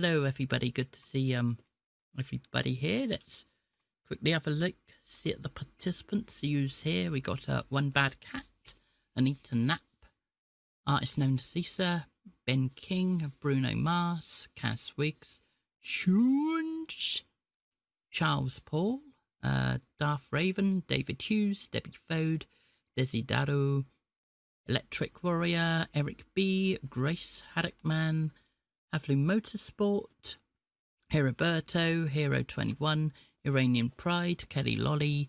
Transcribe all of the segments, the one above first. Hello, everybody. Good to see everybody here. Let's quickly have a look. See at the participants who's here. We got One Bad Cat, Anita Nap, artist known as Cesar Ben King, Bruno Mars, Cass Wiggs, Charles Paul, Darth Raven, David Hughes, Debbie Fode, Desi Daru, Electric Warrior, Eric B, Grace Haddockman, Havlu Motorsport, Heriberto, Hero 21, Iranian Pride, Kelly Lolly,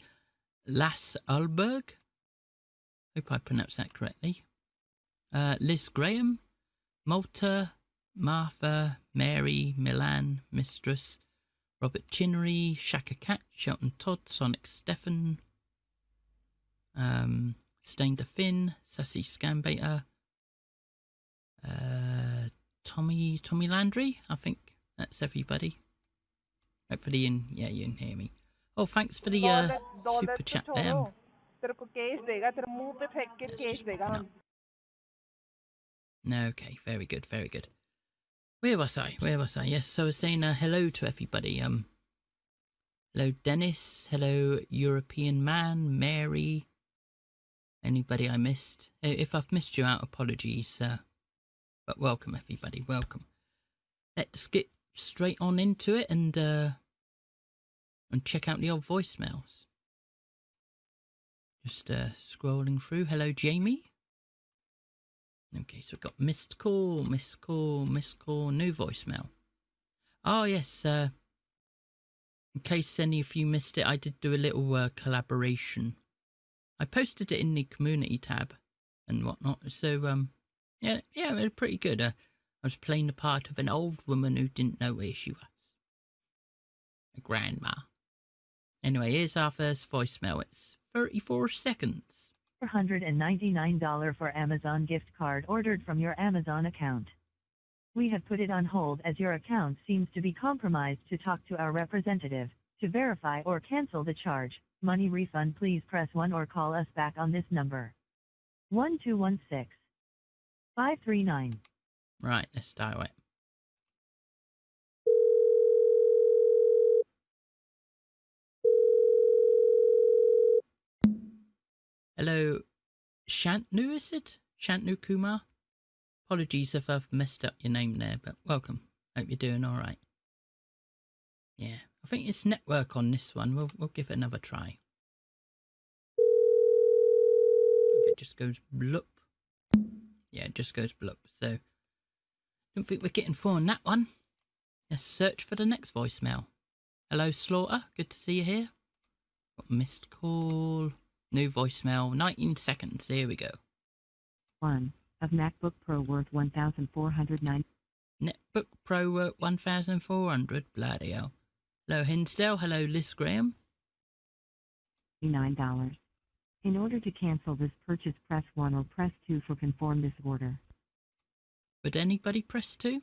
Lass Ulberg, hope I pronounced that correctly, Liz Graham, Malta, Martha, Mary, Milan, Mistress, Robert Chinnery, Shaka Cat, Shelton Todd, Sonic Stefan, Stained a Finn, Sassy Scambaiter, Tommy Landry. I think that's everybody. Hopefully you can hear me. Oh, thanks for the super chat there. No, okay, very good, very good. Where was I? Yes, so I was saying hello to everybody. Hello Dennis, hello European Man, Mary. Anybody I missed? If I've missed you out, apologies. But welcome everybody, welcome. Let's get straight on into it and check out the old voicemails. Just scrolling through. Hello Jamie. Okay, so we've got missed call, new voicemail. Oh yes, in case any of you missed it, I did do a little collaboration. I posted it in the community tab and whatnot, so yeah, it was pretty good. I was playing the part of an old woman who didn't know where she was. A grandma. Anyway, here's our first voicemail. It's 34 seconds. $499 for Amazon gift card ordered from your Amazon account. We have put it on hold as your account seems to be compromised. To talk to our representative, to verify or cancel the charge, money refund, please press 1 or call us back on this number. 1216. 539. Right, let's dial it. Hello, Shantanu, is it? Shantanu Kumar? Apologies if I've messed up your name there, but welcome. Hope you're doing all right. Yeah, I think it's network on this one. We'll give it another try. If it just goes bloop. Yeah, it just goes bloop. So, don't think we're getting far on that one. Let's search for the next voicemail. Hello, Slaughter. Good to see you here. Got missed call. New voicemail. 19 seconds. Here we go. One of MacBook Pro worth 1,409. MacBook Pro worth 1,400. Bloody hell. Hello, Hinsdale. Hello, Liz Graham. $9. In order to cancel this purchase, press 1 or press 2 for confirm this order. Would anybody press 2?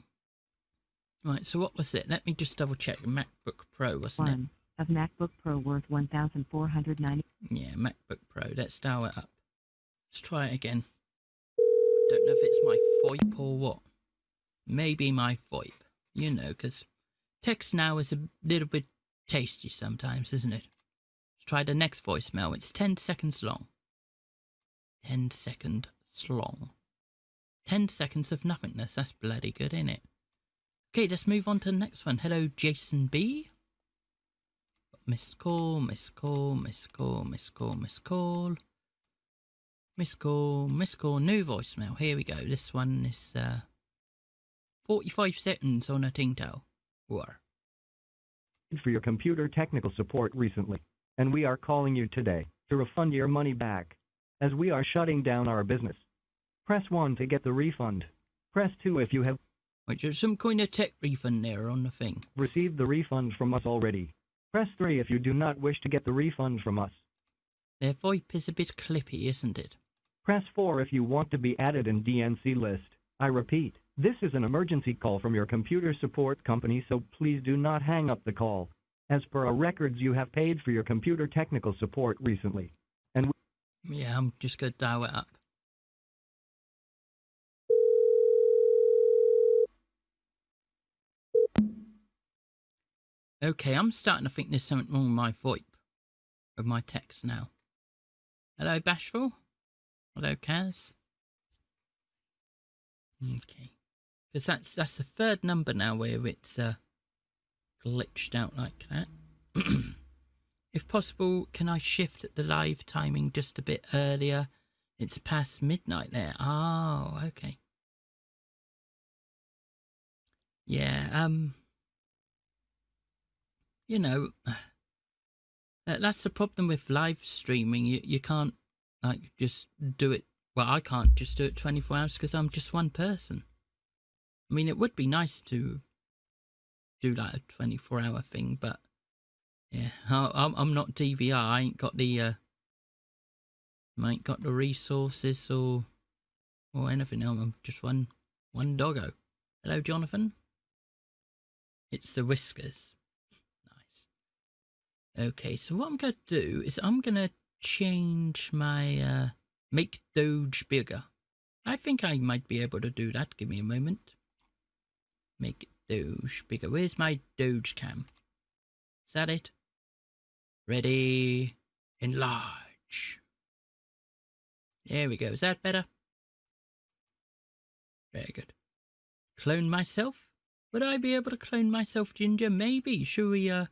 Right, so what was it? Let me just double check. MacBook Pro, wasn't it? One of MacBook Pro worth 1,490. Yeah, MacBook Pro. Let's dial it up. Let's try it again. Don't know if it's my VoIP or what. Maybe my VoIP. You know, because text now is a little bit tasty sometimes, isn't it? Try the next voicemail. It's 10 seconds long. 10 seconds long. 10 seconds of nothingness. That's bloody good, isn't it? Okay, let's move on to the next one. Hello, Jason B. Missed call. New voicemail. Here we go. This one is 45 seconds on a Tingtail. War. For your computer technical support recently. And we are calling you today to refund your money back, as we are shutting down our business. Press 1 to get the refund. Press 2 if you have... Which is some kind of tech refund there on the thing. Received the refund from us already. Press 3 if you do not wish to get the refund from us. Their VoIP is a bit clippy, isn't it? Press 4 if you want to be added in DNC list. I repeat, this is an emergency call from your computer support company, so please do not hang up the call. As per our records, you have paid for your computer technical support recently, and we... Yeah, I'm just going to dial it up. Okay, I'm starting to think there's something wrong with my VoIP, with my text now. Hello, Bashful. Hello, Kaz. Okay. Because that's the third number now where it's glitched out like that. If possible, can I shift the live timing just a bit earlier? It's past midnight there. Oh, okay. Yeah, you know, that's the problem with live streaming. You can't, like, just do it. Well, I can't just do it 24 hours because I'm just one person. I mean, it would be nice to do, like, a 24-hour thing, but, yeah, I'm not DVR. I ain't got the, resources or anything. I'm just one doggo. Hello, Jonathan. It's the whiskers. Nice. Okay, so what I'm going to do is I'm going to change my, make Doge bigger. I think I might be able to do that. Give me a moment. Make Doge bigger. Where's my Doge cam? Is that it? Ready. Enlarge. There we go. Is that better? Very good. Clone myself? Would I be able to clone myself, Ginger? Maybe. Should we have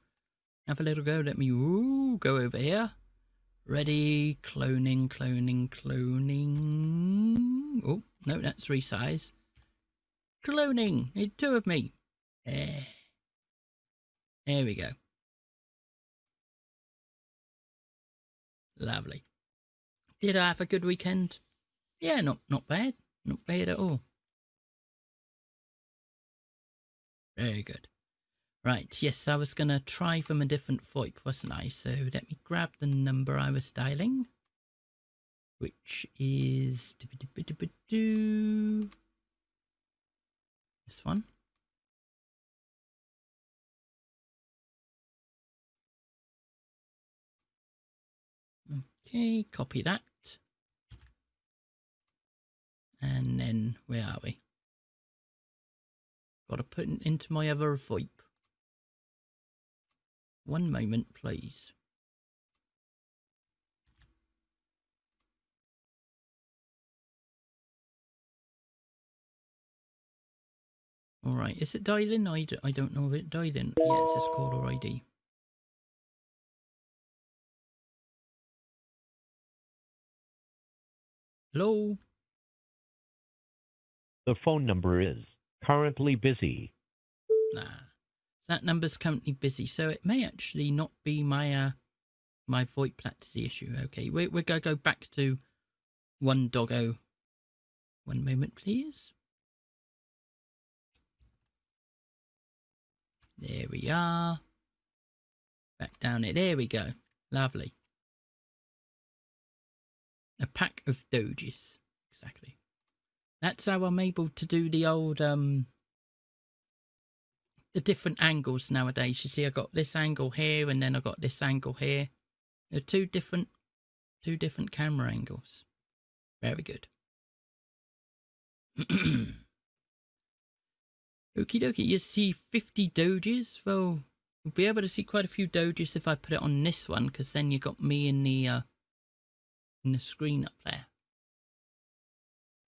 a little go? Let me go over here. Ready. Cloning, cloning, cloning. Oh, no, that's resize. Cloning. Need two of me. There. There we go. Lovely. Did I have a good weekend? Yeah, not bad. Not bad at all. Very good. Right, yes, I was going to try from a different VoIP, wasn't I? So let me grab the number I was dialing, which is this one. Okay, copy that. And then, where are we? Got to put it into my other VoIP. One moment, please. All right, is it dial in? I don't know if it dial in. Yeah, it says caller ID. Hello? The phone number is currently busy. Nah, that number's currently busy, so it may actually not be my my VoIP. That's the issue. Okay, we're gonna go back to one doggo. One moment, please. There we are. Back down it. There we go. Lovely. A pack of doges. Exactly. That's how I'm able to do the old, the different angles nowadays. You see, I got this angle here, and then I got this angle here. They're two different camera angles. Very good. Okie dokie, you see 50 doges? Well, you'll be able to see quite a few doges if I put it on this one, because then you got me in the screen up there.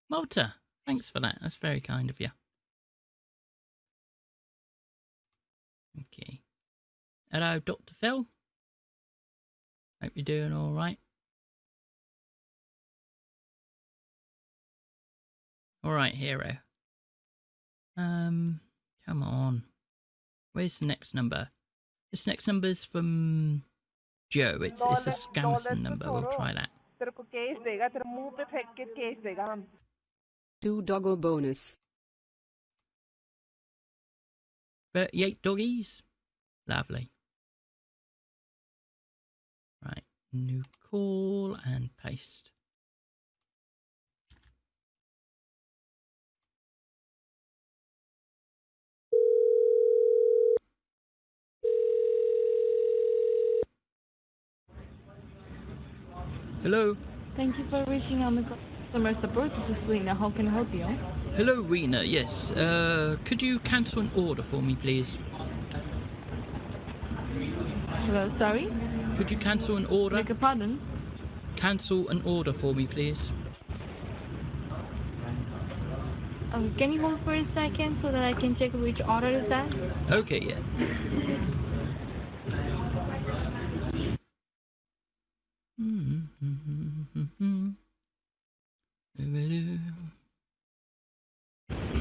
Malta, thanks for that. That's very kind of you. Okay. Hello, Dr. Phil. Hope you're doing all right. All right, Hero. Come on. Where's the next number? This next number is from Joe. It's a Scamson number. We'll try that. Two doggo bonus. 38 doggies. Lovely. Right. New call and paste. Hello. Thank you for reaching on the customer support. This is Wiener. How can I help you? Hello, Wiener. Yes. Could you cancel an order for me, please? Sorry? Could you cancel an order? Beg your pardon? Cancel an order for me, please. Can you hold for a second so that I can check which order is that? Okay, yeah.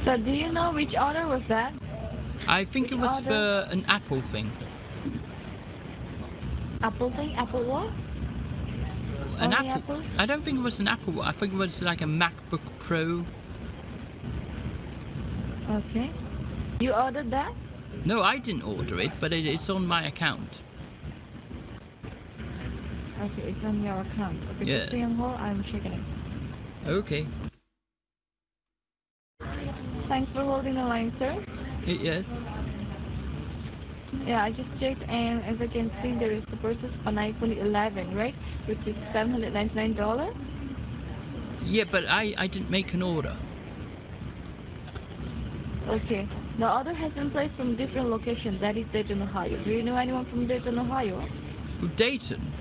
So, do you know which order was that? I think it was for an apple thing. Apple thing? Apple what? An apple? I don't think it was an Apple. I think it was like a MacBook Pro. Okay. You ordered that? No, I didn't order it, but it's on my account. Okay, it's on your account. Okay, yeah. Just stay on hold, I'm checking it. Okay. Thanks for holding the line, sir. Yes. Yeah, I just checked, and as I can see, there is the purchase on iPhone 11, right? Which is $799. Yeah, but I didn't make an order. Okay. The order has been placed from different locations. That is Dayton, Ohio. Do you know anyone from Dayton, Ohio? Well, Dayton?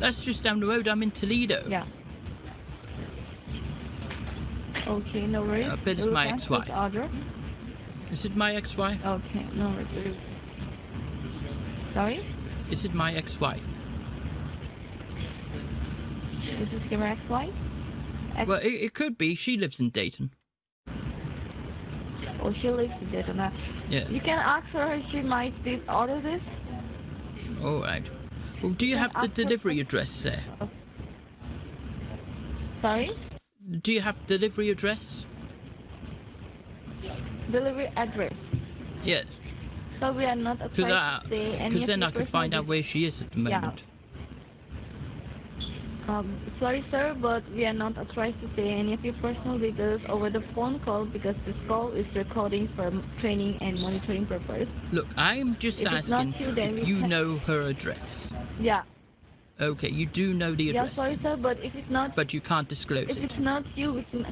That's just down the road. I'm in Toledo. Yeah. Okay, no worries. I bet it's my ex-wife. Is it my ex-wife? Okay, no worries. Sorry? Is it my ex-wife? Is this your ex-wife? Well, it could be. She lives in Dayton. Oh, she lives in Dayton. Yeah. You can ask her if she might order this. All right. Well, do you have the delivery address there? Sorry? Do you have delivery address? Delivery address? Yes. So we are not applying to say any. Because then I could find out where she is at the moment. Yeah. Sorry, sir, but we are not authorized to say any of your personal details over the phone call because this call is recording for training and monitoring purpose. Look, I'm just asking if you know her address. Yeah. Okay, you do know the address. Yeah, sorry, sir, but if it's not... But you can't disclose it. If it's not you, we can...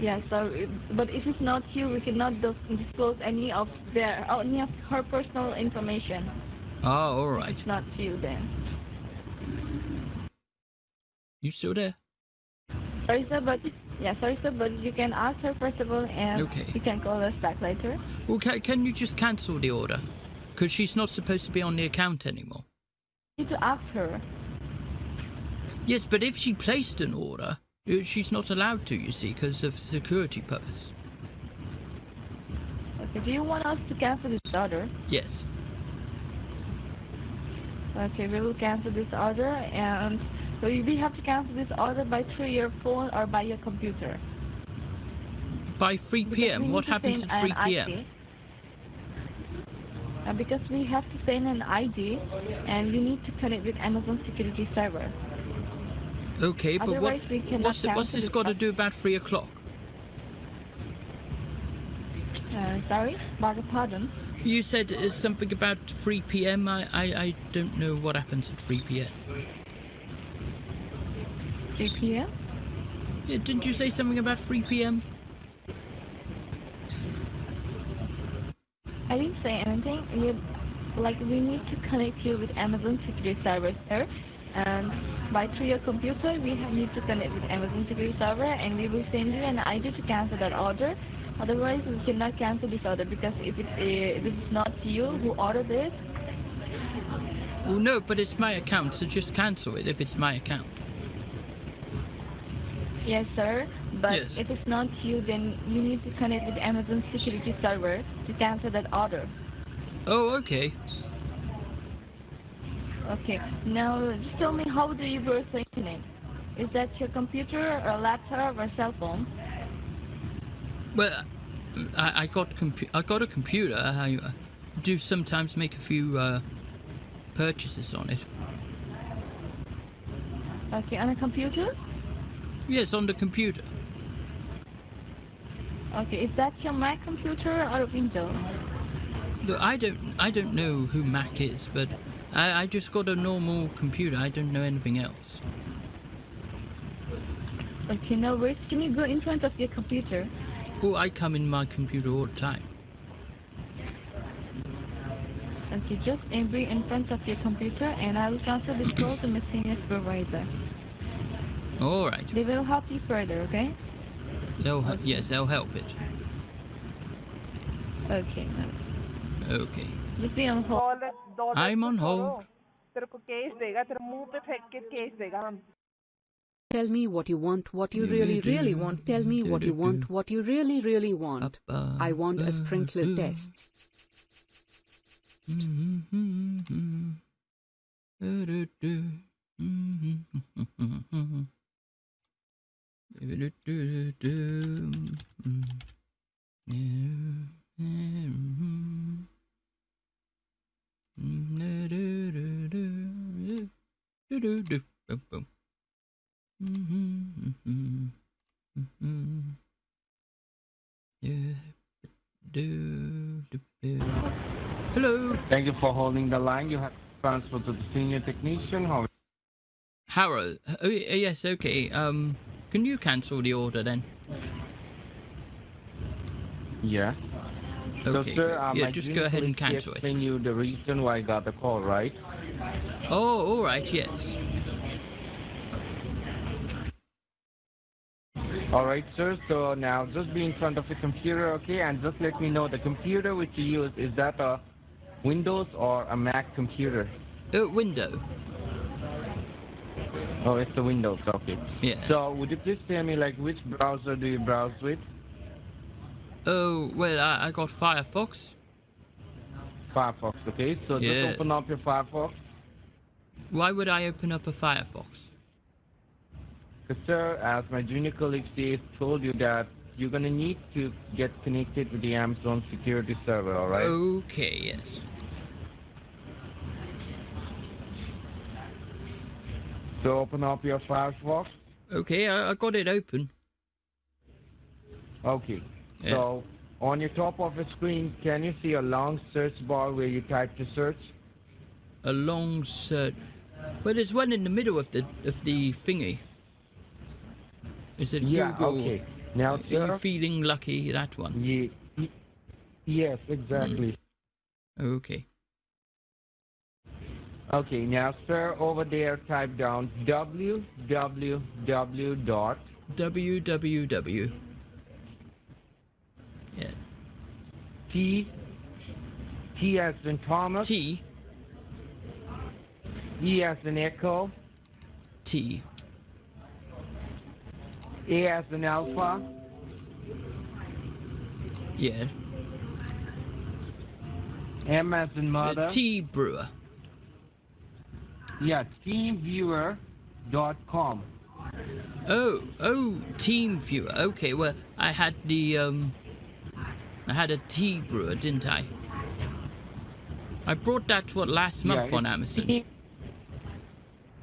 Yeah, sorry, but if it's not you, we cannot disclose any of her personal information. Oh, all right. If it's not you, then. You still there? Sorry, sir, but... Yeah, sorry, sir, but you can ask her, first of all, and you can call us back later. Well, can you just cancel the order? Because she's not supposed to be on the account anymore. You need to ask her. Yes, but if she placed an order, she's not allowed to, you see, because of security purpose. Okay, do you want us to cancel this order? Yes. Okay, we will cancel this order, and so we have to cancel this order by through your phone or by your computer. By 3 p.m. What happens at 3 p.m.? Because we have to send an ID, and you need to connect with Amazon security server. Okay, but what's this got to do about 3 o'clock? Sorry, beg your pardon. You said something about 3 p.m. I don't know what happens at 3 p.m. 3 p.m. Yeah, didn't you say something about 3 p.m? I didn't say anything. We need to connect you with Amazon security server, sir. And by through your computer, we need to connect with Amazon security server, and we will send you an ID to cancel that order. Otherwise, we cannot cancel this order because if it's not you who ordered it. Well, no, but it's my account, so just cancel it if it's my account. Yes, sir. But if it's not you, then you need to connect with Amazon security server to cancel that order. Oh, okay. Okay. Now, just tell me, how do you use the internet? Is that your computer or laptop or cell phone? Well, I got a computer. I do sometimes make a few purchases on it. Okay, on a computer? Yes, on the computer. Okay, is that your Mac computer or Windows? Look, I don't know who Mac is, but I just got a normal computer. I don't know anything else. Okay, now where can you go in front of your computer? Oh, I come in my computer all the time. and you just be in front of your computer and I will transfer this call to Miss Senior Supervisor. All right. They will help you further, okay? Yes, they'll help it. Okay, nice. Okay. Just be on hold. I'm on hold. Tell me what you want, what you really, really want. Tell me what you want, what you really, really want. I want a sprinkler test. Hello. Thank you for holding the line. You have transferred to the senior technician. Harold. Oh, yes. Okay. Can you cancel the order then? Yeah. Okay. So, sir, just go ahead and cancel it. You the reason why I got the call, right? Oh, all right. Yes. All right, sir. So now just be in front of the computer, okay? And just let me know the computer which you use, is that a Windows or a Mac computer? Windows. Oh, it's a Windows, okay. Yeah. So would you please tell me, like, which browser do you browse with? Oh, well, I got Firefox. Firefox, okay. So just open up your Firefox. Why would I open up a Firefox? Sir, as my junior colleague says, told you that you're going to need to get connected with the Amazon security server, all right? Okay, yes. So open up your Firefox. Okay, I got it open. Okay. Yeah. So on your top of the screen, can you see a long search bar where you type to search? A long search. Well, there's one in the middle of the thingy. Is it Google? Okay. Now, are you feeling lucky, that one? Yes, exactly. Okay. Okay, now, sir, over there, type down www. Yeah. T as in Thomas. T. E as in Echo. T. A as in Alpha. Yeah. M as in Mother. T Brewer. Yeah, teamviewer.com. Oh, TeamViewer. Okay, well, I had a T Brewer, didn't I? I brought that last month on Amazon.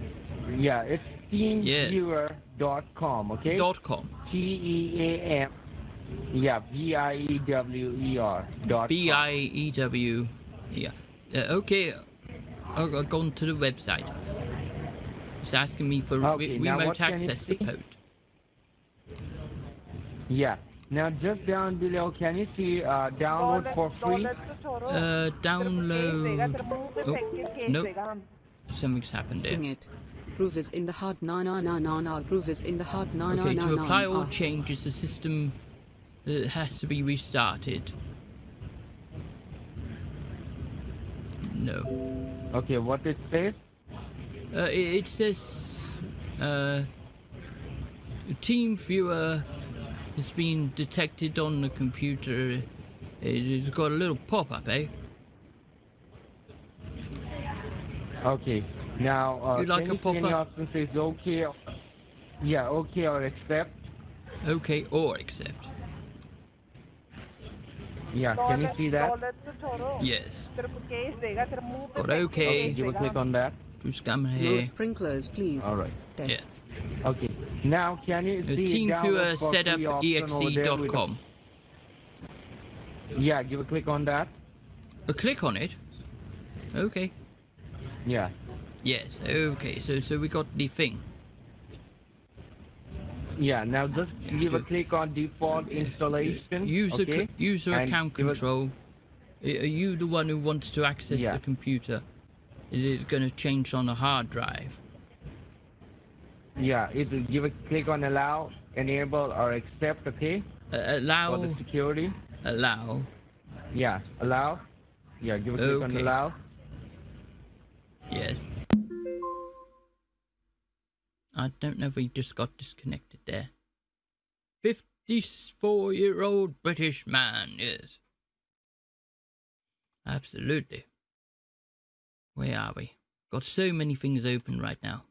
It's teamviewer.com, okay? .com. T-E-A-M. Yeah, B-I-E-W-E-R. B-I-E-W. Yeah. Okay. I've gone to the website. It's asking me for remote access support. Yeah. Now, just down below, can you see download for free? Download. Nope. Something's happened there. Sing it. Groove is in the hard na na na na. Groove is in the hard na na na na. Okay, to apply all changes, the system has to be restarted. No. Okay, what it says? It says TeamViewer has been detected on the computer. It's got a little pop-up, eh? Okay. Now, says okay, okay or accept. Okay or accept. Yeah, can you see that? Yes. Got okay. You will click on that. No sprinklers, please. All right. Yes. Yeah. Okay. Now, can you see TeamViewer setup.exe.com? Yeah, give a click on that. A click on it. Okay. Yeah. Yes, okay, so we got the thing. Yeah, now just give a click on default installation. User account control. Are you the one who wants to access the computer? Is it going to change on the hard drive? Yeah, either give a click on allow, enable, or accept, okay? Allow. For the security. Allow. Yeah, allow. Yeah, give a click on allow. Yes. I don't know if we just got disconnected there. 54-year-old British man, yes. Absolutely. Where are we? Got so many things open right now.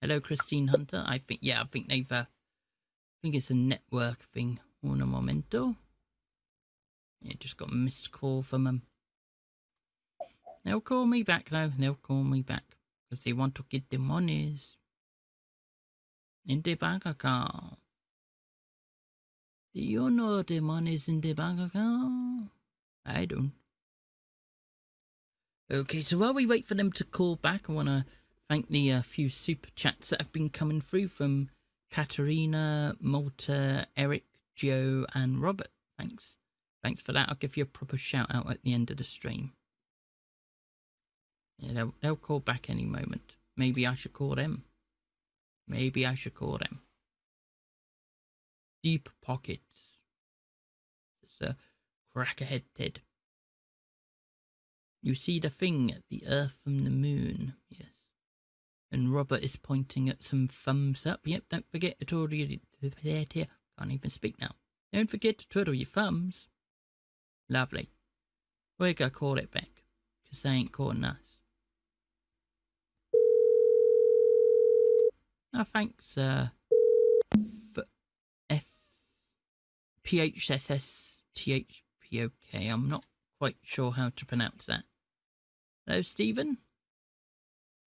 Hello, Christine Hunter. I think, yeah, I think they've, I think it's a network thing. Uno momento. Yeah, just got a missed call from them. They'll call me back though. They'll call me back because they want to get the monies in the bank account. Do you know the monies in the bank account? I don't. Okay, so while we wait for them to call back, I want to thank the few super chats that have been coming through from Katarina, Malta, Eric, Joe, and Robert. Thanks. Thanks for that. I'll give you a proper shout out at the end of the stream. Yeah, they'll call back any moment. Maybe I should call them. Maybe I should call them. Deep Pockets. It's a crackerhead Ted. You see the thing, the earth from the moon, yes. And Robert is pointing at some thumbs up. Yep, don't forget to twiddle your thumbs. Can't even speak now. Don't forget to twiddle your thumbs. Lovely. We're going to call it back, because they ain't calling us. Oh, thanks, PHSSTHPOK. I'm not quite sure how to pronounce that. Hello, Stephen.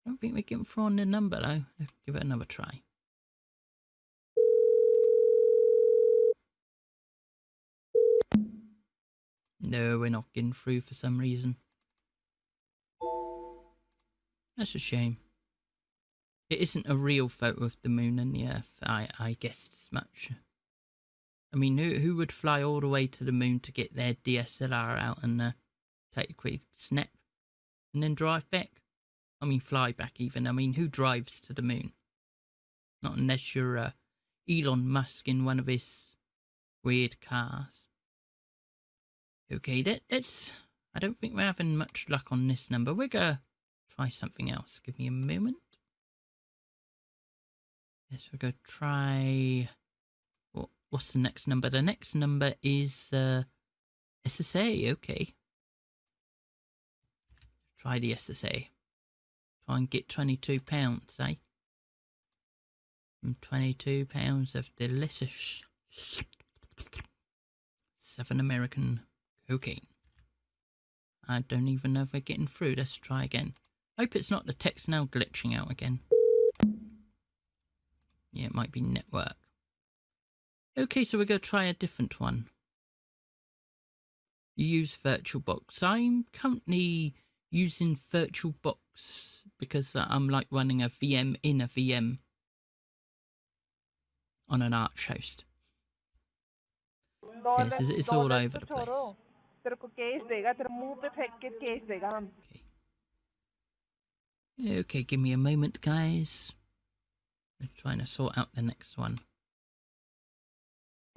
I don't think we're getting through on the number though. Let's give it another try. No, we're not getting through for some reason. That's a shame. It isn't a real photo of the moon and the earth. I guessed as much. I mean, who would fly all the way to the moon to get their DSLR out and take a quick snap and then drive back? I mean, fly back even. I mean, who drives to the moon? Not unless you're Elon Musk in one of his weird cars. Okay, that's... I don't think we're having much luck on this number. We're going to try something else. Give me a moment. Yes, we're going to try... What's the next number? The next number is SSA, okay. Try the SSA. Try and get £22, eh? And £22 of delicious Southern American cocaine. I don't even know if we're getting through. Let's try again. Hope it's not the text now glitching out again. Yeah, it might be network. Okay, so we're going to try a different one. You use VirtualBox. I'm currently using VirtualBox because I'm like running a VM in a VM on an Arch host. Yes, it's all over the place. Okay. Okay, give me a moment, guys. I'm trying to sort out the next one.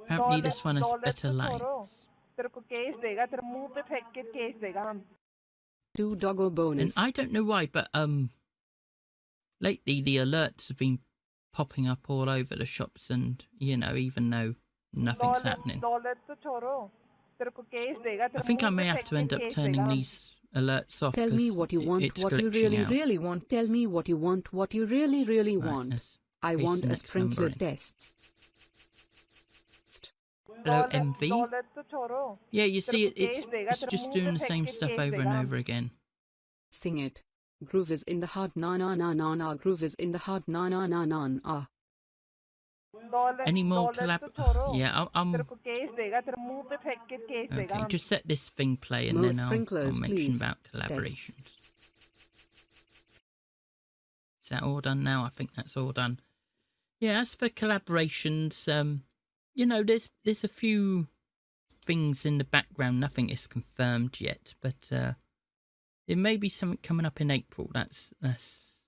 Apparently this one has better lines. Do doggo bonus. And I don't know why, but lately the alerts have been popping up all over the shops, and you know, even though nothing's happening, I think I may have to end up turning these alerts off. Tell me what you want, what you really, really want. Tell me what you want, what you really, really want. I want a sprinkler test. Hello, MV. Yeah, you see, it's just doing the same stuff over and over again. Sing it. Groove is in the heart, na na na na na. Groove is in the heart, na na na na na. Any more collab? Yeah, I'm... Okay, just let this thing play and then I'll mention about collaboration. Is that all done now? I think that's all done. Yeah, as for collaborations, you know, there's a few things in the background. Nothing is confirmed yet, but there may be something coming up in April. That's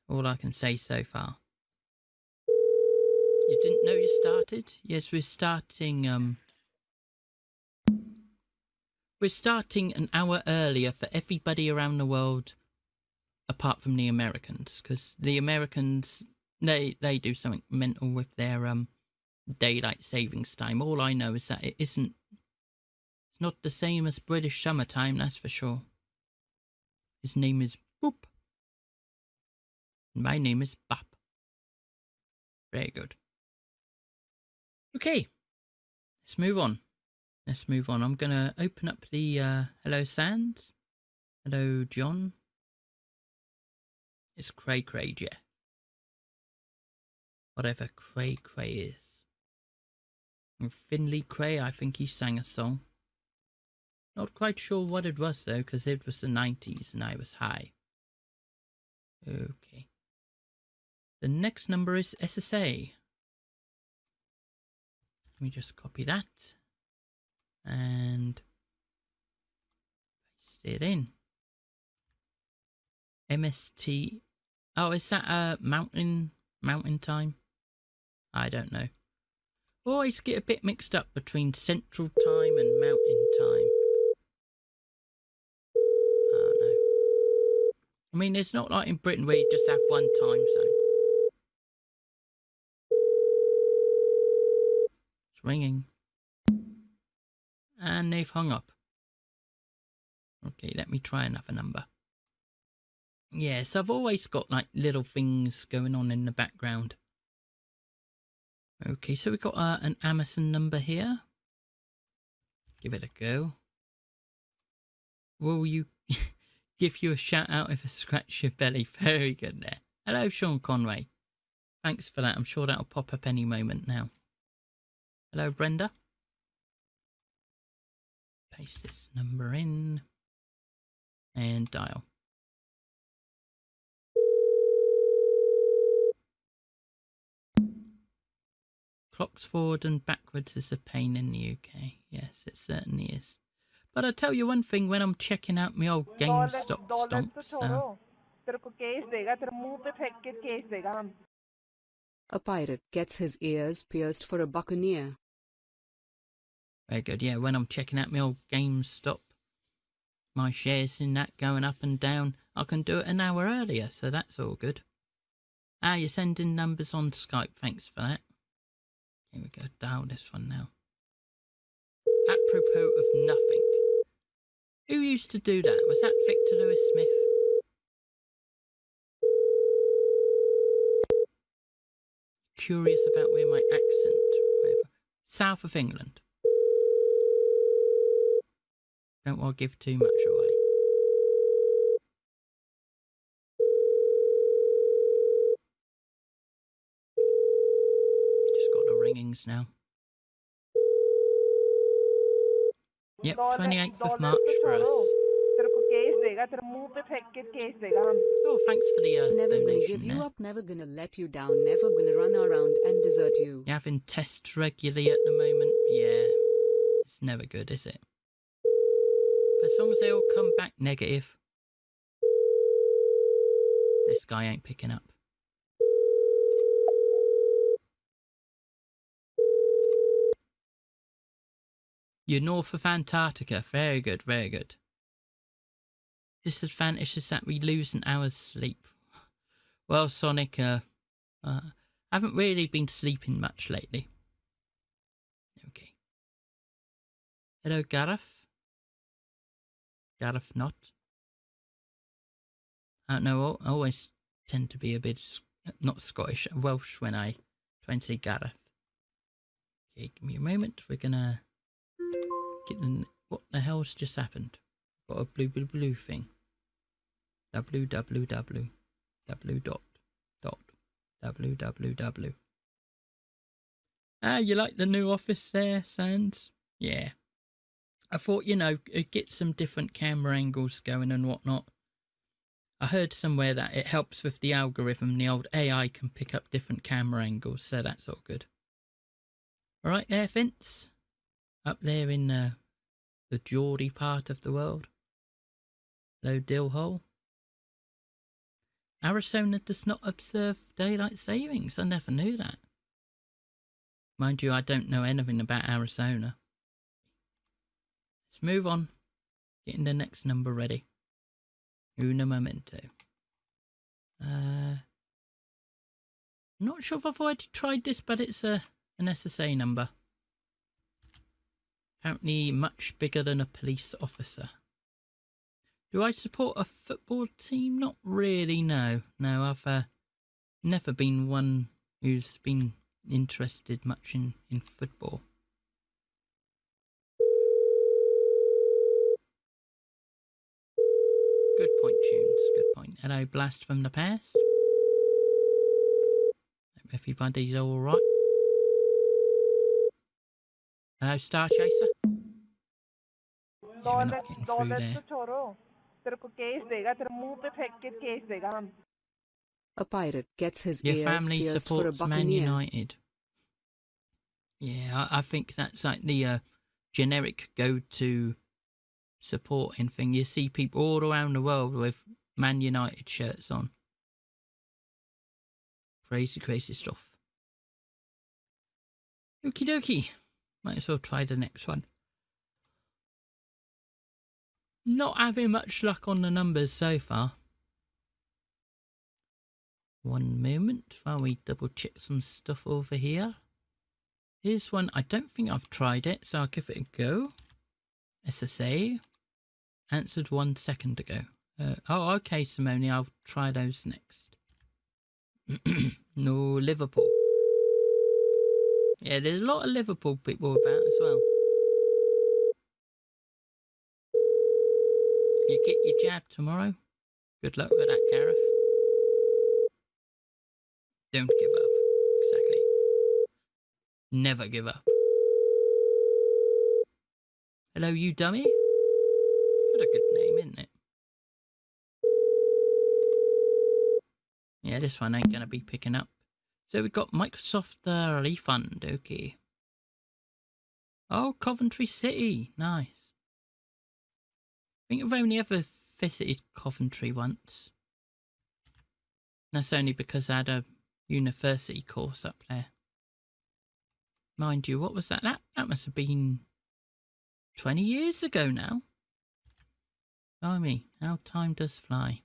all I can say so far. You didn't know you started? Yes, we're starting. We're starting an hour earlier for everybody around the world, apart from the Americans, because the Americans they do something mental with their daylight savings time. All I know is that it isn't. It's not the same as British summertime, that's for sure. His name is Boop. My name is Bop. Very good. Okay, let's move on. Let's move on. I'm going to open up the hello Sands. Hello John. It's Cray Cray, yeah. Whatever Cray Cray is. And Finley Cray, I think he sang a song. Not quite sure what it was though, because it was the 90s and I was high. Okay. The next number is SSA. Let me just copy that and paste it in. MST. Oh, is that a mountain time? I don't know. Always get a bit mixed up between Central Time and Mountain Time. I mean, it's not like in Britain where you just have one time zone. It's ringing. And they've hung up. Okay, let me try another number. Yeah, so I've always got like little things going on in the background. Okay, so we've got an Amazon number here. Give it a go. Will you... Give you a shout out if I scratch your belly. Very good there. Hello, Sean Conway. Thanks for that. I'm sure that'll pop up any moment now. Hello, Brenda. Paste this number in. And dial. Clocks forward and backwards is a pain in the UK. Yes, it certainly is. But I tell you one thing, when I'm checking out my old GameStop stomps, A pirate gets his ears pierced for a buccaneer. Very good, yeah, when I'm checking out my old GameStop, my shares in that going up and down, I can do it an hour earlier, so that's all good. Ah, you're sending numbers on Skype, thanks for that. Here we go, dial this one now. Apropos of nothing. Who used to do that? Was that Victor Lewis Smith? Curious about where my accent... Whatever. South of England. Don't want to give too much away. Just got the ringings now. Yep, 28th of March for us. Oh, thanks for the donation. Never gonna give you up, never gonna let you down, never gonna run around and desert you. You're having tests regularly at the moment. Yeah, it's never good, is it? For songs, they all come back negative. This guy ain't picking up. You're north of Antarctica. Very good, very good. Disadvantage is that we lose an hour's sleep. Well, Sonic, haven't really been sleeping much lately. Okay. Hello, Gareth. Gareth not. I don't know, I always tend to be a bit, not Scottish, Welsh when I try and say Gareth. Okay, give me a moment, we're gonna... What the hell's just happened? Got a blue thing. www. Ah, you like the new office there, Sands? Yeah. I thought, you know, get some different camera angles going and whatnot. I heard somewhere that it helps with the algorithm. The old AI can pick up different camera angles, so that's all good. All right there, Vince. Up there in the Geordie part of the world. No dill hole. Arizona does not observe daylight savings. I never knew that. Mind you, I don't know anything about Arizona. Let's move on. Getting the next number ready. Uno momento. Not sure if I've already tried this, but it's an SSA number. Apparently much bigger than a police officer. Do I support a football team? Not really, no. No, I've never been one who's been interested much in football. Good point, Tunes. Good point. Hello, Blast from the Past. Hope everybody's all right. Hello, Star Chaser. Yeah, we're not getting through there. A pirate gets his ears pierced. Your family supports Man United. Yeah, I think that's like the generic go-to supporting thing. You see people all around the world with Man United shirts on. Crazy, crazy stuff. Okie dokie. Might as well try the next one. Not having much luck on the numbers so far. One moment while we double check some stuff over here. Here's one, I don't think I've tried it, so I'll give it a go. SSA. Answered 1 second ago. Oh, okay, Simone, I'll try those next. No, Liverpool. Yeah, there's a lot of Liverpool people about as well. You get your jab tomorrow. Good luck with that, Gareth. Don't give up. Exactly. Never give up. Hello, you dummy. Got a good name, isn't it? Yeah, this one ain't gonna be picking up. So we've got Microsoft refund. Okay. Oh, Coventry City. Nice. I think I've only ever visited Coventry once. That's only because I had a university course up there. Mind you, what was that? That must have been 20 years ago now. Blimey, how time does fly.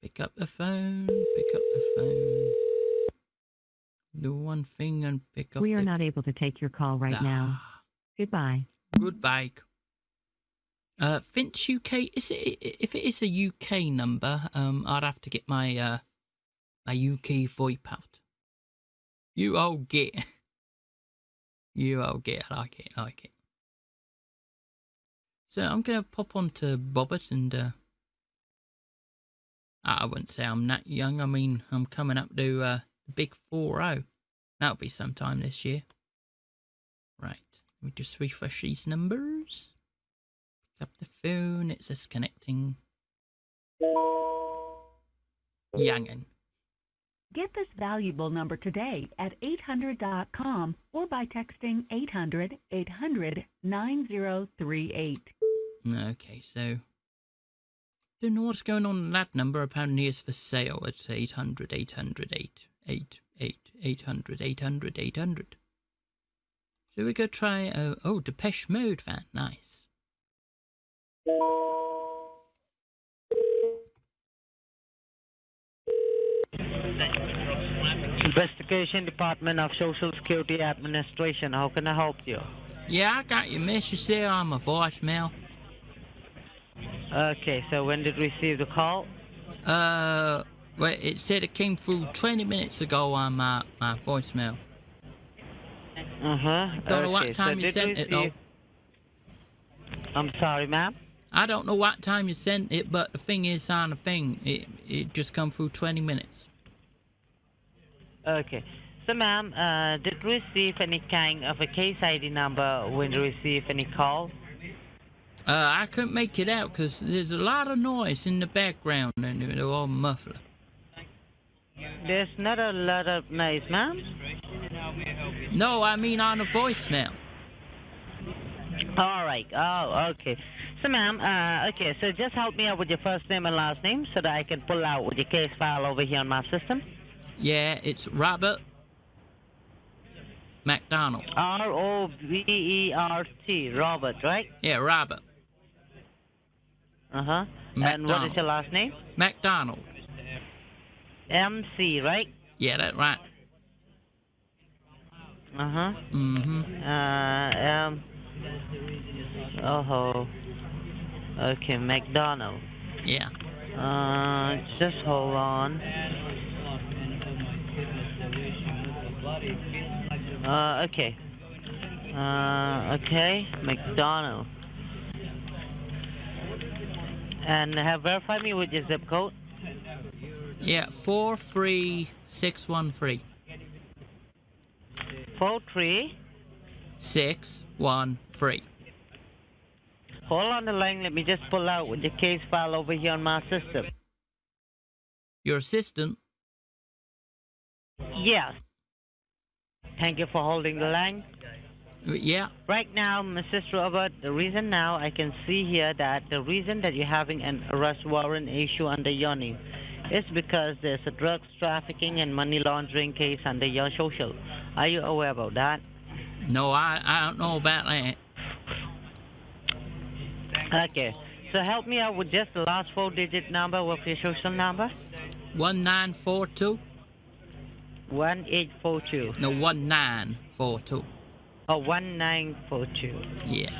Pick up the phone, pick up the phone. Do one thing and pick up. We are not able to take your call right now. Goodbye. Goodbye. Finch UK, is it, if it is a UK number, I'd have to get my my UK VoIP out. You old git. You old git, I like it, I like it. So I'm gonna pop on to Bobbit and I wouldn't say I'm that young. I mean, I'm coming up to the big 4-0. That'll be sometime this year. Right, let me just refresh these numbers. Pick up the phone. It's disconnecting. Yangin. Get this valuable number today at 800.com or by texting 800-800-9038. Okay, so... don't know what's going on in that number. Apparently it's for sale. It's 800, 800, 888, 800, 800, 800. So we go try, oh, Depeche Mode van, nice. Investigation Department of Social Security Administration, how can I help you? Yeah, I got your message there on my voicemail. Okay, so when did we receive the call? Well, it said it came through 20 minutes ago on my voicemail. I don't know what time you sent it, though. I'm sorry, ma'am? I don't know what time you sent it, but the thing is on the thing. It just come through 20 minutes. Okay, So, ma'am, did you receive any kind of a case ID number when you receive any call? I couldn't make it out because there's a lot of noise in the background and they're all muffled. There's not a lot of noise, ma'am? No, I mean on the voicemail. All right. Oh, okay. So, ma'am, okay, so just help me out with your first name and last name so that I can pull out with your case file over here on my system. Yeah, it's Robert McDonald. R-O-B-E-R-T, Robert, right? Yeah, Robert. Uh-huh. And what is your last name? McDonald. M-C, right? Yeah, that's right. Uh-huh. Mm-hmm. Okay, McDonald. Yeah. Just hold on. Okay. Okay, McDonald. And have verified me with your zip code? Yeah, 43613. 43613. Hold on the line. Let me just pull out with the case file over here on my system. Your system? Yes. Thank you for holding the line. Yeah. Right now, Mrs. Robert, the reason now I can see here that the reason that you're having an arrest warrant issue under your name is because there's a drugs trafficking and money laundering case under your social. Are you aware about that? No, I don't know about that. Okay. So help me out with just the last four-digit number of your social number. 1942. 1842. No, 1942. Oh, 1942. Yeah.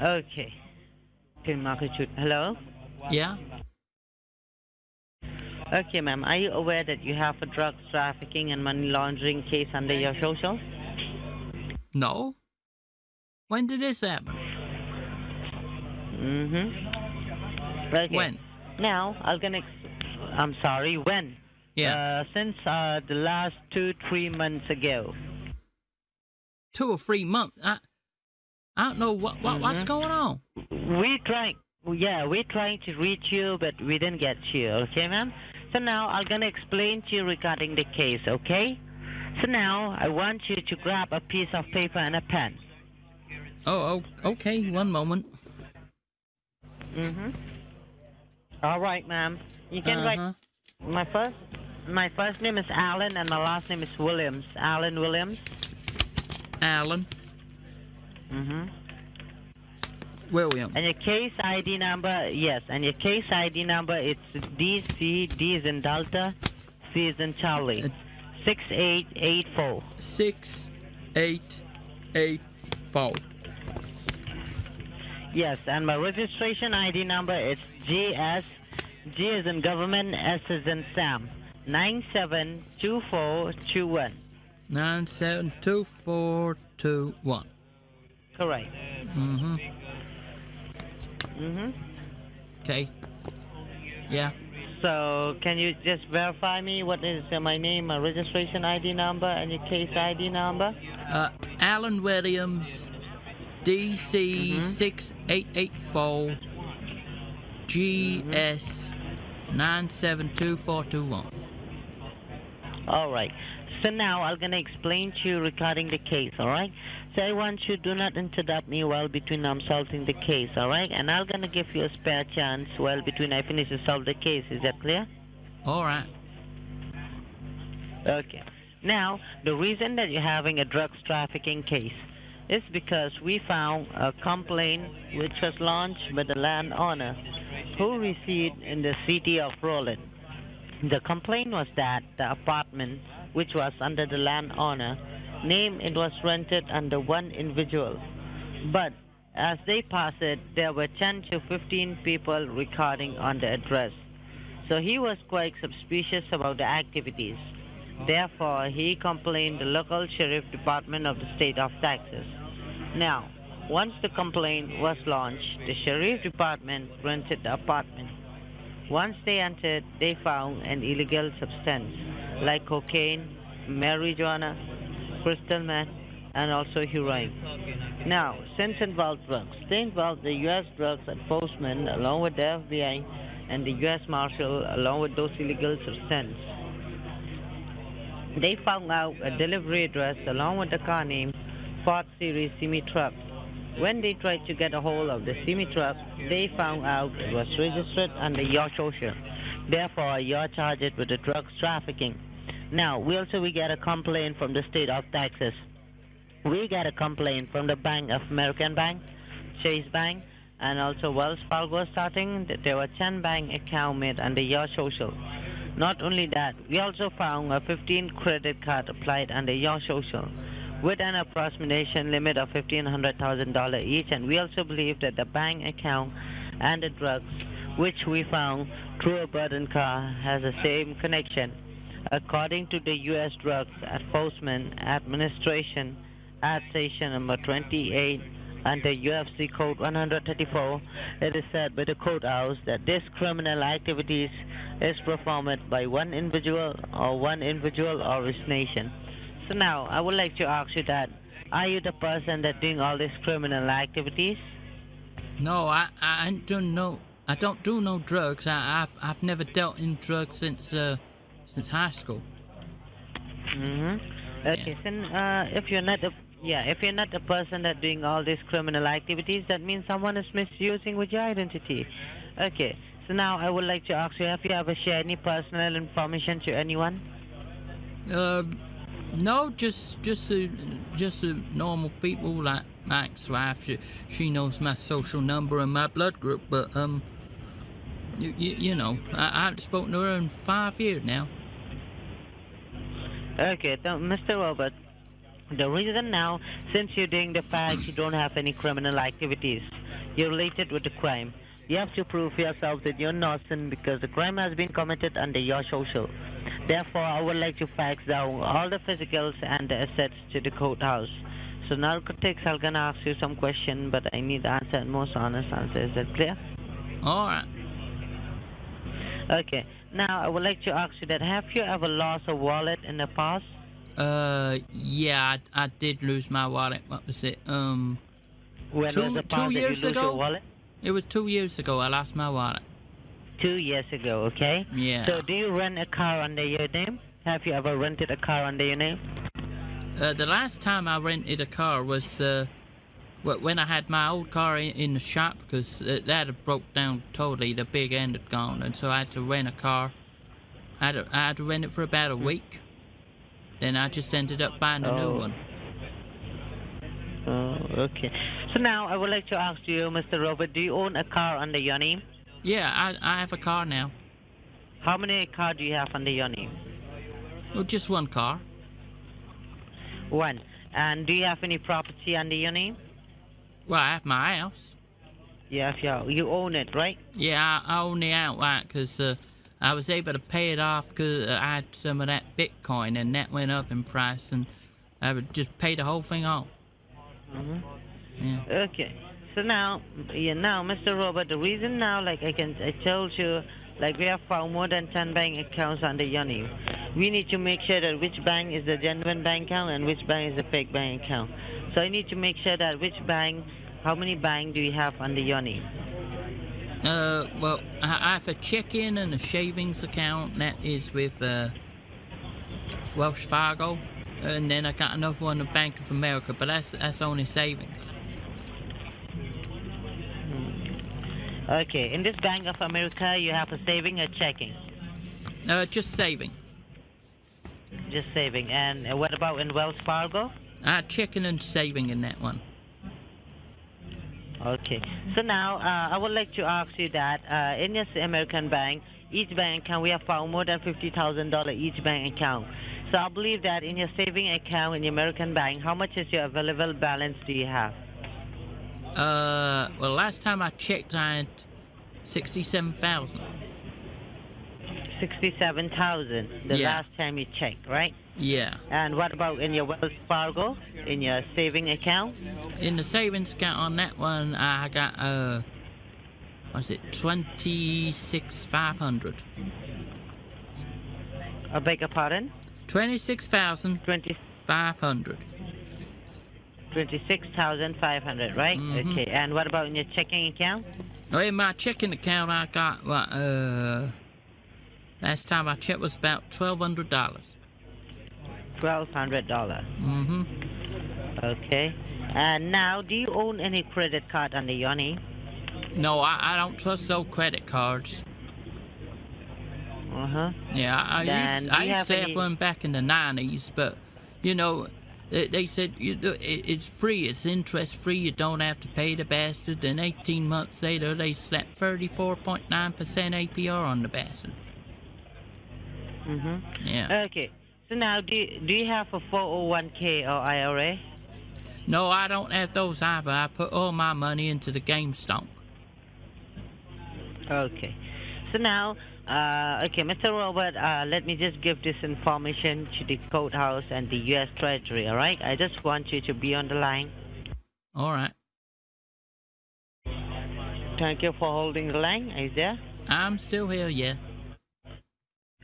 Okay. Hello? Yeah. Okay, ma'am. Are you aware that you have a drugs trafficking and money laundering case under your social? No. When did this happen? Mm-hmm. Okay. When? Now, I'm sorry, when? Yeah. Since the last 2-3 months ago. 2 or 3 months? I don't know what's going on. We're trying to reach you, but we didn't get you, okay, ma'am? So now I'm going to explain to you regarding the case, okay? So now I want you to grab a piece of paper and a pen. Oh, okay, one moment. Mm-hmm. All right, ma'am. You can write... My first name is Alan, and my last name is Williams. Alan Williams. Alan. Mm-hmm. Williams. And your case ID number, yes. And your case ID number, it's DC, D is in Delta, C is in Charlie. 6884. 6884. Yes, and my registration ID number is GS. G is in government, S is in Sam. 972421. 972421. Correct. Mm-hmm. Mm-hmm. Okay. Yeah. So, can you just verify me what is my name, my registration ID number, and your case ID number? Alan Williams, DC 6884, GS 972421. All right. So now I'm going to explain to you regarding the case, all right? So I want you do not interrupt me while between I'm solving the case, all right? And I'm going to give you a spare chance while between I finish to solve the case. Is that clear? All right. Okay. Now, the reason that you're having a drugs trafficking case is because we found a complaint which was launched by the landowner who received in the city of Roland. The complaint was that the apartment, which was under the landowner name, it was rented under one individual. But as they passed it, there were 10 to 15 people recording on the address. So he was quite suspicious about the activities. Therefore, he complained to the local sheriff department of the state of Texas. Now, once the complaint was launched, the sheriff department rented the apartment. Once they entered, they found an illegal substance like cocaine, marijuana, crystal meth, and also heroin. Now, since involved drugs, they involved the U.S. drugs enforcement along with the FBI and the U.S. Marshal along with those illegal substances. They found out a delivery address along with the car name Ford Series Semi Truck. When they tried to get a hold of the Semi Truck, they found out it was registered under your social. Therefore, you're charged with the drugs trafficking. Now, we get a complaint from the state of Texas. We got a complaint from the Bank of American Bank, Chase Bank, and also Wells Fargo starting that there were 10 bank accounts made under your social. Not only that, we also found a 15 credit card applied under your social with an approximation limit of $1,500,000 each, and we also believe that the bank account and the drugs which we found through a burden car has the same connection. According to the U.S. Drugs Enforcement Administration at station number 28 under UFC Code 134, it is said by the courthouse that this criminal activities is performed by one individual or his nation. So now, I would like to ask you that, are you the person that doing all these criminal activities? No, I don't do no drugs. I've never dealt in drugs since high school. Mm-hmm. Okay, yeah. If you're not the person that doing all these criminal activities, that means someone is misusing with your identity. Okay, so now I would like to ask you, have you ever shared any personal information to anyone? No, just normal people like Max. Wife, she knows my social number and my blood group, but you know, I haven't spoken to her in 5 years now. Okay, so Mr. Robert, the reason now, since you're doing the fact you don't have any criminal activities, you're related with the crime. You have to prove yourself that you're innocent because the crime has been committed under your social. Therefore, I would like to fax down all the physicals and the assets to the courthouse. So now, I'm going to ask you some questions, but I need answer and most honest answer. Is that clear? All right. Okay. Now, I would like to ask you that, have you ever lost a wallet in the past? Yeah, I did lose my wallet. What was it? When was the past did you lose your wallet? It was 2 years ago I lost my wallet. 2 years ago, okay? Yeah. So do you rent a car under your name? Have you ever rented a car under your name? The last time I rented a car was when I had my old car in the shop because that had broke down totally. The big end had gone, and so I had to rent a car. I had to rent it for about a week. Then I just ended up buying a new one. Oh, okay. So now I would like to ask you, Mr. Robert, do you own a car under your name? Yeah, I have a car now. How many cars do you have under your name? Well, just one car. One. And do you have any property under your name? Well, I have my house. Yeah, you own it, right? Yeah, I own it outright because I was able to pay it off because I had some of that Bitcoin and that went up in price and I would just pay the whole thing off. Mm-hmm. Yeah. Okay. So now, Mr. Robert, the reason now, like I told you, like we have found more than 10 bank accounts under your name. We need to make sure that which bank is the genuine bank account and which bank is the fake bank account. So I need to make sure that which bank, how many bank do you have under your name? Well, I have a check-in and a savings account, and that is with Wells Fargo, and then I got another one at Bank of America, but that's only savings. Okay, in this Bank of America, you have a saving or checking? Just saving. Just saving. And what about in Wells Fargo? Checking and saving in that one. Okay. So now, I would like to ask you that, in this American bank, each bank account, we have found more than $50,000 each bank account. So I believe that in your saving account in the American bank, how much is your available balance do you have? Well, last time I checked, I had 67,000. 67,000, the last time you checked, right? Yeah. And what about in your Wells Fargo, in your saving account? In the savings account on that one, I got, what's it, 26,500. I beg your pardon? 26,500. 26,500, right? Mm-hmm. Okay. And what about in your checking account? Oh, in my checking account, I got, last time I checked was about $1,200. $1,200. Mm-hmm. Okay. And now, do you own any credit card under your name? No, I don't trust those credit cards. Uh-huh. Yeah, I used to have one back in the 90s, but, you know, they said it's free, it's interest-free, you don't have to pay the bastard. Then 18 months later, they slapped 34.9% APR on the bastard. Mm-hmm. Yeah. Okay. So now, do you have a 401k or IRA? No, I don't have those either. I put all my money into the GameStop. Okay. So now, okay, Mr. Robert, let me just give this information to the courthouse and the U.S. Treasury, all right? I just want you to be on the line. All right. Thank you for holding the line. Are you there? I'm still here, yeah.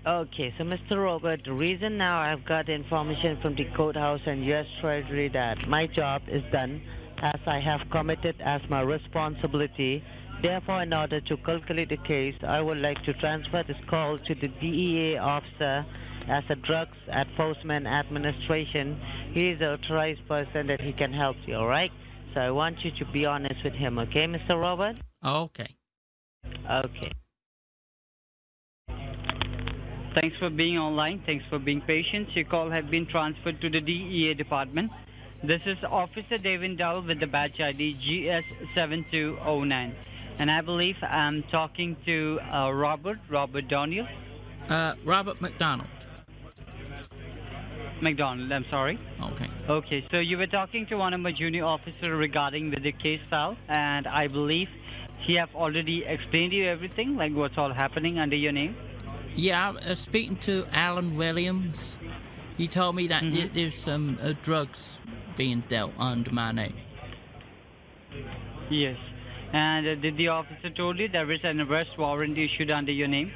Okay, so Mr. Robert, the reason now I've got information from the courthouse and U.S. Treasury that my job is done as I have committed as my responsibility. Therefore, in order to calculate the case, I would like to transfer this call to the DEA officer as a Drugs Enforcement Administration. He is an authorized person that he can help you, all right? So I want you to be honest with him, okay, Mr. Robert? Okay. Okay. Thanks for being online. Thanks for being patient. Your call has been transferred to the DEA department. This is Officer David Daru with the badge ID GS7209. And I believe I'm talking to Robert Daniel? Robert McDonald. McDonald, I'm sorry. Okay. Okay, so you were talking to one of my junior officers regarding with the case file, and I believe he have already explained to you everything, like what's all happening under your name? Yeah, I was speaking to Alan Williams. He told me that there's some drugs being dealt under my name. Yes. And did the officer told you there is an arrest warrant issued under your name?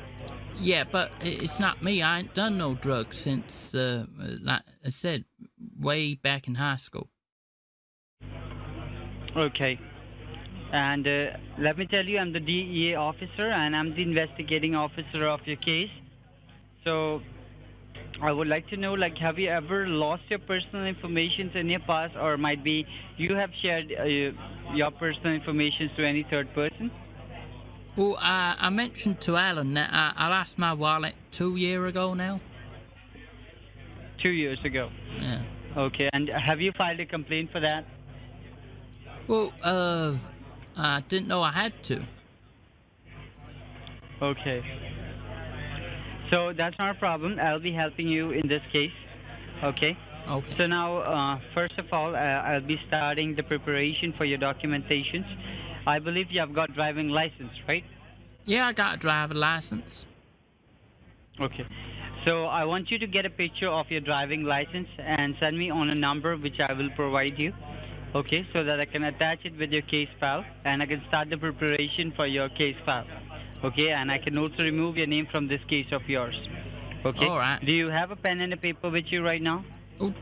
Yeah, but it's not me. I ain't done no drugs since, like I said, way back in high school. Okay. And let me tell you, I'm the DEA officer, and I'm the investigating officer of your case. So I would like to know, like, have you ever lost your personal information in your past, or might be you have shared your personal information to any third person? Well, I mentioned to Alan that I lost my wallet 2 years ago now. 2 years ago? Yeah. Okay, and have you filed a complaint for that? Well, I didn't know I had to. Okay. So that's not a problem. I'll be helping you in this case. Okay? Okay. So now, first of all, I'll be starting the preparation for your documentations. I believe you have got driving license, right? Yeah, I got a driving license. Okay. So I want you to get a picture of your driving license and send me on a number which I will provide you. Okay, so that I can attach it with your case file and I can start the preparation for your case file. Okay, and I can also remove your name from this case of yours. Okay. All right. Do you have a pen and a paper with you right now? Oh,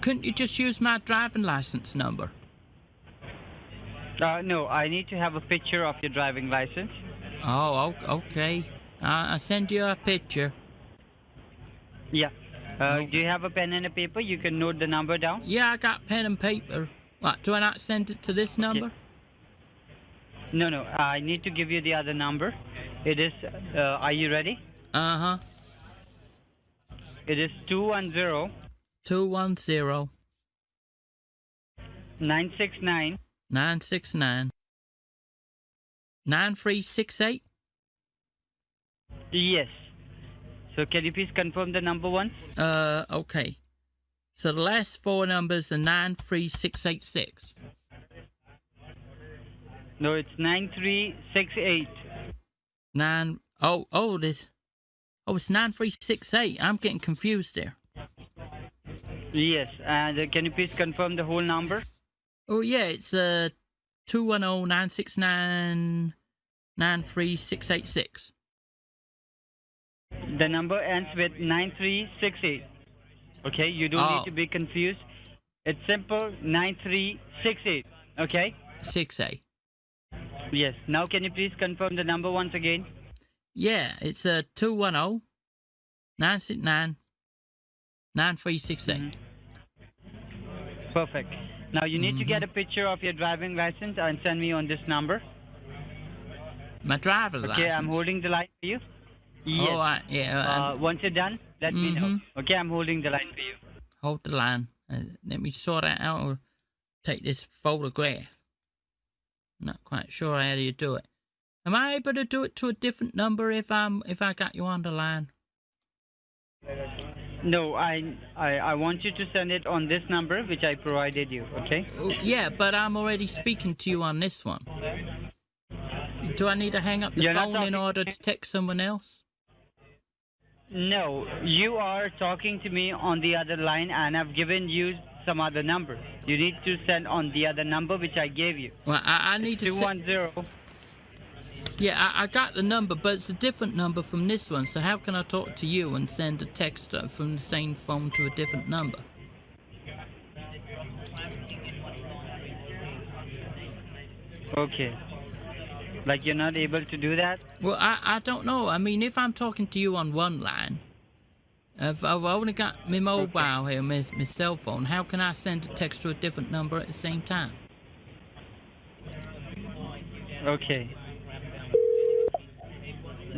couldn't you just use my driving license number? No, I need to have a picture of your driving license. Oh, okay. I'll send you a picture. Yeah. Okay. Do you have a pen and a paper? You can note the number down. Yeah, I got pen and paper. What, do I not send it to this number? Okay. No, I need to give you the other number. It is, are you ready? Uh-huh. It is 210. 210. 969. 969. 9368? Yes. So can you please confirm the number once? Okay. So the last four numbers are 93686. No, it's 9368. It's 9368. I'm getting confused there. Yes, and can you please confirm the whole number? Oh yeah, it's 210-969-93686. The number ends with 9368. Okay, you don't need to be confused. It's simple, 9368. Okay? 68. Yes. Now can you please confirm the number once again? Yeah, it's 210-969-9368. Perfect. Now you need to get a picture of your driving license and send me on this number. My driver's license? Okay, I'm holding the line for you. Yes. All right, yeah. Once you're done, let me know. Okay, I'm holding the line for you. Hold the line. Let me sort that out or take this photograph. I'm not quite sure how do you do it. Am I able to do it to a different number if I got you on the line? No, I want you to send it on this number, which I provided you, okay? Yeah, but I'm already speaking to you on this one. Do I need to hang up the phone in order to text someone else? No, you are talking to me on the other line, and I've given you some other number. You need to send on the other number, which I gave you. Well, I need to 210. Yeah, I got the number, but it's a different number from this one, so how can I talk to you and send a text from the same phone to a different number? Okay. Like you're not able to do that? Well, I don't know. I mean, if I'm talking to you on one line, if I've only got my mobile here, my cell phone, how can I send a text to a different number at the same time? Okay.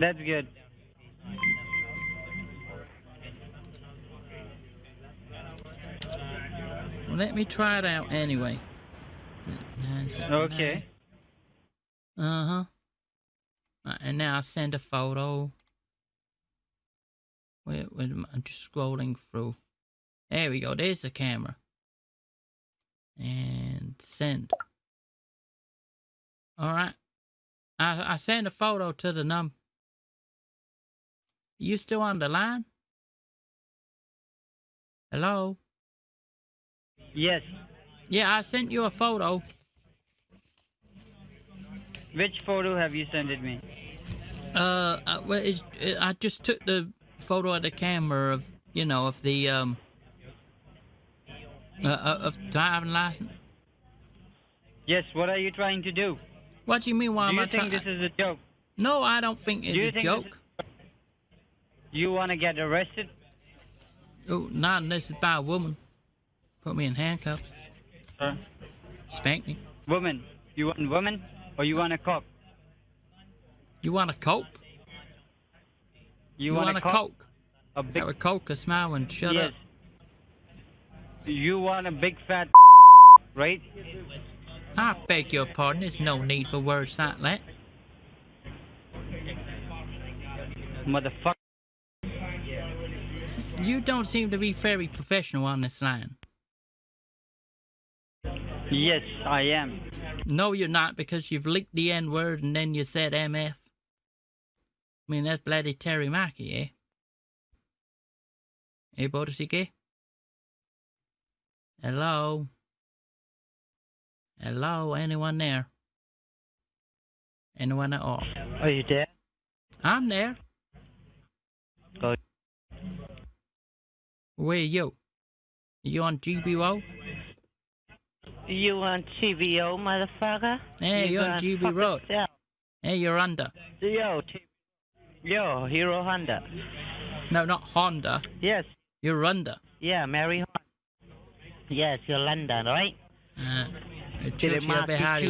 That's good. Well, let me try it out anyway. Okay. Uh-huh. Right, and now I send a photo. Wait, I'm just scrolling through. There we go. There's the camera. And send. All right. I send a photo to the number. You still on the line? Hello? Yes. Yeah, I sent you a photo. Which photo have you sent me? Well, I just took the photo of the camera of, you know, of the, of driving license. Yes, what are you trying to do? What do you mean, why am I trying? Do you think this is a joke? No, I don't think it's a joke. You want to get arrested? Oh, not unless it's by a woman. Put me in handcuffs. Spank me. Woman? You want woman? Or you want a cop? You want a cope? You want a coke? A big... Have a coke, a smile, and shut up. You want a big fat right? I beg your pardon, there's no need for words like that. Motherfucker. You don't seem to be very professional on this line. Yes, I am. No, you're not, because you've leaked the N-word and then you said MF. I mean, that's bloody Terry Mackey, eh? Hey, Bodasike? Hello? Hello, anyone there? Anyone at all? Are you there? I'm there. Oh. Where are you? Are you on GBO? You on TBO, motherfucker? Hey, you're on GB Road. Yourself. Hey, you're under. Yo, Hero Honda. No, not Honda. Yes. You're under. Yeah, Mary Honda. Yes, you're London, right?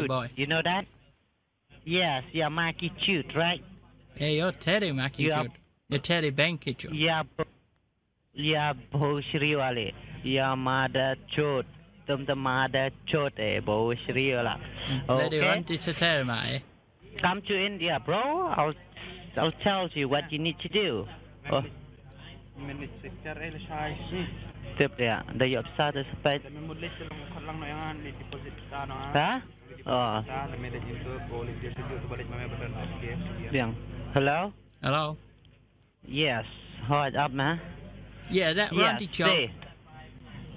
Boy. You know that? Yes, you're Marky Chute, right? Hey, you're Teddy Marky Chute. You're Teddy Banky Chute. Yeah, Bhoshriwale. You're Mada Chute. Okay. Come to India, bro. I'll tell you what you need to do. Oh. Huh? Oh. Hello? Hello? Yes. Hold up, man. Yeah, that Randy Chot.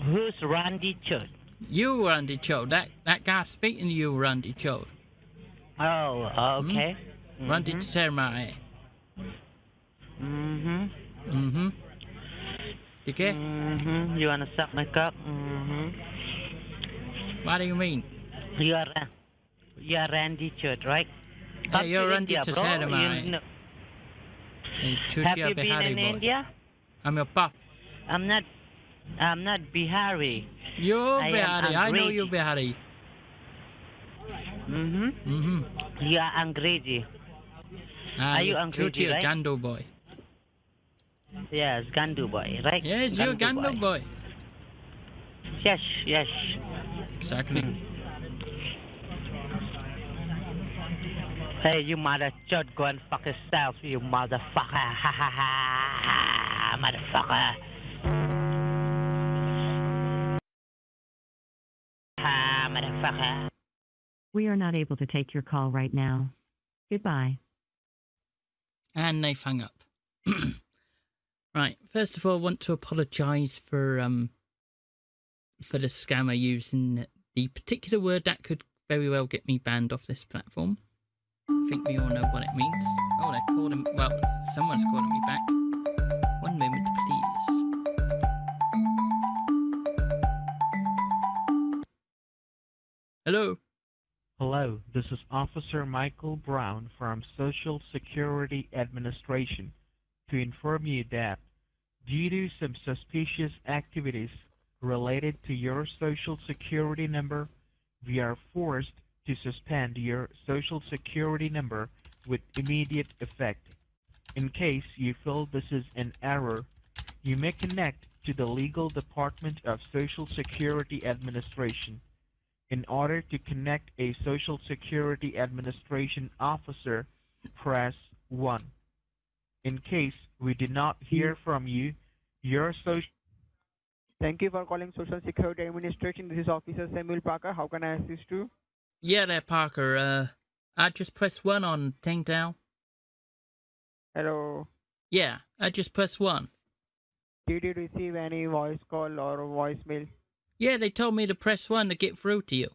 Who's Randy Chot? You, Randy Chode. That guy speaking to you, Randy Chode. Oh, okay. Randy Chode. You get? Mm-hmm. You wanna suck my cock? Mm-hmm. What do you mean? You are Randy Church, right? Yeah, you're Randy Church. Have you been in India? I'm your pop. I'm not Bihari. You're Bihari. I know you're Bihari. Mm-hmm. Mm-hmm. You are Angrezi. Are you Angrezi, right? Gandu boy. Yes, Gandu boy, right? Yes, you're Gandu boy. Yes, yes. Exactly. Hey, you mother chud, go and fuck yourself, you motherfucker. Ha ha ha, motherfucker. Ha, motherfucker. We are not able to take your call right now. Goodbye. And they've hung up. Right. First of all, I want to apologise for the scammer using the particular word that could very well get me banned off this platform. I think we all know what it means. Oh, they're calling... Well, someone's calling me back. One moment, please. Hello? Hello, this is Officer Michael Brown from Social Security Administration to inform you that due to some suspicious activities related to your Social Security number, we are forced to suspend your Social Security number with immediate effect. In case you feel this is an error, you may connect to the legal department of Social Security Administration. In order to connect a Social Security Administration officer, press 1. In case we did not hear from you, your social... Thank you for calling Social Security Administration. This is Officer Samuel Parker. How can I assist you? Yeah there, Parker. I just pressed 1 on Ting Tao. Hello? Yeah, I just pressed 1. Did you receive any voice call or voicemail? Yeah, they told me to press 1 to get through to you.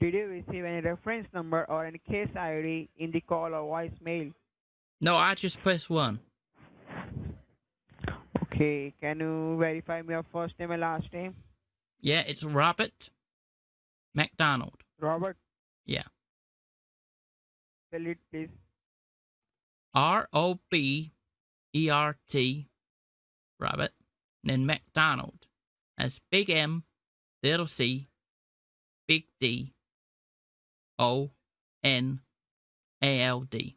Did you receive any reference number or any case ID in the call or voicemail? No, I just press 1. Okay, can you verify your first name and last name? Yeah, it's Robert McDonald. Robert? Yeah. Spell it, please. R-O-B-E-R-T, Robert, and then McDonald. That's big M, little C, big D, O-N-A-L-D.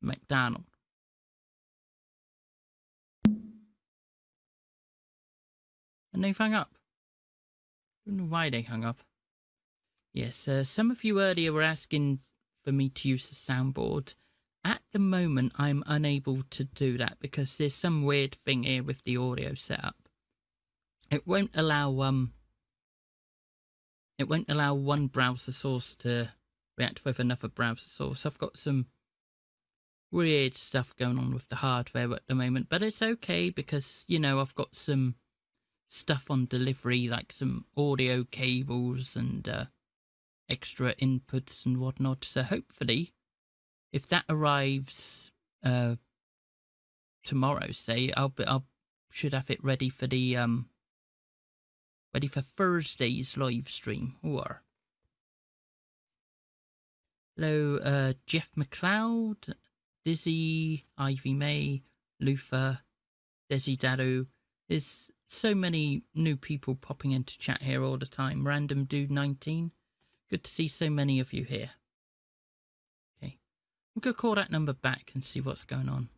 McDonald. And they've hung up. I don't know why they hung up. Yes, some of you earlier were asking for me to use the soundboard. At the moment, I'm unable to do that because there's some weird thing here with the audio setup. It won't allow one browser source to react with another browser source. I've got some weird stuff going on with the hardware at the moment, but it's okay because, you know, I've got some stuff on delivery, like some audio cables and extra inputs and whatnot. So hopefully, if that arrives tomorrow, say, I should have it ready for the ready for Thursday's live stream. Or hello, Jeff McLeod, Dizzy, Ivy May, Luther, Desi Daru. There's so many new people popping into chat here all the time. Random Dude 19. Good to see so many of you here. Okay, I'm gonna call that number back and see what's going on.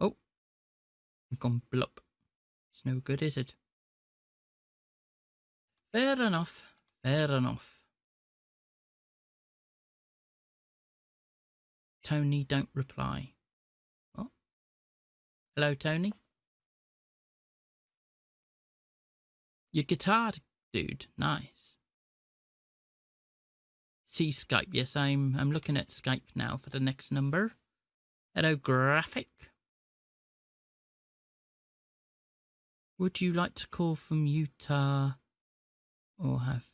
Oh, I've gone blop. It's no good, is it? Fair enough. Fair enough. Tony, don't reply. Hello, Tony. Your guitar dude, nice. See Skype. Yes, I'm looking at Skype now for the next number. Hello, Graphic. Would you like to call from Utah or have...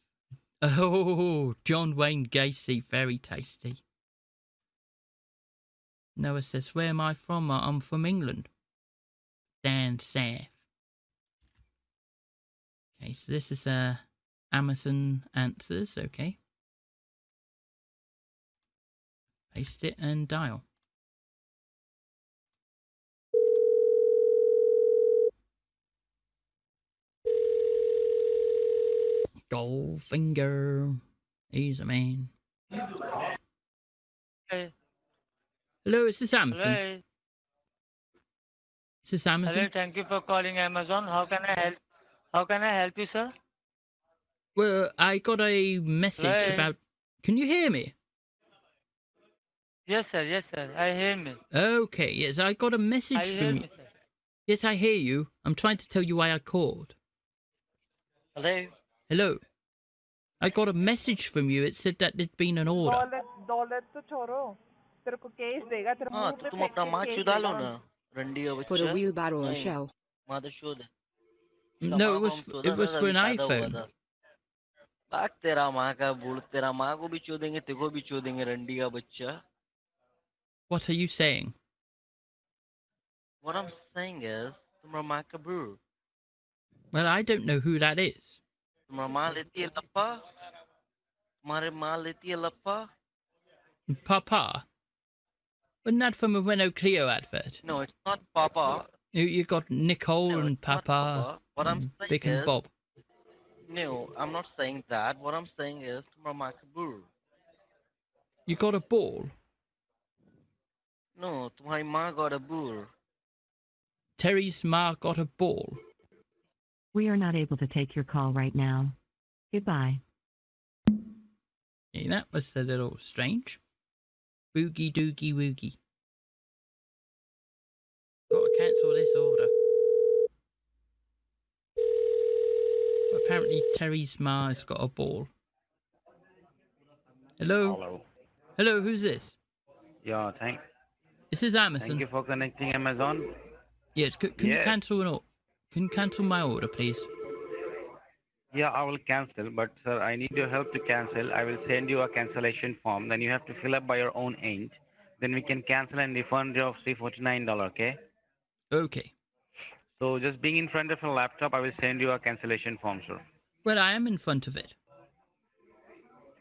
Oh, John Wayne Gacy, very tasty. Noah says, where am I from? I'm from England. Down south. Okay, so this is Amazon answers. Okay. Paste it and dial. Goldfinger. He's a man. Hey. Hello, is this Amazon? Hello. Is this Amazon? Hello, thank you for calling Amazon. How can I help you, sir? Well, I got a message about... Can you hear me? Yes, sir. Yes, sir. I hear me. Okay. Yes, I got a message from you. Yes, I hear you. I'm trying to tell you why I called. Hello? Hello. I got a message from you. It said that there'd been an order. For a wheelbarrow or shell. No, it was for an iPhone. What are you saying? What I'm saying is, well, I don't know who that is. Papa? Wasn't that from a Renault Clio advert? No, it's not Papa. You got Nicole and Papa. What I'm saying Vic and Bob. No, I'm not saying that. What I'm saying is, you got a ball? No, my ma got a ball. Terry's ma got a ball. We are not able to take your call right now. Goodbye. Yeah, that was a little strange. Boogie doogie woogie. Gotta cancel this order. Apparently Terry's ma's got a ball. Hello? Hello. Hello, who's this? Yeah, thanks. This is Amazon. Thank you for connecting Amazon. Yes, can you cancel an order? Can you cancel my order, please? Yeah, I will cancel, but sir, I need your help to cancel. I will send you a cancellation form. Then you have to fill up by your own end. Then we can cancel and refund your $349, okay? Okay. So just being in front of your laptop, I will send you a cancellation form, sir. Well, I am in front of it.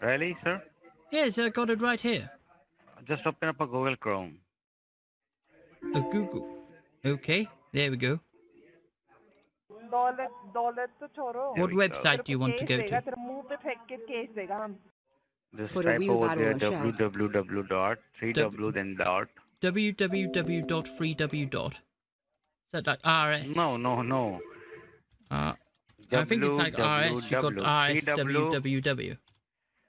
Really, sir? Yes, I got it right here. Just open up a Google Chrome. A Google? Okay, there we go. What website do you want to go to? Just type over there www.freew.dot. Is that like RS? No. I think it's like RS. You got RS www.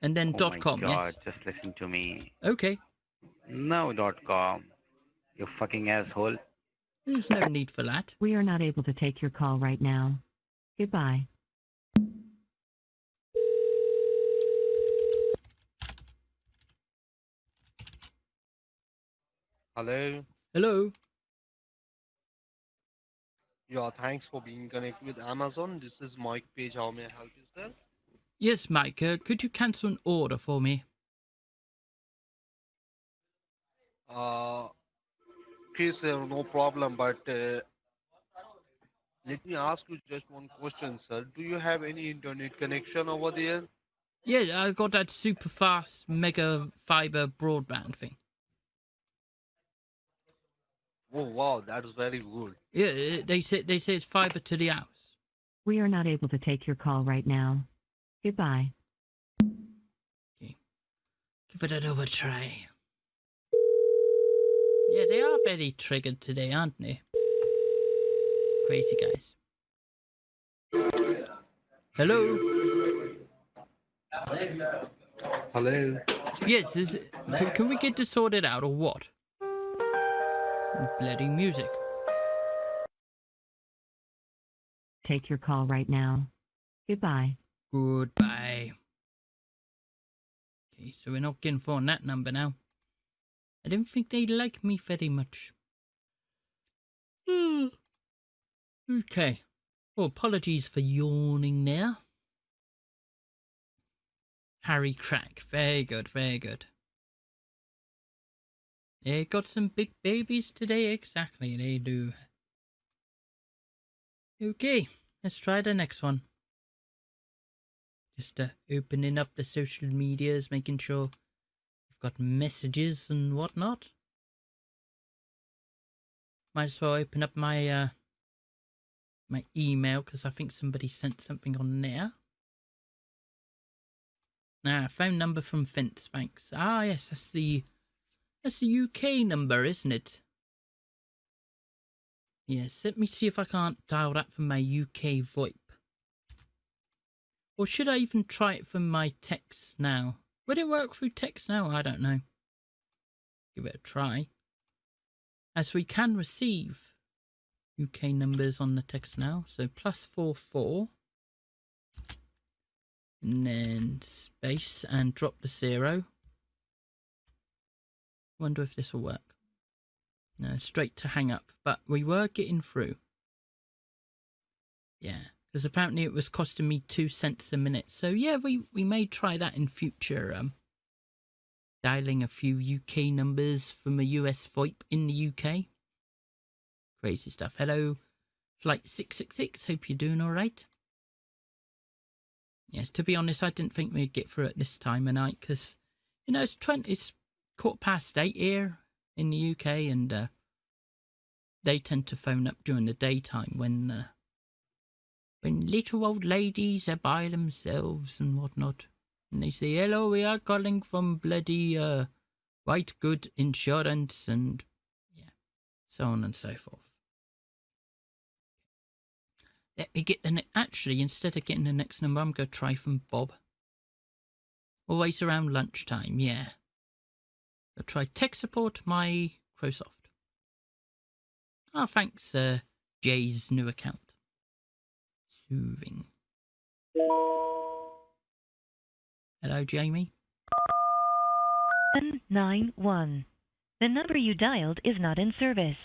And then .com, yes? Just listen to me. Okay. No .com. You fucking asshole. There's no need for that. We are not able to take your call right now. Goodbye. Hello. Hello. Yeah, thanks for being connected with Amazon. This is Mike Page. How may I help you, sir? Yes, Mike. Could you cancel an order for me? Okay, sir, no problem, but let me ask you just one question, sir. Do you have any internet connection over there? Yeah, I got that super fast mega fiber broadband thing. Oh, wow, that is very good. Yeah, they say it's fiber to the house. We are not able to take your call right now. Goodbye. Okay. Give it another try. Yeah, they are very triggered today, aren't they? Crazy guys. Hello? Hello? Yes, can we get this sorted out or what? Bloody music. Take your call right now. Goodbye. Goodbye. Okay, so we're not getting phone that number now. I don't think they like me very much. Okay. Well, apologies for yawning there. Harry Crack. Very good, very good. They got some big babies today, exactly, they do. Okay, let's try the next one. Just opening up the social medias, making sure we've got messages and whatnot. Might as well open up my my email, because I think somebody sent something on there. Ah, phone number from Vince, thanks. Ah, yes, that's the UK number, isn't it? Yes, let me see if I can't dial that from my UK VoIP. Or should I even try it from my text now? Would it work through text now? I don't know. Give it a try. As we can receive UK numbers on the text now. So +44. And then space and drop the 0. Wonder if this will work. No, straight to hang up. But we were getting through. Yeah. Because apparently it was costing me 2 cents a minute. So yeah, we may try that in future. Dialing a few UK numbers from a US VoIP in the UK. Crazy stuff. Hello, Flight 666. Hope you're doing all right. Yes, to be honest, I didn't think we'd get through it this time of night. Because, you know, it's 8:15 here in the UK. And they tend to phone up during the daytime when little old ladies are by themselves and whatnot, and they say, hello, we are calling from bloody White Good Insurance, and yeah, so on and so forth. Let me get the next, actually, instead of getting the next number, I'm going to try from Bob. Always around lunchtime, yeah. I'll try tech support my Microsoft. Ah, oh, thanks, Jay's new account. Moving. Hello, Jamie. 191. The number you dialed is not in service.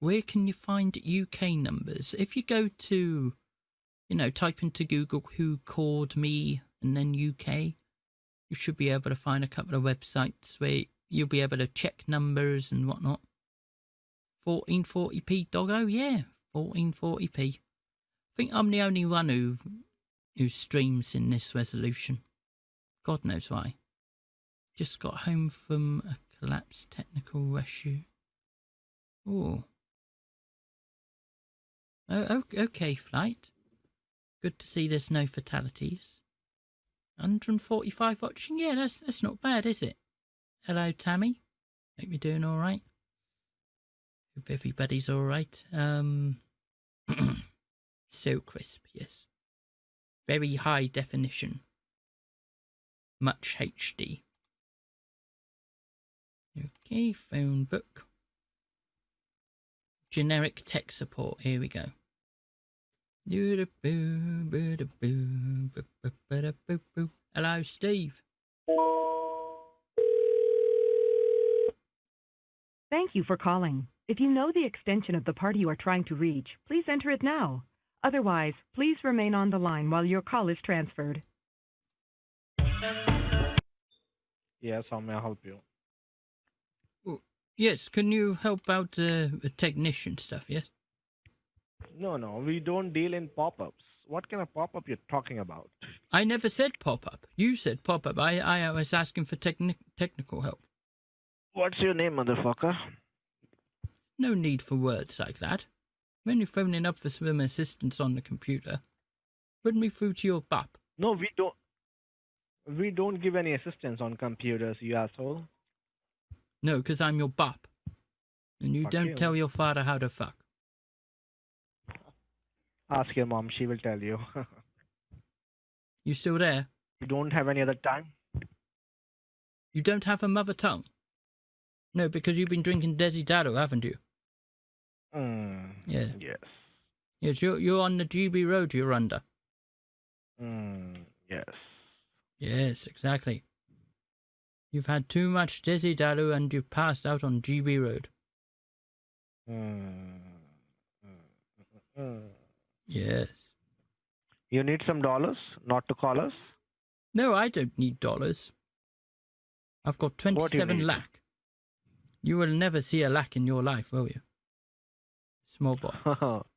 Where can you find UK numbers? If you go to, you know, type into Google who called me and then UK, you should be able to find a couple of websites where you'll be able to check numbers and whatnot. 1440p, doggo? Yeah, 1440p. I think I'm the only one who streams in this resolution. God knows why. Just got home from a collapsed technical issue. Oh, okay, flight. Good to see there's no fatalities. 145 watching. Yeah, that's not bad, is it? Hello, Tammy. Hope you're doing all right. Hope everybody's all right. So crisp, yes. Very high definition. Much HD. Okay, phone book. Generic tech support, here we go. Hello, Steve. Thank you for calling. If you know the extension of the party you are trying to reach, please enter it now. Otherwise, please remain on the line while your call is transferred. Yes, how may I help you? Oh, yes, can you help out technician stuff, yes? No, we don't deal in pop-ups. What kind of pop-up you're talking about? I never said pop-up. You said pop-up. I was asking for technical help. What's your name, motherfucker? No need for words like that. When you're phoning up for some assistance on the computer, put me through to your BAP. No, we don't give any assistance on computers, you asshole. No, because I'm your BAP. And you don't tell your father how to fuck. Ask your mom, she will tell you. You still there? You don't have any other time? You don't have a mother tongue? No, because you've been drinking Desi Daru, haven't you? Yeah. Yes. Yes, you're on the GB road you're under. Yes. Yes, exactly. You've had too much Desi Daru and you've passed out on GB road. Yes. You need some dollars not to call us? No, I don't need dollars. I've got 27 lakh. You will never see a lack in your life, will you? Small boy.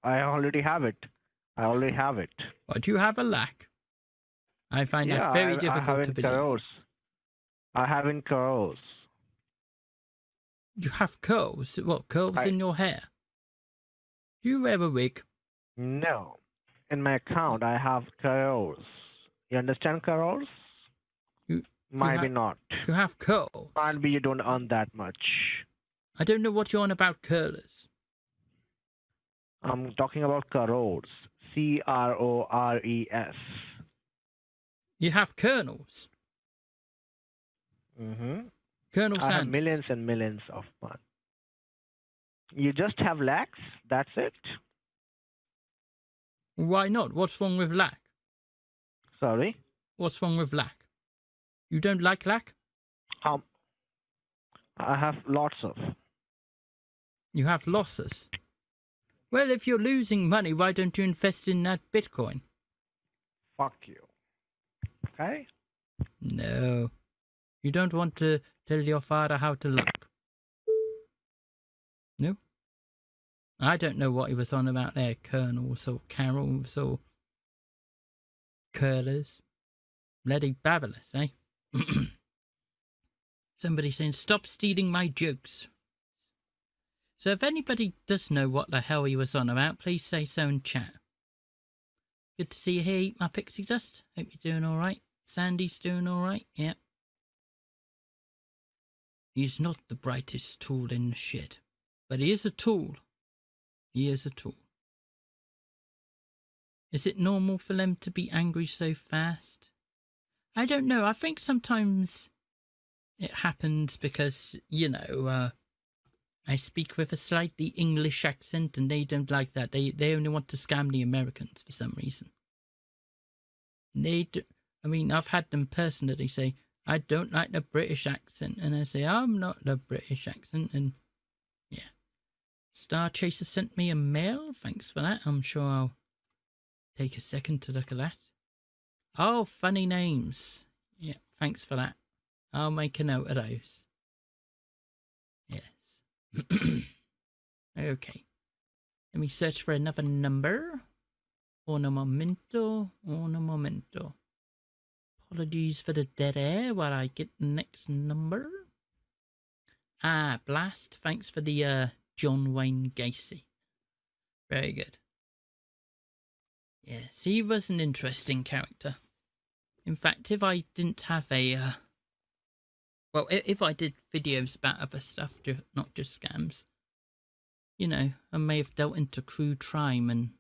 I already have it. I already have it. But you have a lack. I find that very difficult to believe. Curls. I haven't curls. You have curls? What, curls in your hair? Do you wear a wig? No. In my account, I have curls. You understand curls? Maybe not. You have curls. Maybe you don't earn that much. I don't know what you're on about curlers. I'm talking about curls. C-R-O-R-E-S. You have kernels. Mm-hmm. Colonel Sands. I have millions and millions of fun. You just have lacks? That's it? Why not? What's wrong with lack? Sorry? What's wrong with lack? You don't like lack? I have lots of. You have losses? Well, if you're losing money, why don't you invest in that Bitcoin? Fuck you. Okay? No. You don't want to tell your father how to look. No? I don't know what he was on about there, kernels or carols or curlers. Bloody babblers, eh? Somebody saying, stop stealing my jokes. So if anybody does know what the hell he was on about, please say so in chat. Good to see you here, eat my pixie dust. Hope you're doing all right. Sandy's doing all right, yeah. He's not the brightest tool in the shed, but he is a tool. He is a tool. Is it normal for them to be angry so fast? I don't know. I think sometimes it happens because, you know, I speak with a slightly English accent and they don't like that. They only want to scam the Americans for some reason. I mean, I've had them personally say, I don't like the British accent, and I say, I'm not the British accent, and yeah. Star Chaser sent me a mail, thanks for that, I'm sure I'll take a second to look at that. Oh, funny names, yeah, thanks for that, I'll make a note of those. Yes. Okay, let me search for another number. Uno momento. Apologies for the dead air while I get the next number. Ah, Blast, thanks for the John Wayne Gacy. Very good. Yes, he was an interesting character. In fact, if I didn't have a... well, if I did videos about other stuff, not just scams, you know, I may have dealt into true crime.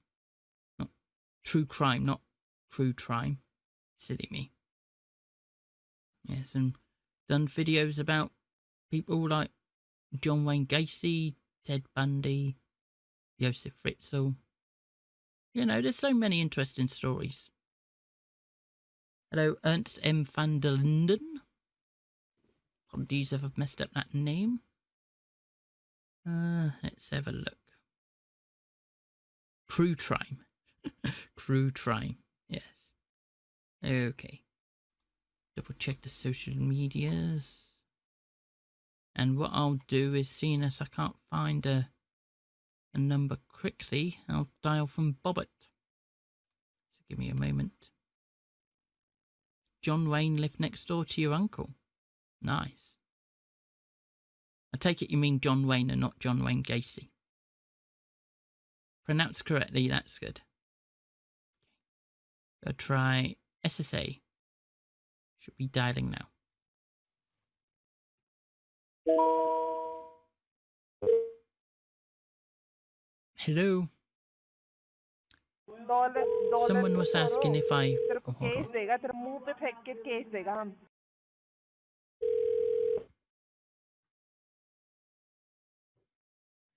Silly me. Yes, and done videos about people like John Wayne Gacy, Ted Bundy, Joseph Fritzl. You know, there's so many interesting stories. Hello, Ernst M. van der Linden. Apologies if I've messed up that name. Let's have a look. True crime. True crime, yes. Okay. Double check the social medias, and what I'll do is, seeing as I can't find a number quickly, I'll dial from Bobbert. So give me a moment. John Wayne lived next door to your uncle. Nice. I take it you mean John Wayne and not John Wayne Gacy. Pronounced correctly, that's good. I'll try SSA. Should be dialing now. Hello. Someone was asking if I... Oh, hold on.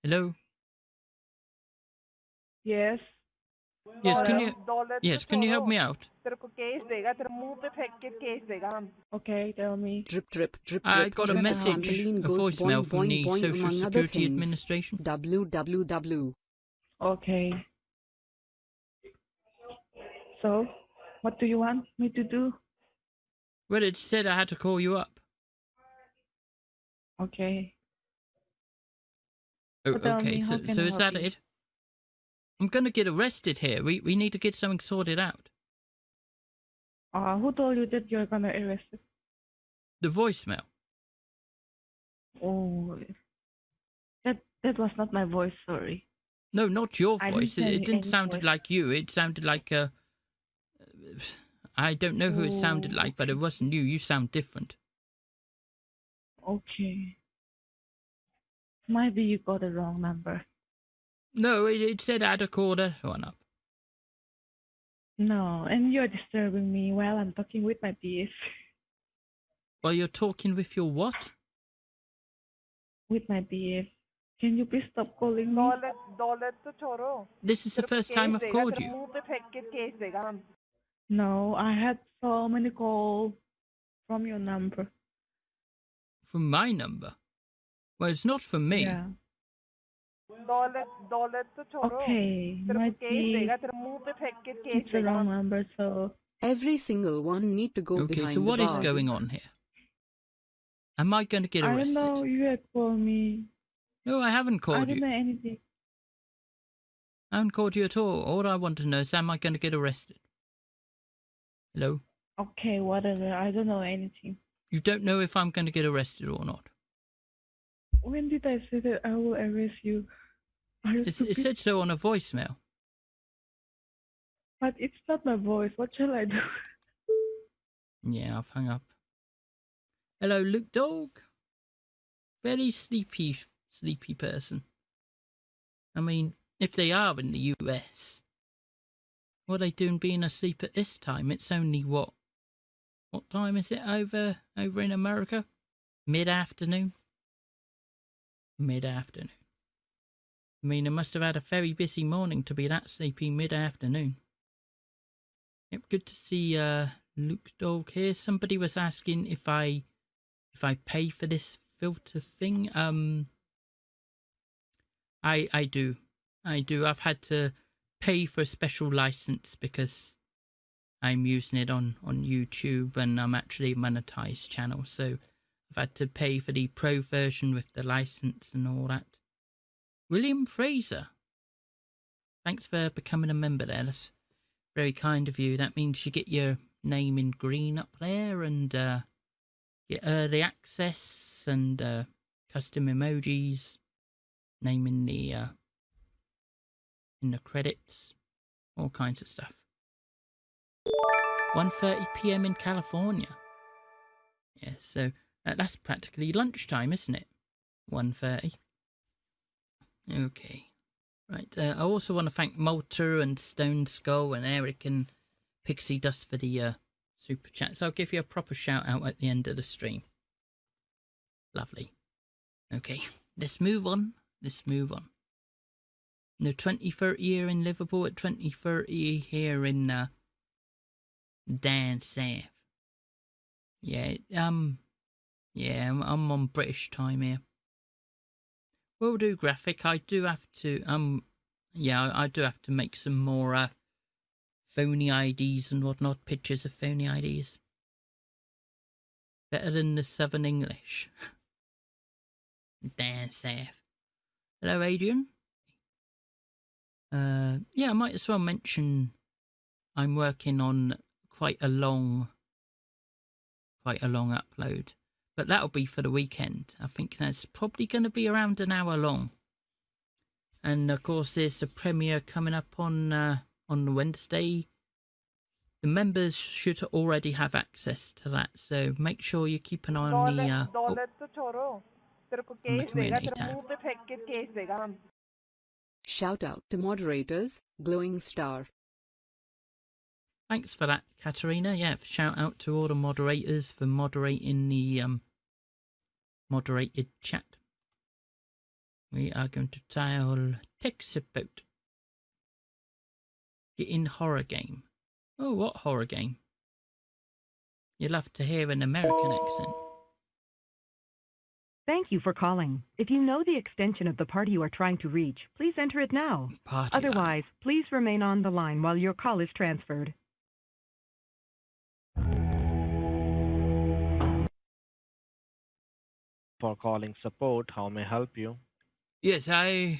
Hello. Yes. Yes, can you help me out? Okay, tell me. I got a message, a voicemail from the Social Security Administration. Okay. So, what do you want me to do? Well, it said I had to call you up. Okay. Oh, okay, so is that it? I'm going to get arrested here. We need to get something sorted out. Who told you that you're going to arrest us? The voicemail. Oh, that was not my voice, sorry. No, not your voice. It didn't sound like you. It sounded like a... I don't know who it sounded like, but it wasn't you. You sound different. Okay. Maybe you got the wrong number. No, it said I'd have called that one up. No, and you're disturbing me while I'm talking with my beef. Well, you're talking with your what? With my beef. Can you please stop calling me? This is the first time I've called you. No, I had so many calls from your number. From my number? Well, it's not from me. Yeah. Okay, might be it's the wrong number, so... Every single one need to go behind. Okay, so what is going on here? Am I going to get arrested? I don't know, you had called me. No, I haven't called you. I don't know anything. I haven't called you at all. All I want to know is, am I going to get arrested? Hello? Okay, whatever. I don't know anything. You don't know if I'm going to get arrested or not? When did I say that I will arrest you? It said so on a voicemail. But it's not my voice. What shall I do? Yeah, I've hung up. Hello, Luke Dog. Very sleepy person. I mean, if they are in the US, what are they doing being asleep at this time? It's only what? What time is it over in America? Mid-afternoon? Mid-afternoon. I mean, I must have had a very busy morning to be that sleepy mid-afternoon. Yep, good to see Luke Dog here. Somebody was asking if I pay for this filter thing. I do. I do. I've had to pay for a special license because I'm using it on YouTube and I'm actually a monetized channel, so I've had to pay for the pro version with the license and all that. William Fraser, thanks for becoming a member there. That's very kind of you. That means you get your name in green up there and get early access and custom emojis, name in the credits, all kinds of stuff. 1:30 p.m. in California. Yeah, so that's practically lunchtime, isn't it? 1:30. Okay. Right. I also want to thank Malta and Stone Skull and Eric and Pixie Dust for the super chats. I'll give you a proper shout out at the end of the stream. Lovely. Okay. Let's move on. Let's move on. No, 20:30 here in Liverpool, at 20:30 here in down south. Yeah. Yeah, I'm on British time here. Will do, Graphic. I do have to yeah, I do have to make some more phony IDs and whatnot, pictures of phony IDs. Better than the Southern English. Damn safe. Hello, Adrian. Yeah, I might as well mention I'm working on quite a long upload. But that'll be for the weekend. I think that's probably going to be around an hour long. And of course there's a premiere coming up on Wednesday. The members should already have access to that. So make sure you keep an eye on the, community tab. Shout out to moderators, Glowing Star. Thanks for that, Katarina. Yeah, shout out to all the moderators for moderating the moderated chat. We are going to tell Tex about getting horror game. Oh, what horror game? You'll love to hear an American accent. Thank you for calling. If you know the extension of the party you are trying to reach, please enter it now. Party Otherwise, line. Please remain on the line while your call is transferred. For calling support, how may I help you? Yes, Can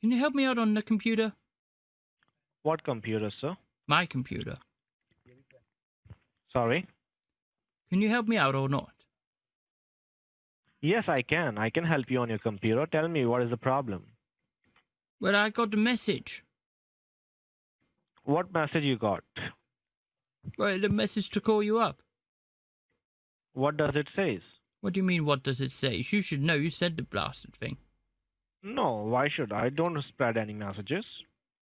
you help me out on the computer? What computer, sir? My computer. Sorry? Can you help me out or not? Yes, I can. I can help you on your computer. Tell me, what is the problem? Well, I got a message. What message you got? Well, the message to call you up. What does it say? What do you mean, what does it say? You should know. You said the blasted thing. No, why should I? I don't spread any messages.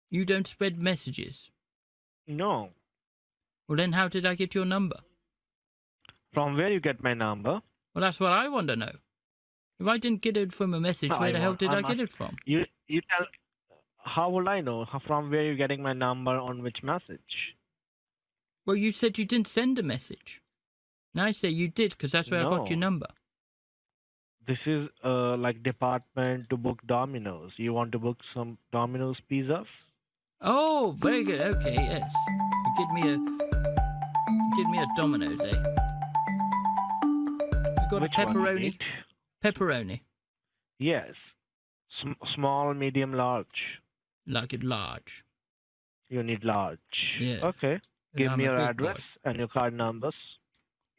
You don't spread messages? No. Well, then how did I get your number? From where you get my number? Well, that's what I want to know. If I didn't get it from a message, where the hell did I get it from? You tell... How will I know from where you're getting my number on which message? Well, you said you didn't send a message. And I say you did, because that's where I got your number. This is like department to book Domino's. You want to book some Domino's pizzas? Oh, very good. Okay, yes. Give me a Domino's, eh? You got a pepperoni. Pepperoni. Yes. Small, medium, large. Like it large. You need large. Yes. Okay. Give me your address and your card numbers.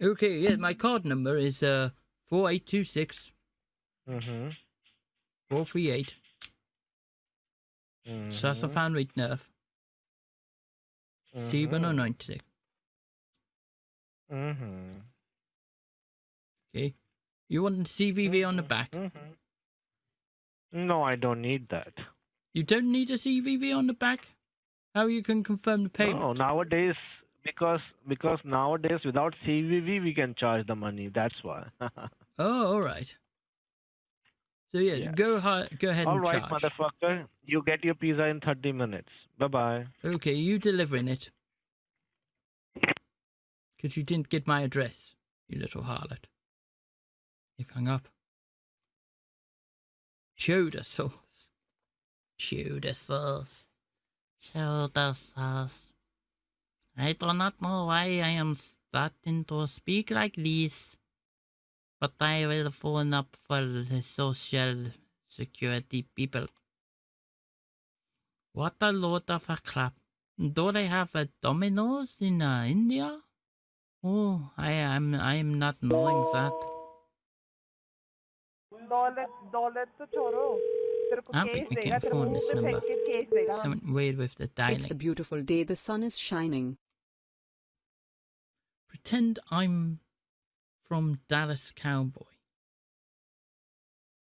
Okay. Yeah, my card number is 4826. 438. Sassafan with nerve. 790. Okay. You want the CVV on the back? No, I don't need that. You don't need a CVV on the back? How you can confirm the payment? No, nowadays, because nowadays without CVV we can charge the money. That's why. Oh, all right. So yes, yeah. Go ahead and charge. All right, motherfucker. You get your pizza in 30 minutes. Bye-bye. Okay, you delivering it. Because you didn't get my address, you little harlot. You've hung up. Cheddar sauce. Cheddar sauce. Cheddar sauce. I do not know why I am starting to speak like this, but I will phone up for the social security people. What a load of a crap. Do they have a Domino's in India? Oh, I am not knowing that. I think we can phone this number. Something weird with the dialing. It's a beautiful day. The sun is shining. Pretend I'm from Dallas Cowboy.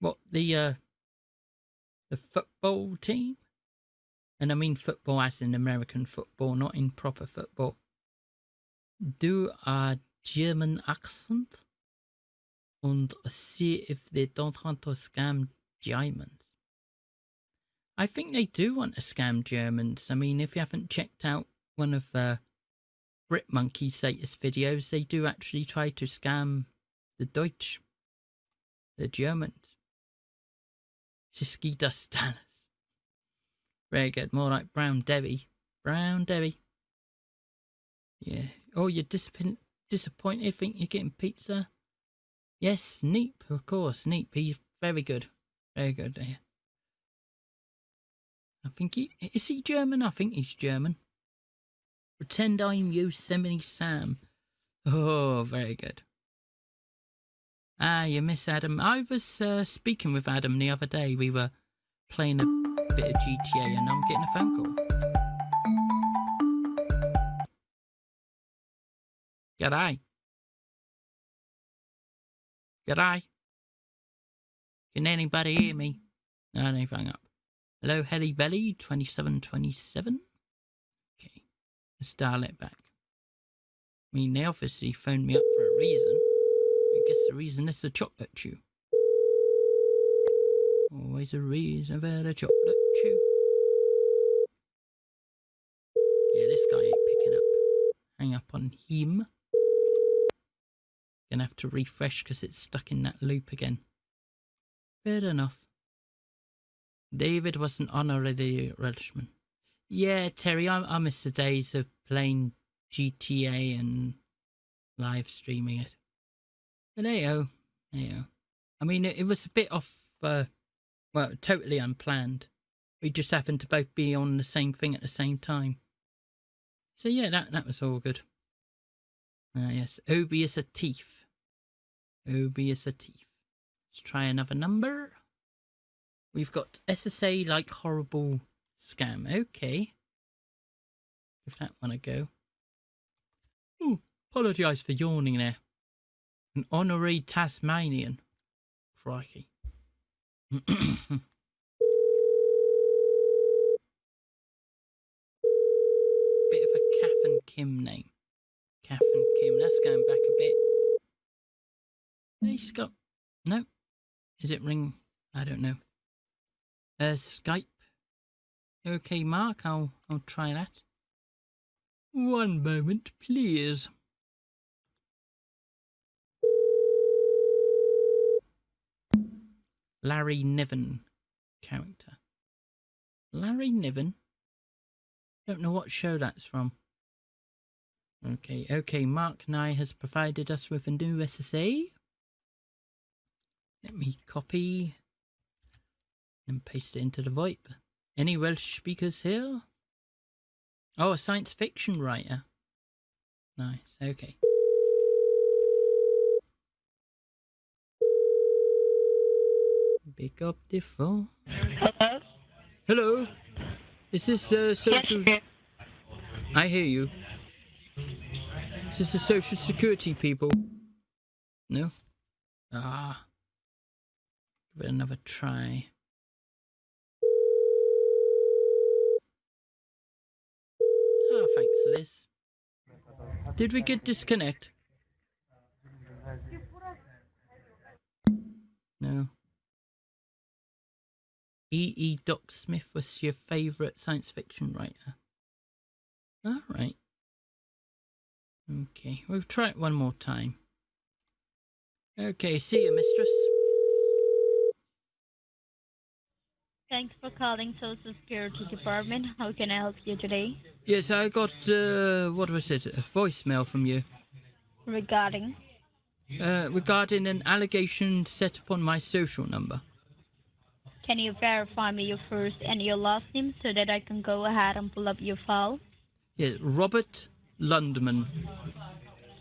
What, the football team? And I mean football as in American football, not in proper football. Do a German accent and see if they don't want to scam Germans. I think they do want to scam Germans. I mean, if you haven't checked out one of Brit Monkey's latest videos, they do actually try to scam the Deutsch, the Germans. Siski das Dallas. Very good, more like Brown Debbie. Brown Debbie. Yeah. Oh, you're disappointed, think you're getting pizza? Yes, Neep, of course, Neep. He's very good. Very good, yeah. I think is he German? I think he's German. Pretend I'm Yosemite Sam. Oh, very good. Ah, you miss Adam. I was speaking with Adam the other day. We were playing a bit of GTA and I'm getting a phone call. G'day. G'day. Can anybody hear me? No, they've hung up. Hello, Helly Belly, 2727. Okay, let's dial it back. I mean, they obviously phoned me up for a reason. I guess the reason is the chocolate chew. Always a reason for the chocolate chew. Yeah, this guy ain't picking up. Hang up on him. Gonna have to refresh because it's stuck in that loop again. Fair enough. David was an honorary Welshman. Yeah, Terry, I miss the days of playing GTA and live streaming it. But hey-o, I mean, it was a bit off Well, totally unplanned. We just happened to both be on the same thing at the same time. So yeah, that was all good. Yes, Obi is a thief. Obi is a thief. Let's try another number. We've got SSA like horrible scam. Okay. Give that one a go. Ooh, apologise for yawning there. An honorary Tasmanian. Crikey. Bit of a Kath and Kim name. Kath and Kim, that's going back a bit. He's got... No. Is it ring? I don't know. Skype. Okay, Mark, I'll try that. One moment, please. Larry Niven character. Larry Niven? Don't know what show that's from. Okay, Mark Nye has provided us with a new SSA. Let me copy and paste it into the VoIP. Any Welsh speakers here? Oh, a science fiction writer. Nice, okay. Pick up the phone. Hello? Hello? Is this social... Yes, I hear you. Is this the social security people? No? Ah. Give it another try. Oh, thanks, Liz. Did we get disconnect? No. E.E. Doc Smith was your favourite science fiction writer. Alright. Okay, we'll try it one more time. Okay, see you, mistress. Thanks for calling Social Security Department. How can I help you today? Yes, I got, what was it, a voicemail from you. Regarding? Regarding an allegation set upon my social number. Can you verify me your first and your last name so that I can go ahead and pull up your file? Yes, Robert Lundman.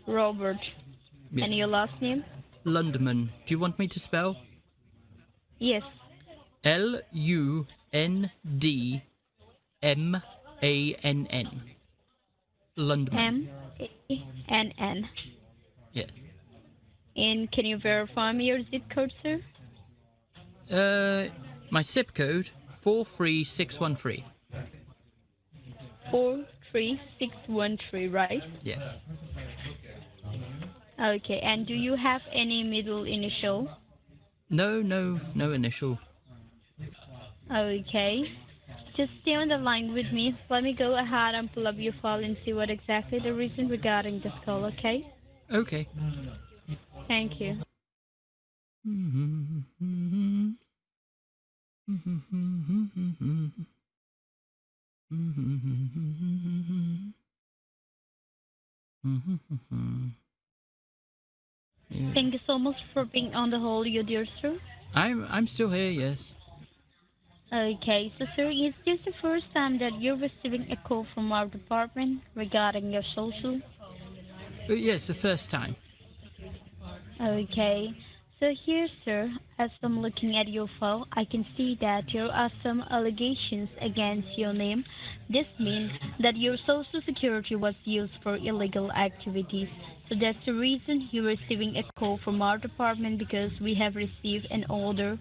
Robert. Yeah. And your last name? Lundman. Do you want me to spell? Yes. L-U-N-D-M-A-N-N. Lundman. M-A-N-N. Yeah. And can you verify me your zip code, sir? My zip code, 43613. 43613, right? Yeah. Okay, and do you have any middle initial? No initial. Okay. Just stay on the line with me. Let me go ahead and pull up your file and see what exactly the reason regarding this call, okay? Okay. Thank you. Thank you so much for being on the hold, you dear sir. I'm still here, yes. Okay, so sir, is this the first time that you're receiving a call from our department regarding your social? Yes, the first time. Okay. So here, sir, as I'm looking at your file, I can see that there are some allegations against your name. This means that your social security was used for illegal activities. So that's the reason you're receiving a call from our department, because we have received an order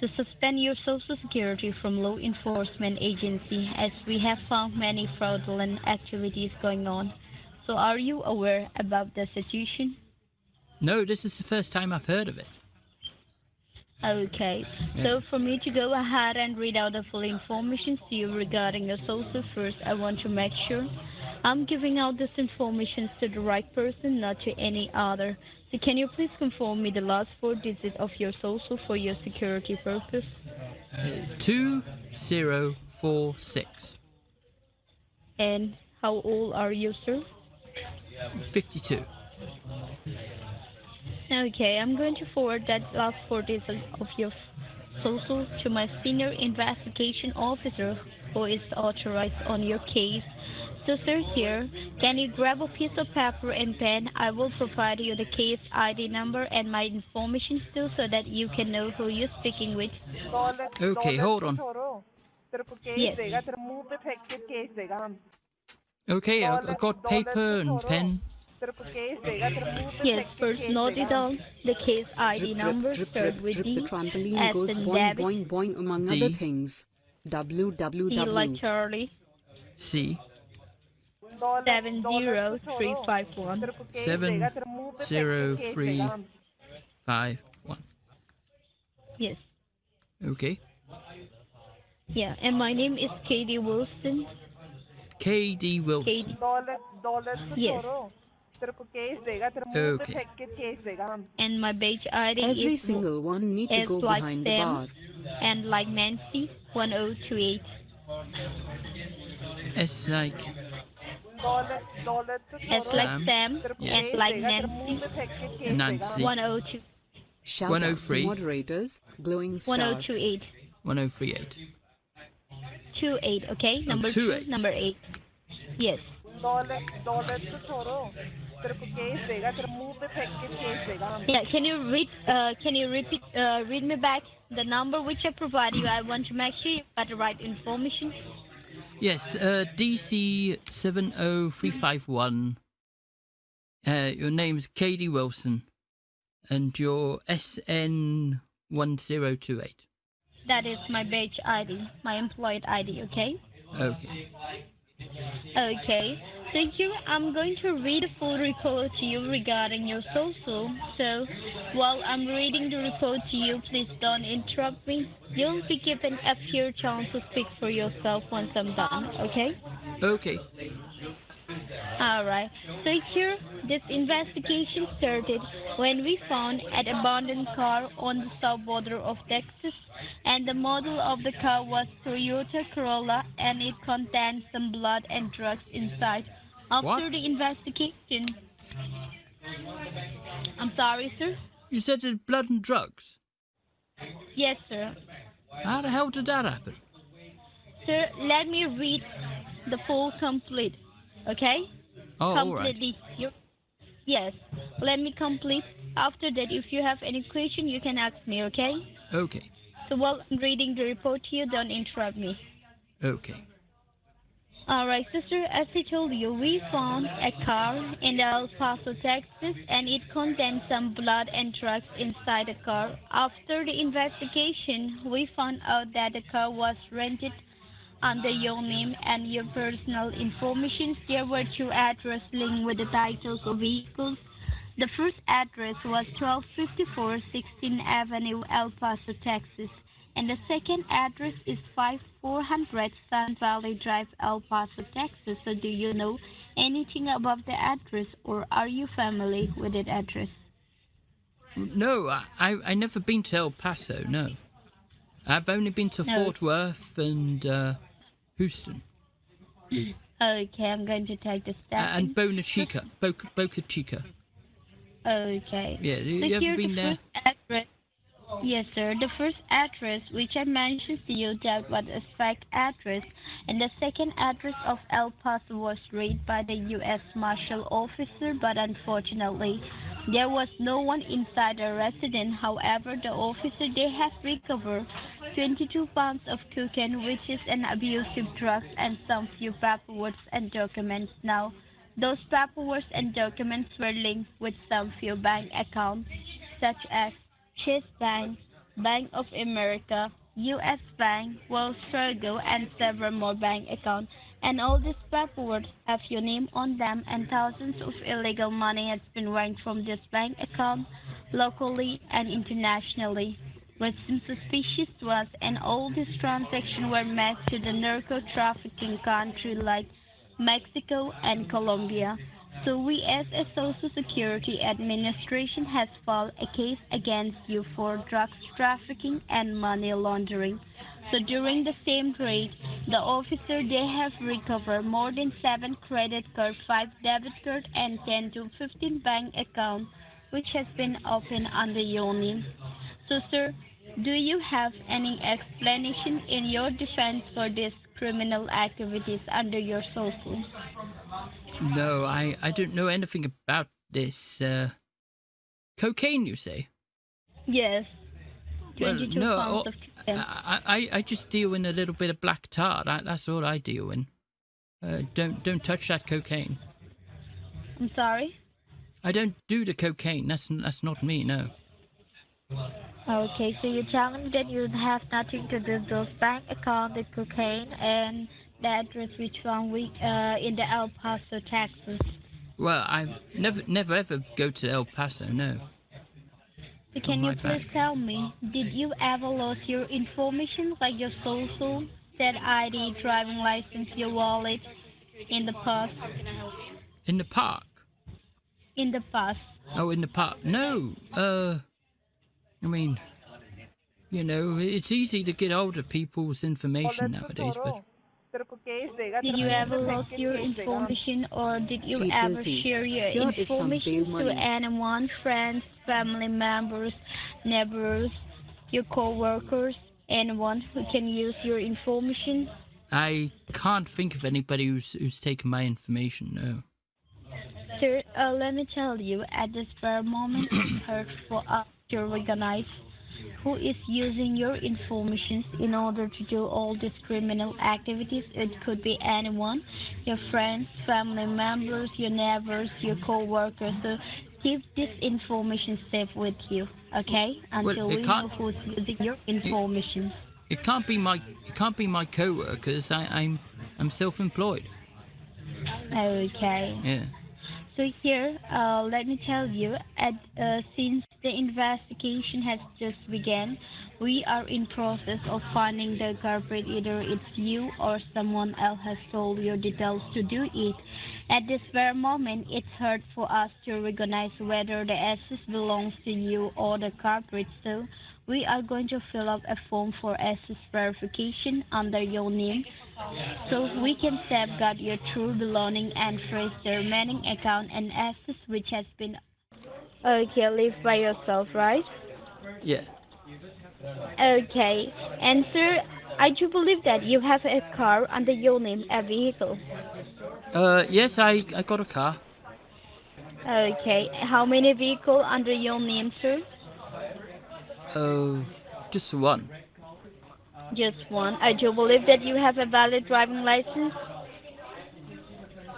to suspend your social security from law enforcement agency, as we have found many fraudulent activities going on. So are you aware about the situation? No, this is the first time I've heard of it. Okay. Yeah. So for me to go ahead and read out the full information to you regarding your social first, I want to make sure I'm giving out this information to the right person, not to any other. So can you please confirm me the last 4 digits of your social for your security purpose? 2046. And how old are you, sir? 52. Okay, I'm going to forward that last 4 digits of your also to my senior investigation officer who is authorized on your case. Sir, here, can you grab a piece of paper and pen? I will provide you the case ID number and my information still so that you can know who you're speaking with. Okay, hold on. Yes. Okay, I've got paper and pen. Yes, first note it down, the case ID number, start with D. The trampoline goes boing, boing, boing, among other things. WWW. Like Charlie. C. 70351. 70351. Yes. Okay. Yeah, and my name is K.D. Wilson. K.D. Wilson. Yes. Okay. And my badge ID is every single one need to go like behind the bar. And like Nancy, 1028. S like. S like Sam, yes. S like Nancy, Nancy. 102. Shout 103. Moderators, glowing star. 1028. 1038. 28, okay? Number 28. 2, number 8. Yes. Yeah, can you repeat me back the number which I provide you? I want to make sure you got the right information. Yes, DC 70351. Your name's K.D. Wilson, and your SN 1028. That is my badge ID, my employee ID. Okay. Okay. Okay. Thank you. I'm going to read a full report to you regarding your social. So, while I'm reading the report to you, please don't interrupt me. You'll be given a fair chance to speak for yourself once I'm done, okay? Okay. Alright. So here, this investigation started when we found an abandoned car on the south border of Texas, and the model of the car was Toyota Corolla, and it contained some blood and drugs inside. After what? The investigation... I'm sorry, sir? You said it's blood and drugs? Yes, sir. How the hell did that happen? Sir, let me read the full complete. Okay? Oh, completely. All right. Yes. Let me complete. After that, if you have any question, you can ask me, okay? Okay. So while I'm reading the report to you, don't interrupt me. Okay. Alright, sister, as I told you, we found a car in El Paso, Texas, and it contained some blood and drugs inside the car. After the investigation, we found out that the car was rented under your name and your personal information. There were two addresses linked with the titles of vehicles. The first address was 1254 16th Avenue, El Paso, Texas, and the second address is 5400 Sun Valley Drive, El Paso, Texas. So do you know anything about the address, or are you familiar with that address? No, I never been to El Paso, no. I've only been to Fort Worth and Houston. Okay, I'm going to take the staff. And Boca Chica. Boca Chica. Okay. Yeah, you ever been there? Address. Yes, sir. The first address, which I mentioned to you, that was a fake address. And the second address of El Paso was read by the U.S. Marshal officer, but unfortunately, there was no one inside the residence. However, the officer, they have recovered 22 pounds of cocaine, which is an abusive drug, and some few paperwork and documents. Now, those paperwork and documents were linked with some few bank accounts, such as Chase Bank, Bank of America, U.S. Bank, Wells Fargo, and several more bank accounts. And all these paperwork have your name on them, and thousands of illegal money has been raised from this bank account, locally and internationally. What seemed suspicious was, and all these transactions were made to the narco-trafficking country like Mexico and Colombia. So we as a Social Security Administration has filed a case against you for drugs trafficking and money laundering. So during the same raid, the officer, they have recovered more than 7 credit cards, 5 debit cards, and 10 to 15 bank accounts, which has been opened under your name. So sir, Do you have any explanation in your defense for these criminal activities under your social? No, I don't know anything about this. Cocaine, you say? Yes. Well, no, I just deal in a little bit of black tar. That's all I deal in. Don't touch that cocaine. I'm sorry? I don't do the cocaine. That's not me, no. Okay, so you're telling me that you have nothing to do with those bank accounts, the cocaine, and the address which one week in the El Paso, Texas. Well, I've never ever go to El Paso, no. So can you please tell me, did you ever lose your information, like your social, that ID, driving license, your wallet, in the past? In the park? In the past. Oh, in the park. No, I mean, you know, it's easy to get older people's information nowadays, but... Did you ever lose your information, or did you ever share your information to anyone, friends, family members, neighbors, your co-workers, anyone who can use your information? I can't think of anybody who's taken my information, no. Sir, let me tell you, at this very moment, it's hard for us to recognize who is using your information in order to do all these criminal activities. It could be anyone, your friends, family members, your neighbors, your co-workers. So keep this information safe with you, okay? Until we know who's using your information. It can't be my co-workers. I'm self-employed. Okay. Yeah. So here, let me tell you, since the investigation has just begun, we are in process of finding the culprit. Either it's you or someone else has sold your details to do it. At this very moment, it's hard for us to recognize whether the assets belongs to you or the culprit. So we are going to fill up a form for assets verification under your name, so we can safeguard your true belonging and trace the remaining account and assets which has been... Okay, live by yourself, right? Yeah. Okay, and sir, I do believe that you have a car under your name, a vehicle. Yes, I got a car. Okay, how many vehicles under your name, sir? Just one. Just one. I do believe that you have a valid driving license.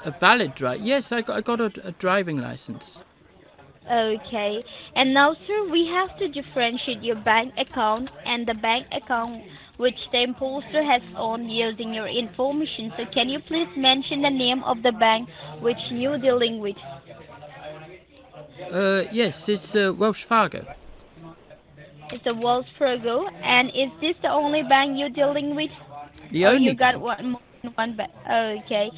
A valid drive? Yes, I got a driving license. Okay. And now, sir, we have to differentiate your bank account and the bank account which the imposter has owned using your information. So can you please mention the name of the bank which you're dealing with? Yes, it's Welsh Fargo. It's a Wells Fargo, and is this the only bank you're dealing with? The only. You got one bank. Okay,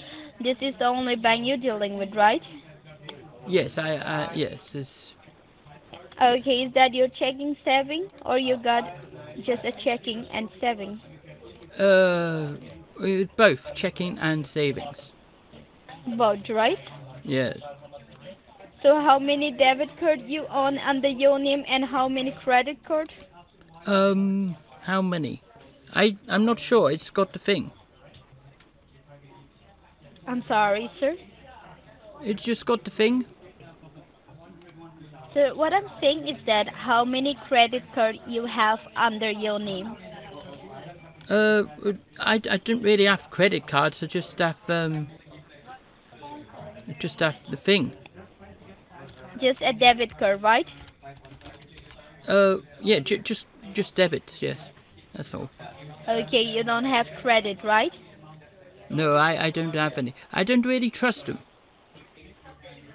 this is the only bank you're dealing with, right? Yes, yes, it's. Okay, is that your checking, saving, or you got just a checking and saving? Both checking and savings. Both, right? Yes. So how many debit cards you own under your name and how many credit cards? How many? I'm not sure. It's got the thing. I'm sorry, sir? It's just got the thing. So what I'm saying is that how many credit cards you have under your name? I don't really have credit cards. I just have the thing. Just a debit card, right? Yeah, just debits, yes. That's all. Okay, you don't have credit, right? No, I don't have any. I don't really trust them.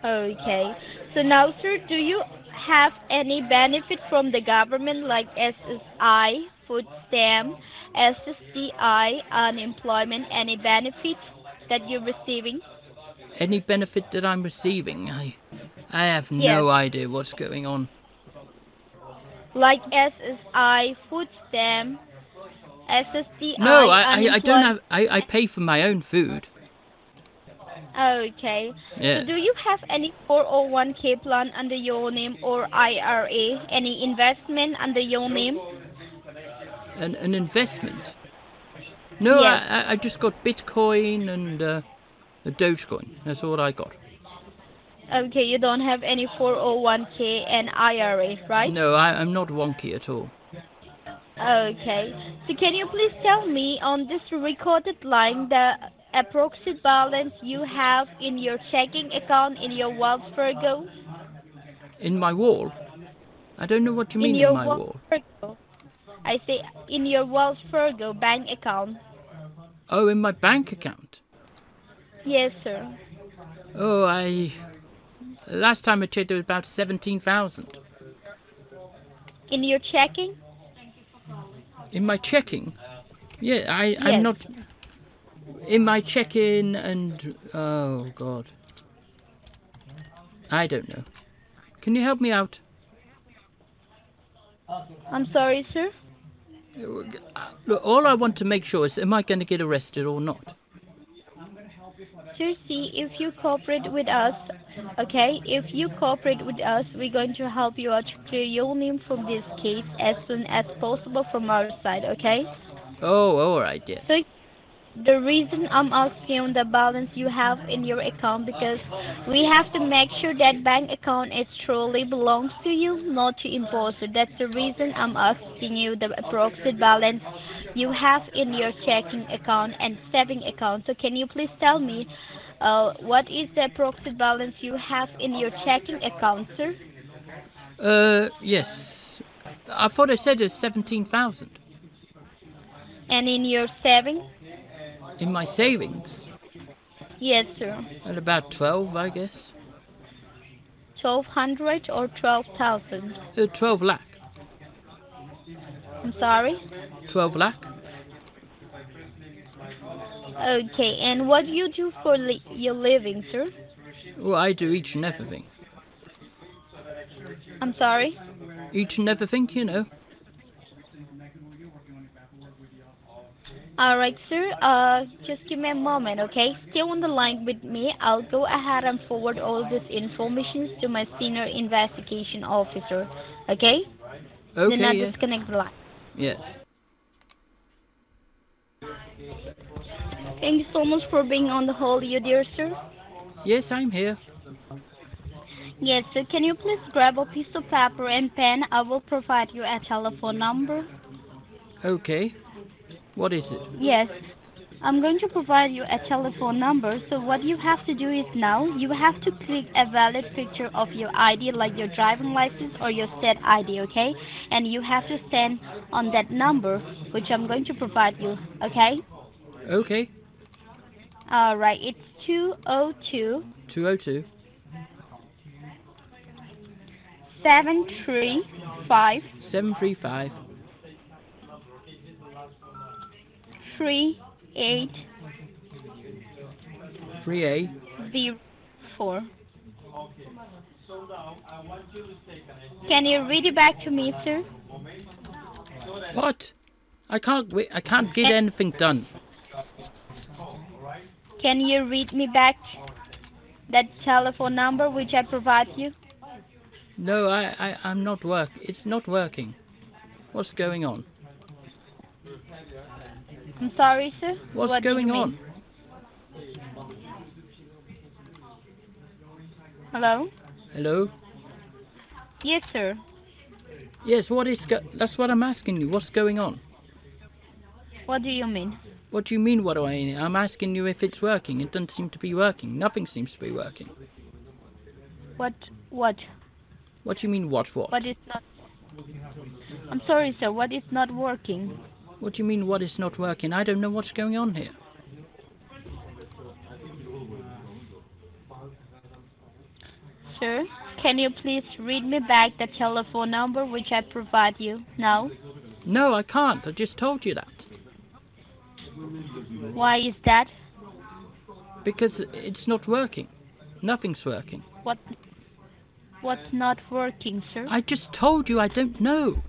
Okay. So now, sir, do you have any benefit from the government like SSI, food stamp, SSDI, unemployment, any benefit that you're receiving? Any benefit that I'm receiving? I have no idea what's going on. Like SSI, food stamp, SSDI. No, I don't have. I pay for my own food. Okay. Yeah. So do you have any 401k plan under your name or IRA? Any investment under your name? an investment. No, yeah. I just got Bitcoin and a Dogecoin. That's all I got. Okay, you don't have any 401k and IRA, right? No, I'm not wonky at all. Okay. So can you please tell me on this recorded line the approximate balance you have in your checking account in your Wells Fargo? In my wall? I don't know what you mean in my wall. I say in your Wells Fargo bank account. Oh, in my bank account? Yes, sir. Oh, last time I checked, it was about 17,000. In your checking? In my checking? Yeah, yes. I'm not... In my check-in and... Oh, God. I don't know. Can you help me out? I'm sorry, sir? Look, all I want to make sure is, am I going to get arrested or not? Sir, see, if you cooperate with us, okay, if you cooperate with us, we're going to help you out to clear your name from this case as soon as possible from our side, okay? Oh, all right, yes. So, the reason I'm asking on the balance you have in your account, because we have to make sure that bank account is truly belongs to you, not to imposter. That's the reason I'm asking you the approximate balance you have in your checking account and saving account. So can you please tell me what is the approximate balance you have in your checking account, sir? Yes. I thought I said it's 17,000. And in your saving? In my savings? Yes, sir. At about 12, I guess. 1,200 or 12,000? 12 lakh. I'm sorry? 12 lakh. Okay, and what do you do for your living, sir? Well, I do each and everything. I'm sorry? Each and everything, you know. Alright, sir, just give me a moment, okay? Stay on the line with me. I'll go ahead and forward all this information to my senior investigation officer, okay? Okay, then I'll disconnect the line. Yeah. Thank you so much for being on the hold, you dear sir. Yes, I'm here. Yes, sir, can you please grab a piece of paper and pen? I will provide you a telephone number. Okay. What is it? Yes, I'm going to provide you a telephone number. So what you have to do is now, you have to click a valid picture of your ID, like your driving license or your state ID, okay? And you have to stand on that number, which I'm going to provide you, okay? Okay. All right, it's 202. 202. 735. 735. 3804. Can you read it back to me, sir? What? I can't. I can't get anything done. Can you read me back that telephone number which I provide you? No, I'm not It's not working. What's going on? I'm sorry, sir. What going on? Hello? Hello? Yes, sir. Yes, what is... That's what I'm asking you. What's going on? What do you mean? What do you mean, what do I mean? I'm asking you if it's working. It doesn't seem to be working. Nothing seems to be working. What? What do you mean, what? What is not... I'm sorry, sir. What is not working? What do you mean, what is not working? I don't know what's going on here. Sir, can you please read me back the telephone number which I provide you now? No, I can't. I just told you that. Why is that? Because it's not working. Nothing's working. What's not working, sir? I just told you I don't know.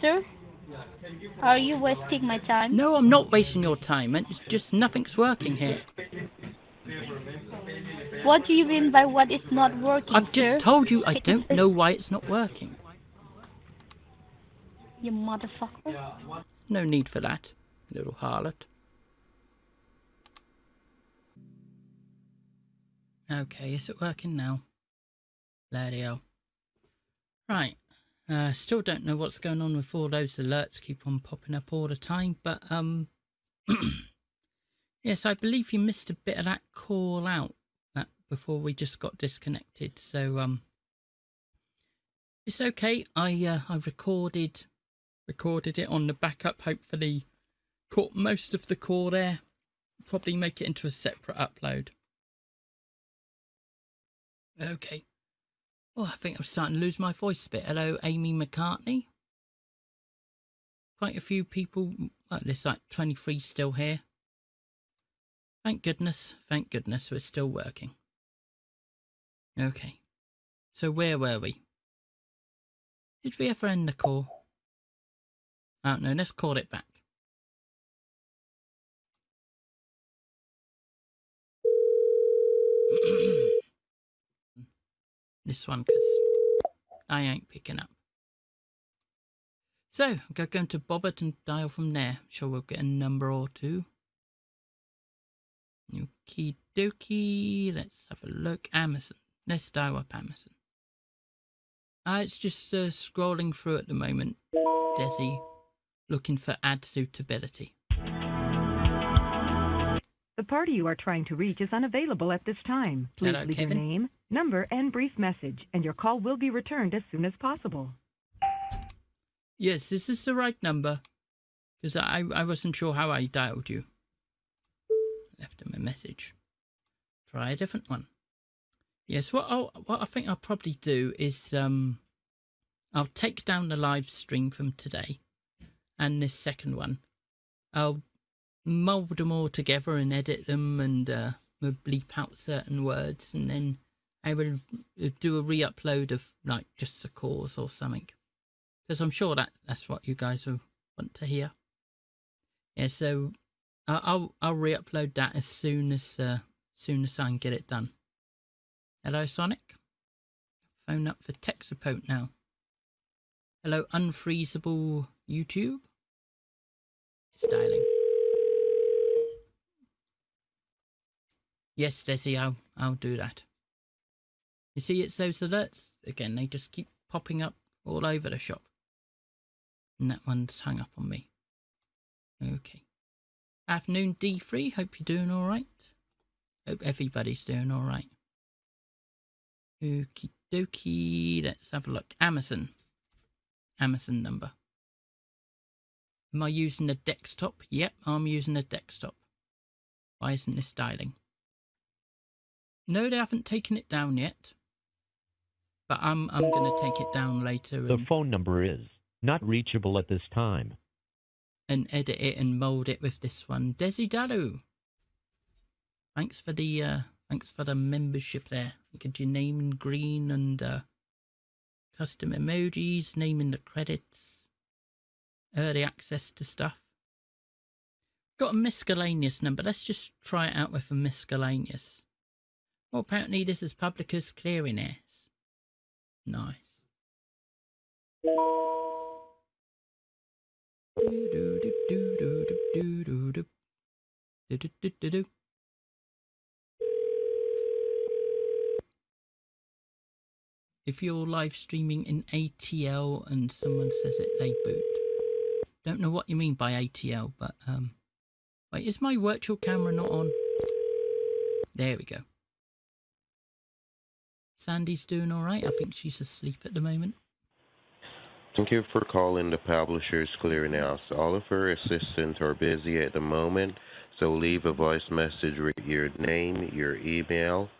Sir? Are you wasting my time? No, I'm not wasting your time. It's just nothing's working here. What do you mean by what is not working, I've just told you I don't know why it's not working. You motherfucker. No need for that, little harlot. Okay, is it working now? Bloody hell. Right. Still don't know what's going on with all those alerts keep on popping up all the time, but yes, I believe you missed a bit of that call out that before we just got disconnected. So it's okay. I recorded it on the backup. Hopefully, caught most of the call there. Probably make it into a separate upload. Okay. Oh, I think I'm starting to lose my voice a bit. Hello, Amy McCartney. Quite a few people. Oh, there's like 23 still here. Thank goodness. Thank goodness we're still working. Okay. So where were we? Did we ever end the call? Oh, no, let's call it back. This one, because I ain't picking up. So, I'm going to Bobbert and dial from there. I'm sure we'll get a number or two. Okie dokie. Let's have a look. Amazon. Let's dial up Amazon. It's just scrolling through at the moment. Desi, looking for ad suitability. The party you are trying to reach is unavailable at this time. Please leave your name, number, and brief message, and your call will be returned as soon as possible. Yes, this is the right number, because I wasn't sure how I dialed you. Left him a message. Try a different one. Yes, what I think I'll probably do is I'll take down the live stream from today and this second one. I'll mould them all together and edit them and we'll bleep out certain words, and then I will do a re-upload of like just the cause or something, because I'm sure that's what you guys will want to hear. Yeah, so I'll re-upload that as soon as I can get it done. Hello, Sonic. Phone up for tech support now. Hello, unfreezable YouTube. It's dialing. Yes, Desi, I'll do that. You see, it's those alerts. Again, they just keep popping up all over the shop. And that one's hung up on me. Okay. Afternoon, D3. Hope you're doing all right. Hope everybody's doing all right. Okie dokie. Let's have a look. Amazon. Amazon number. Am I using a desktop? Yep, I'm using a desktop. Why isn't this dialing? No, they haven't taken it down yet. But I'm going to take it down later. The phone number is not reachable at this time. And edit it and mould it with this one. Desi Daru. Thanks for the membership there. Get your name in green and custom emojis, name in the credits, early access to stuff. Got a miscellaneous number. Let's just try it out with a miscellaneous. Well, apparently this is Publica's Clearing Heirs. Nice. If you're live streaming in ATL and someone says it, they boot. Don't know what you mean by ATL, but wait, is my virtual camera not on? There we go. Sandy's doing all right. I think she's asleep at the moment. Thank you for calling the Publishers Clearinghouse. All of her assistants are busy at the moment, so leave a voice message with your name, your email,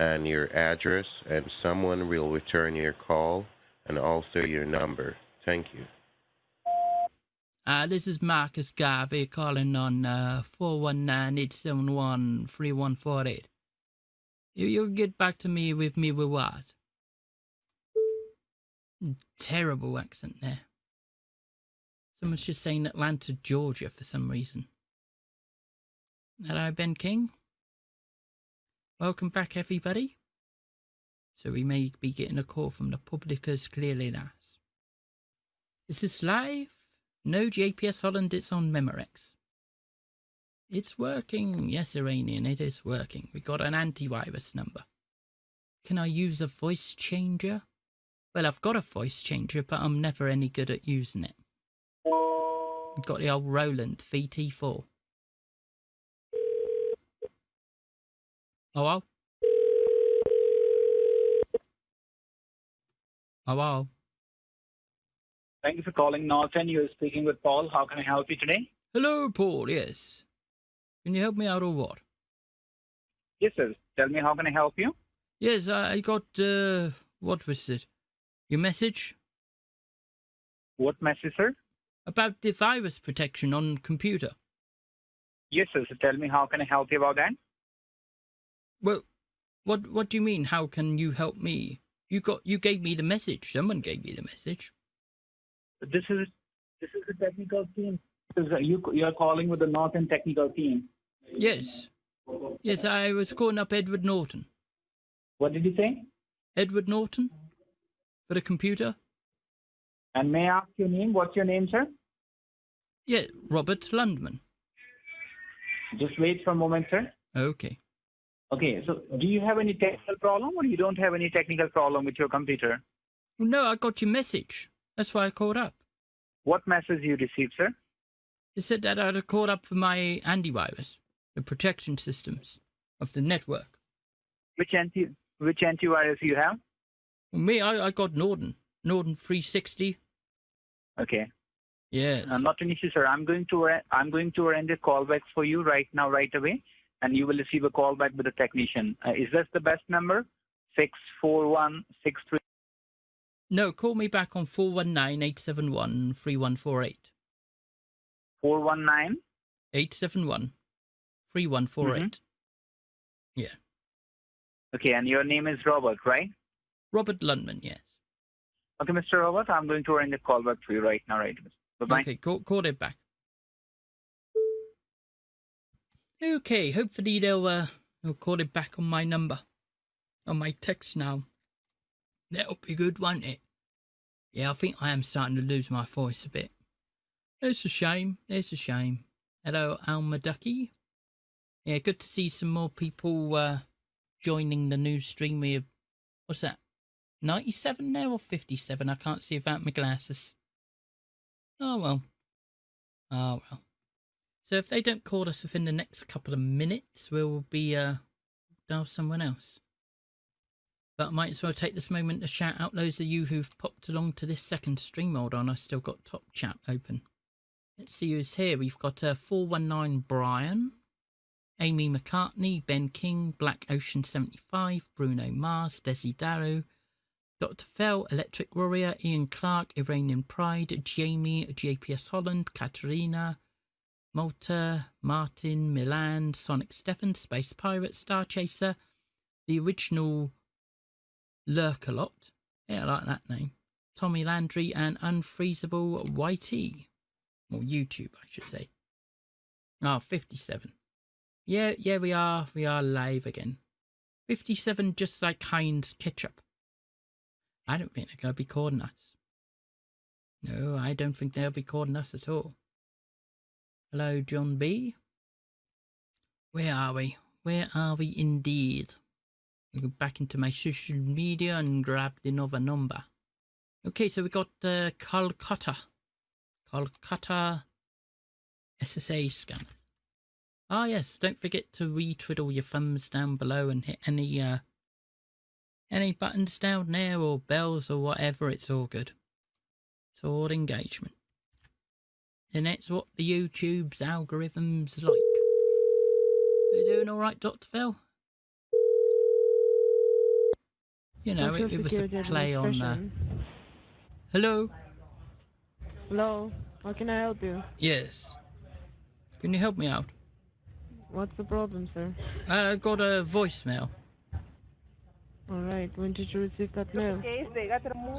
and your address, and someone will return your call and also your number. Thank you. This is Marcus Garvey calling on 419-871-3148. You'll get back to me with what? Terrible accent there. Someone's just saying Atlanta, Georgia for some reason. Hello, Ben King. Welcome back, everybody. So we may be getting a call from the public as clearly last. Is this live? No, JPS Holland, it's on Memorex. It's working. Yes, Iranian, it is working. We got an antivirus number. Can I use a voice changer? Well, I've got a voice changer, but I'm never any good at using it. I've got the old Roland VT4. Hello? Hello? Thank you for calling Norton. You're speaking with Paul. How can I help you today? Hello, Paul. Yes. Can you help me out or what? Yes, sir. Tell me, how can I help you? Yes, I got, what was it? Your message? What message, sir? About the virus protection on computer. Yes, sir. So tell me, how can I help you about that? Well, what do you mean, how can you help me? You gave me the message. Someone gave me the message. This is the technical team. You're calling with the Norton technical team. Yes. Yes, I was calling up Edward Norton. What did you say? Edward Norton, for the computer. And may I ask your name? What's your name, sir? Yeah, Robert Lundman. Just wait for a moment, sir. Okay. Okay, so do you have any technical problem, or you don't have any technical problem with your computer? No, I got your message. That's why I called up. What message you received, sir? It said that I'd called up for my antivirus, the protection systems of the network. Which antivirus you have? Me, I got Norton. Norton 360. Okay. Yeah. Not an issue, sir. I'm going to arrange a callback for you right now, right away, and you will receive a callback with a technician. Is this the best number? 64163. No, call me back on 419-871-3148. 419-871-3148. Yeah. Okay, and your name is Robert, right? Robert Lundman, yes. Okay, Mr. Robert, I'm going to arrange a callback for you right now, right? Bye-bye. Okay, call it back. Okay, hopefully they'll call it back on my number, on my text now. That'll be good, won't it? Yeah, I think I am starting to lose my voice a bit. It's a shame, it's a shame. Hello, Alma Ducky. Yeah, good to see some more people, joining the new stream. We have, what's that, 97 there or 57? I can't see without my glasses. Oh well. Oh well. So if they don't call us within the next couple of minutes, we'll be dial someone else. But I might as well take this moment to shout out those of you who've popped along to this second stream. Hold on, I've still got top chat open. Let's see who's here. We've got 419 Brian, Amy McCartney, Ben King, Black Ocean 75, Bruno Mars, Desi Daru, Dr. Phil, Electric Warrior, Ian Clark, Iranian Pride, Jamie, JPS Holland, Katarina, Malta, Martin, Milan, Sonic Stefan, Space Pirate, Star Chaser, the original Lurkalot, yeah, I like that name, Tommy Landry, and Unfreezable YT, or YouTube, I should say. Ah, 57. Yeah, yeah, we are live again. 57, just like Heinz ketchup. I don't think they're going to be calling us. No, I don't think they'll be calling us at all. Hello, John B. Where are we? Where are we indeed? I'll go back into my social media and grab another number. Okay, so we got Kolkata. Kolkata SSA scanner. Ah, yes, don't forget to retweet all your thumbs down below and hit any buttons down there or bells or whatever. It's all good. It's all engagement. And that's what the YouTube's algorithm's like. Are you doing all right, Dr. Phil? You know, it was a play on... Hello? Hello, how can I help you? Yes. Can you help me out? What's the problem, sir? I got a voicemail. Alright, when did you receive that mail?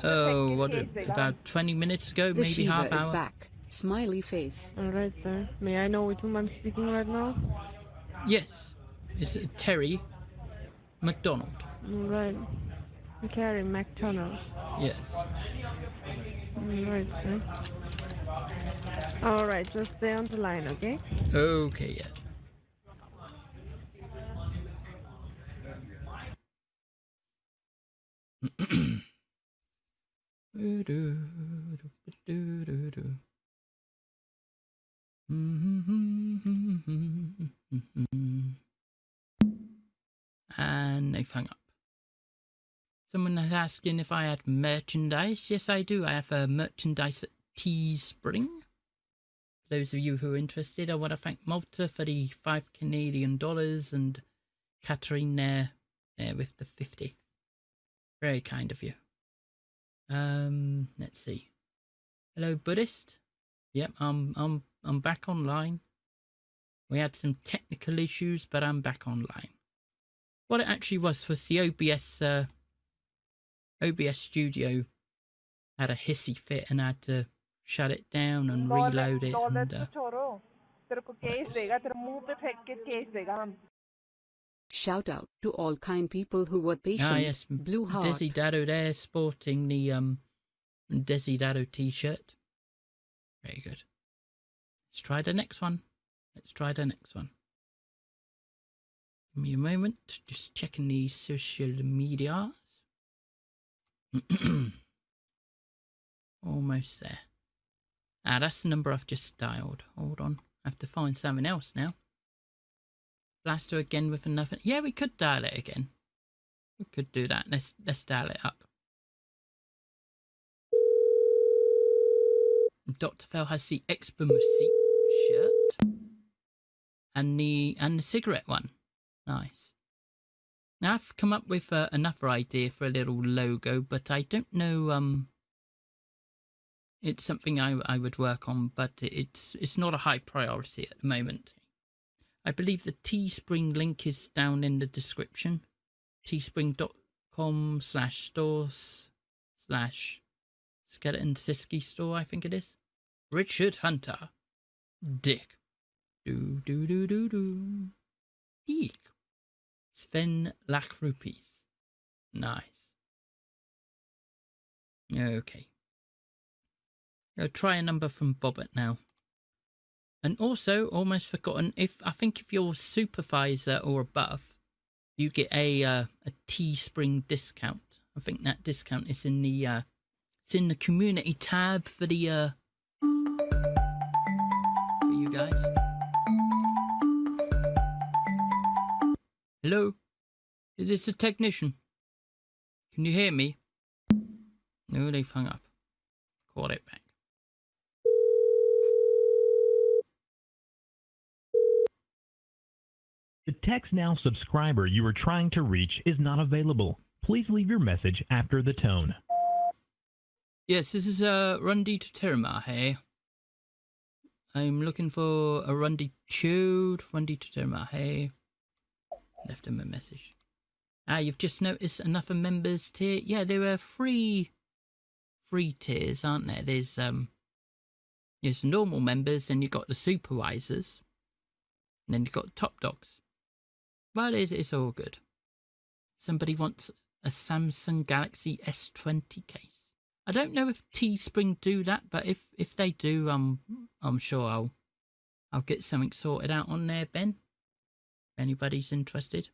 Oh, what, about 20 minutes ago, maybe half hour? The Shiva is back. Smiley face. Alright, sir. May I know with whom I'm speaking right now? Yes. It's Terry McDonald. Alright. Terry McDonald. Yes. Alright, sir. Alright, just stay on the line, okay? Okay, yes. Yeah. And they've hung up. Someone is asking if I had merchandise. Yes, I do. I have merchandise at Teespring. For those of you who are interested, I want to thank Malta for the $5 Canadian and Katarina there with the 50. Very kind of you. Let's see. Hello, Buddhist. Yep, I'm back online. We had some technical issues, but I'm back online. What it actually was the OBS studio had a hissy fit and I had to shut it down and reload it. And, shout out to all kind people who were patient. Ah, yes. Blue Heart. Desi Daru there sporting the Desi Daru t-shirt. Very good. Let's try the next one. Give me a moment. Just checking the social medias. Almost there. Ah, that's the number I've just dialed. Hold on. I have to find something else now. Blaster again with another. Yeah, we could dial it again. We could do that. Let's dial it up. Dr. Phil has the Expomacy shirt and the cigarette one. Nice. Now I've come up with another idea for a little logo, but I don't know. It's something I would work on, but it's not a high priority at the moment. I believe the Teespring link is down in the description. Teespring.com/stores/Skeleton Siski store, I think it is. Richard Hunter. Dick. Dick. Sven Lakh Rupees. Nice. Okay. I'll try a number from Bobbert now. And also, almost forgotten, I think if you're supervisor or above, you get a Teespring discount. I think that discount is in the it's in the community tab for the for you guys. Hello, is this the technician? Can you hear me? No, they've hung up. Call it back. The Text Now subscriber you are trying to reach is not available. Please leave your message after the tone. Yes, this is Rundi to Terima here. I'm looking for a Rundi Chud, Rundi to Terima here. Left him a message. Ah, you've just noticed another members tier. Yeah, there are three tiers, aren't there? There's normal members, then you've got the supervisors, and then you've got top dogs. But it's all good. Somebody wants a Samsung Galaxy S20 case. I don't know if Teespring do that, but if they do, I'm sure I'll get something sorted out on there, Ben. If anybody's interested.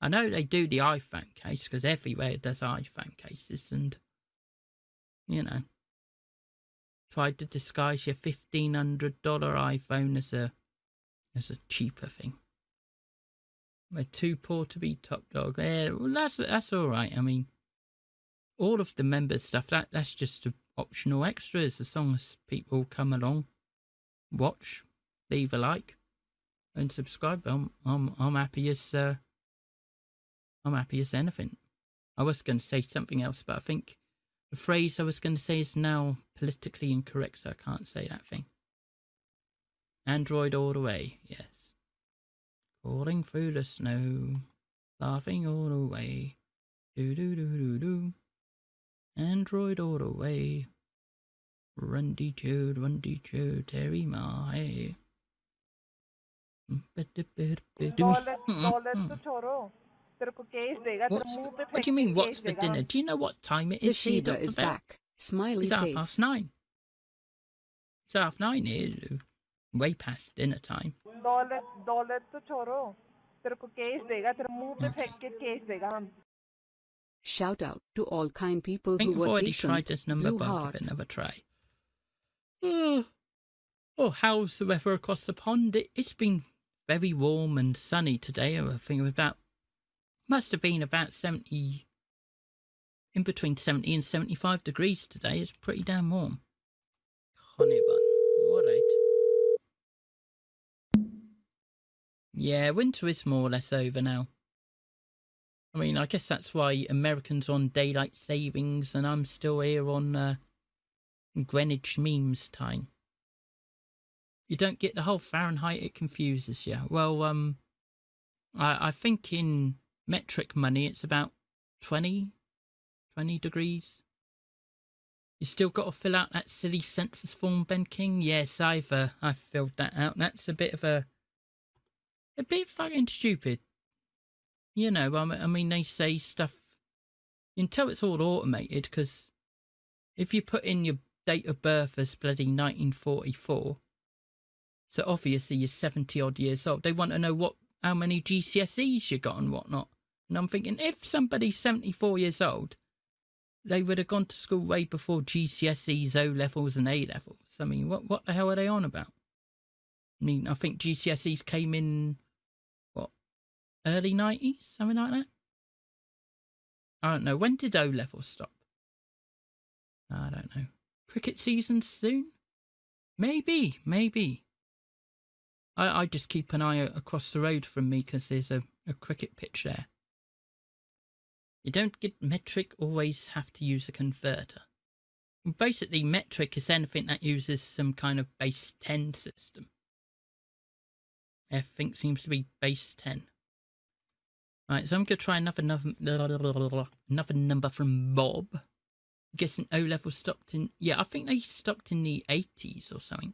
I know they do the iPhone case, because everywhere it does iPhone cases, and, you know, tried to disguise your $1,500 iPhone as a cheaper thing. We're too poor to be top dog. Yeah, well, that's all right. I mean, all of the member stuff, that's just optional extras. As long as people come along, watch, leave a like, and subscribe, I'm happy as anything. I was going to say something else, but I think the phrase I was going to say is now politically incorrect, so I can't say that thing. Android all the way, yes. Falling through the snow, laughing all the way, do do do do do. Android all the way, Run D2, Terry Mai. What do you mean, what's for dinner? Do you know what time it is? Sheba is back. Smiley face. It's half past nine. It's half nine, is way past dinner time. Shout out to all kind people who were patient. I think I've already tried this number, but I'll give it another try. Oh, how's the weather across the pond? It's been very warm and sunny today. I think about must have been about 70, in between 70 and 75 degrees today. It's pretty damn warm. Honey bun, all right. Yeah, winter is more or less over now. I mean, I guess that's why Americans on daylight savings, and I'm still here on Greenwich memes time. You don't get the whole Fahrenheit, it confuses you. Well, I think in metric money it's about 20 degrees. You still got to fill out that silly census form, Ben King? Yes, I've filled that out. That's a bit of a bit fucking stupid. You know, I mean, they say stuff, you can tell it's all automated, because if you put in your date of birth as bloody 1944, so obviously you're 70-odd years old. They want to know how many GCSEs you got and whatnot. And I'm thinking, if somebody's 74 years old, they would have gone to school way before GCSEs, O-levels and A-levels. I mean, what the hell are they on about? I mean, I think GCSEs came in, what, early 90s? Something like that? I don't know. When did O-levels stop? I don't know. Cricket season soon? Maybe. I just keep an eye across the road from me, because there's a cricket pitch there. You don't get metric, always have to use a converter. And basically, metric is anything that uses some kind of base 10 system. Everything seems to be base 10. Right, so I'm going to try another number from Bob. I'm guessing O-level stopped in... Yeah, I think they stopped in the 80s or something.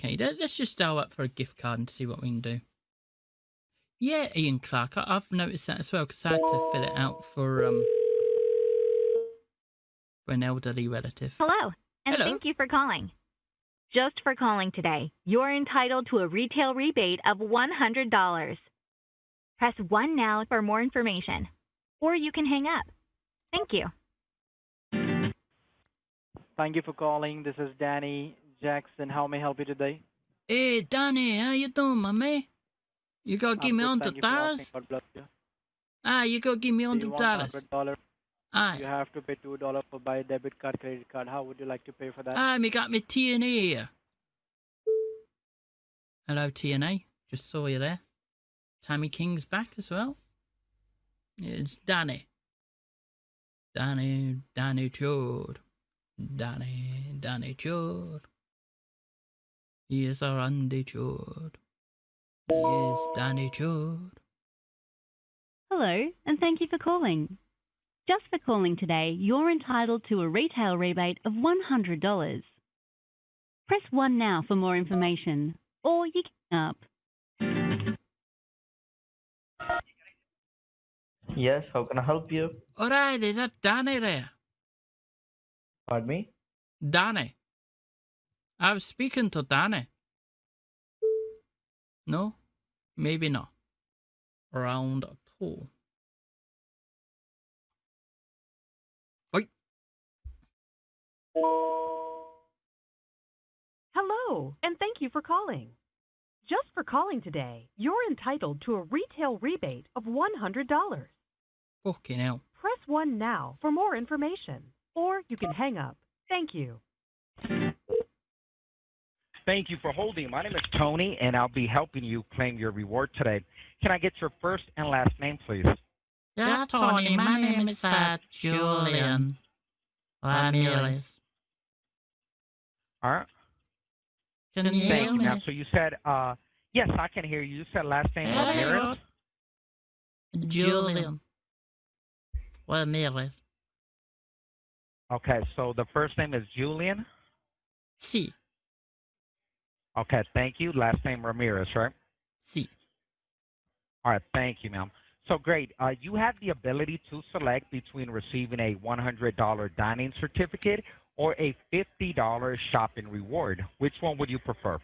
Okay, let's just dial up for a gift card and see what we can do. Yeah, Ian Clark, I've noticed that as well, because I had to fill it out for an elderly relative. Hello, and thank you for calling. Just for calling today, you're entitled to a retail rebate of $100. Press 1 now for more information, or you can hang up. Thank you. Thank you for calling. This is Danny Jackson. How may I help you today? Hey, Danny, how you doing, my man? You gonna give me $100? You gonna give me $100? You have to pay $2 for buy debit card, credit card. How would you like to pay for that? Me got me TNA here. Hello, TNA. Just saw you there. Tammy King's back as well. It's Danny. Danny Chord. He is our Andy Chord. He is Danny Chord. Hello, and thank you for calling. Just for calling today, you're entitled to a retail rebate of $100. Press 1 now for more information, or you can up. Yes, how can I help you? Alright, is that Danny there? Pardon me? Danny. I was speaking to Danny. No? Maybe not. Round at all. Oi. Hello, and thank you for calling. Just for calling today, you're entitled to a retail rebate of $100. Fucking hell. Press 1 now for more information, or you can hang up. Thank you. Thank you for holding. My name is Tony, and I'll be helping you claim your reward today. Can I get your first and last name, please? Yeah, Tony. My name is Julian. Ramirez. All right. Can you hear me? Now, so you said, yes, I can hear you. You said last name, Ramirez? Julian. Ramirez. Okay, so the first name is Julian? Si. Okay, thank you. Last name Ramirez, right? Si. All right, thank you, ma'am. So great. You have the ability to select between receiving a $100 dining certificate or a $50 shopping reward. Which one would you prefer?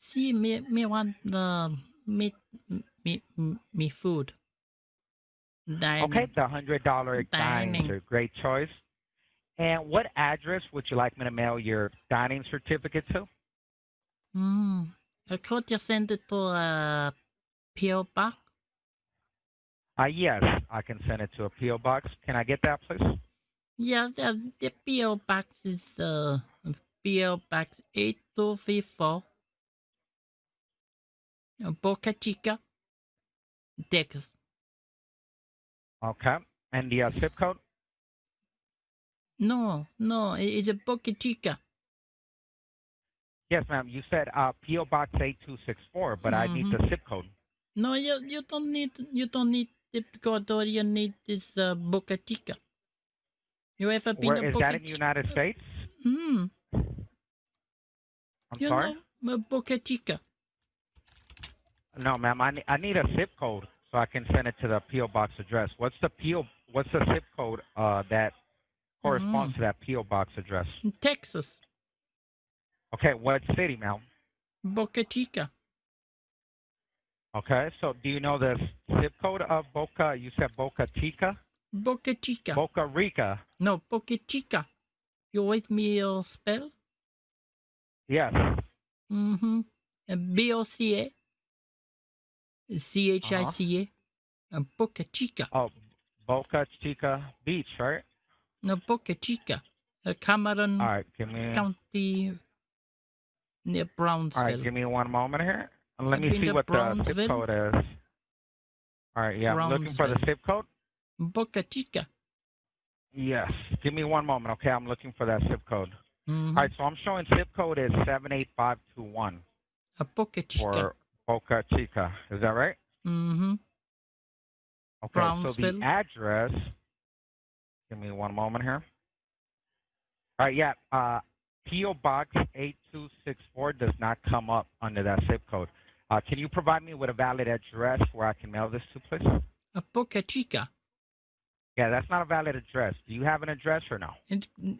Si, me want the me food. Dining. Okay, the $100 dining is a great choice. And what address would you like me to mail your dining certificate to? I could just send it to a P.O. box. Yes, I can send it to a P.O. box. Can I get that, please? Yeah, the P.O. box is P.O. box 8234, Boca Chica, Texas. Okay, and the zip code? No, it's a Boca Chica. Yes, ma'am. You said P.O. Box 8264, but I need the zip code. No, you don't need zip code. All you need is Boca Chica. You ever been to Boca Chica? Is that in the United States? I'm sorry. Know, Boca Chica. No, ma'am. I need a zip code so I can send it to the P.O. Box address. What's the zip code that corresponds to that P.O. Box address? In Texas. Okay, what city, ma'am? Boca Chica. Okay, so do you know the zip code of Boca? You said Boca Chica? Boca Chica. Boca Rica. No, Boca Chica. You want me to spell? Yes. B-O-C-A-C-H-I-C-A. Boca Chica. Oh, Boca Chica Beach, right? No, Boca Chica. Cameron County... near Brownsville. All right, give me one moment here. Let me see what the zip code is. All right, yeah, I'm looking for the zip code. Boca Chica. Yes, give me one moment, okay? I'm looking for that zip code. All right, so I'm showing zip code is 78521. Boca Chica. Or Boca Chica, is that right? Okay, Brownsville. So the address, give me one moment here. All right, yeah, P.O. Box 8264 does not come up under that zip code. Can you provide me with a valid address where I can mail this to, please? Boca Chica. Yeah, that's not a valid address. Do you have an address or no?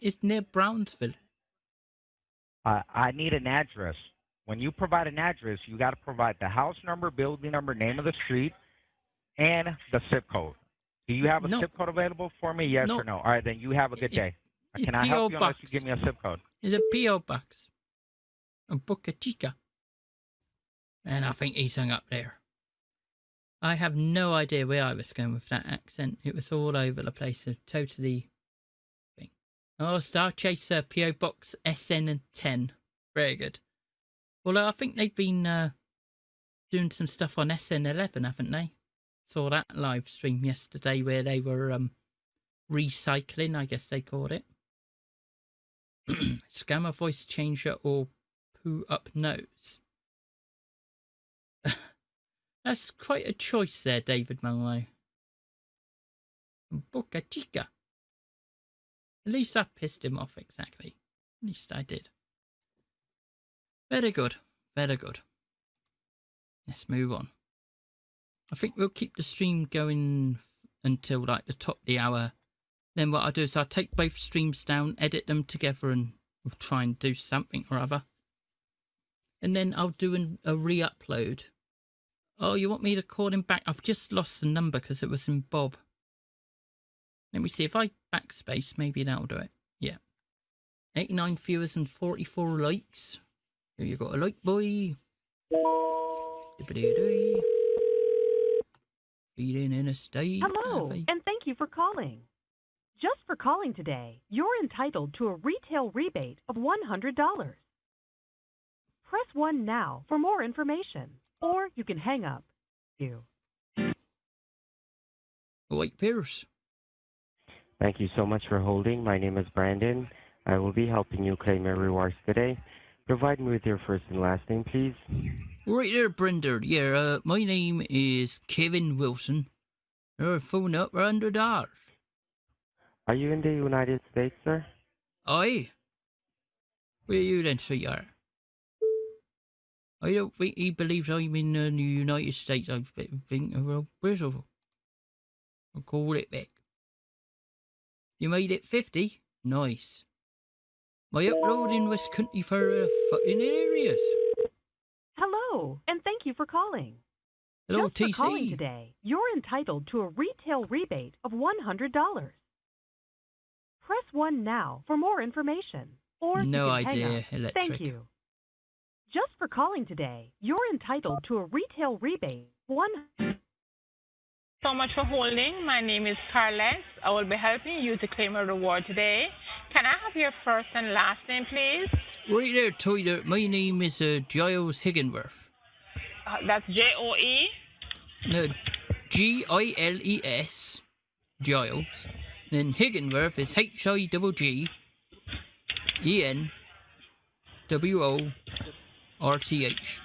It's near Brownsville. I need an address. When you provide an address, you got to provide the house number, building number, name of the street, and the zip code. Do you have a zip code available for me? Yes or no? All right, then you have a good day. Can I help you unless you give me a zip code? It's a P.O. box. A Boca Chica. And I think he's hung up there. I have no idea where I was going with that accent. It was all over the place. A totally thing. Oh, Star Chaser, P.O. box SN and 10. Very good. Although I think they've been doing some stuff on SN 11, haven't they? Saw that live stream yesterday where they were recycling, I guess they called it. Scammer voice changer or poo up nose. That's quite a choice there, David Monroe. Boca Chica. At least I pissed him off exactly. At least I did. Very good. Very good. Let's move on. I think we'll keep the stream going until like the top of the hour. Then what I'll do is I'll take both streams down, edit them together, and we'll try and do something or other. And then I'll do a re-upload. Oh, you want me to call him back? I've just lost the number because it was in Bob. Let me see. If I backspace, maybe that'll do it. Yeah. 89 viewers and 44 likes. Here you got a like, boy. Feeding in a state. Hello, and thank you for calling. Just for calling today, you're entitled to a retail rebate of $100. Press 1 now for more information, or you can hang up. White Pierce. Thank you so much for holding. My name is Brandon. I will be helping you claim your rewards today. Provide me with your first and last name, please. Right there, Brenda. Yeah, my name is Kevin Wilson. Phone up for $100. Are you in the United States, sir? Aye. Where are you then, sweetheart? I don't think he believes I'm in the United States. I think I'm in Brazil. I'll call it back. You made it 50? Nice. My uploading was cunty for fucking areas. Hello, and thank you for calling. Hello, TC. Just for calling today, you're entitled to a retail rebate of $100. Press 1 now for more information. Or no idea, electric. Thank you. Just for calling today, you're entitled to a retail rebate. So much for holding. My name is Carlex. I will be helping you to claim a reward today. Can I have your first and last name, please? Right there, Toiler. My name is Giles Higginworth. That's J-O-E? No, G-I-L-E-S. Giles. Then Higginworth is H-I-G-G-E-N-W-O-R-T-H.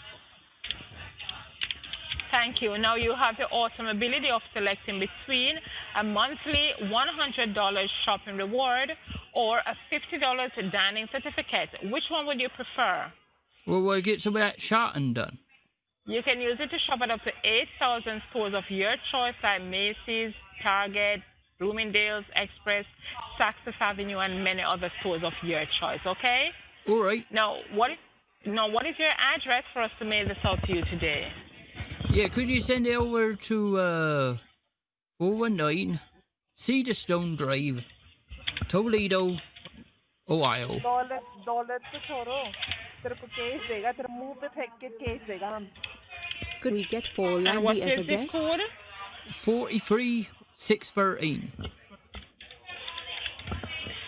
Thank you. Now you have the awesome ability of selecting between a monthly $100 shopping reward or a $50 dining certificate. Which one would you prefer? Well, we'll get some of that shopping done. You can use it to shop at up to 8,000 stores of your choice like Macy's, Target, Bloomingdale's, Express, Saks Avenue, and many other stores of your choice, okay? All right. Now, what is your address for us to mail this out to you today? Yeah, could you send it over to 419 Cedarstone Drive, Toledo, Ohio. Could we get Paul Landy as a guest? 43648.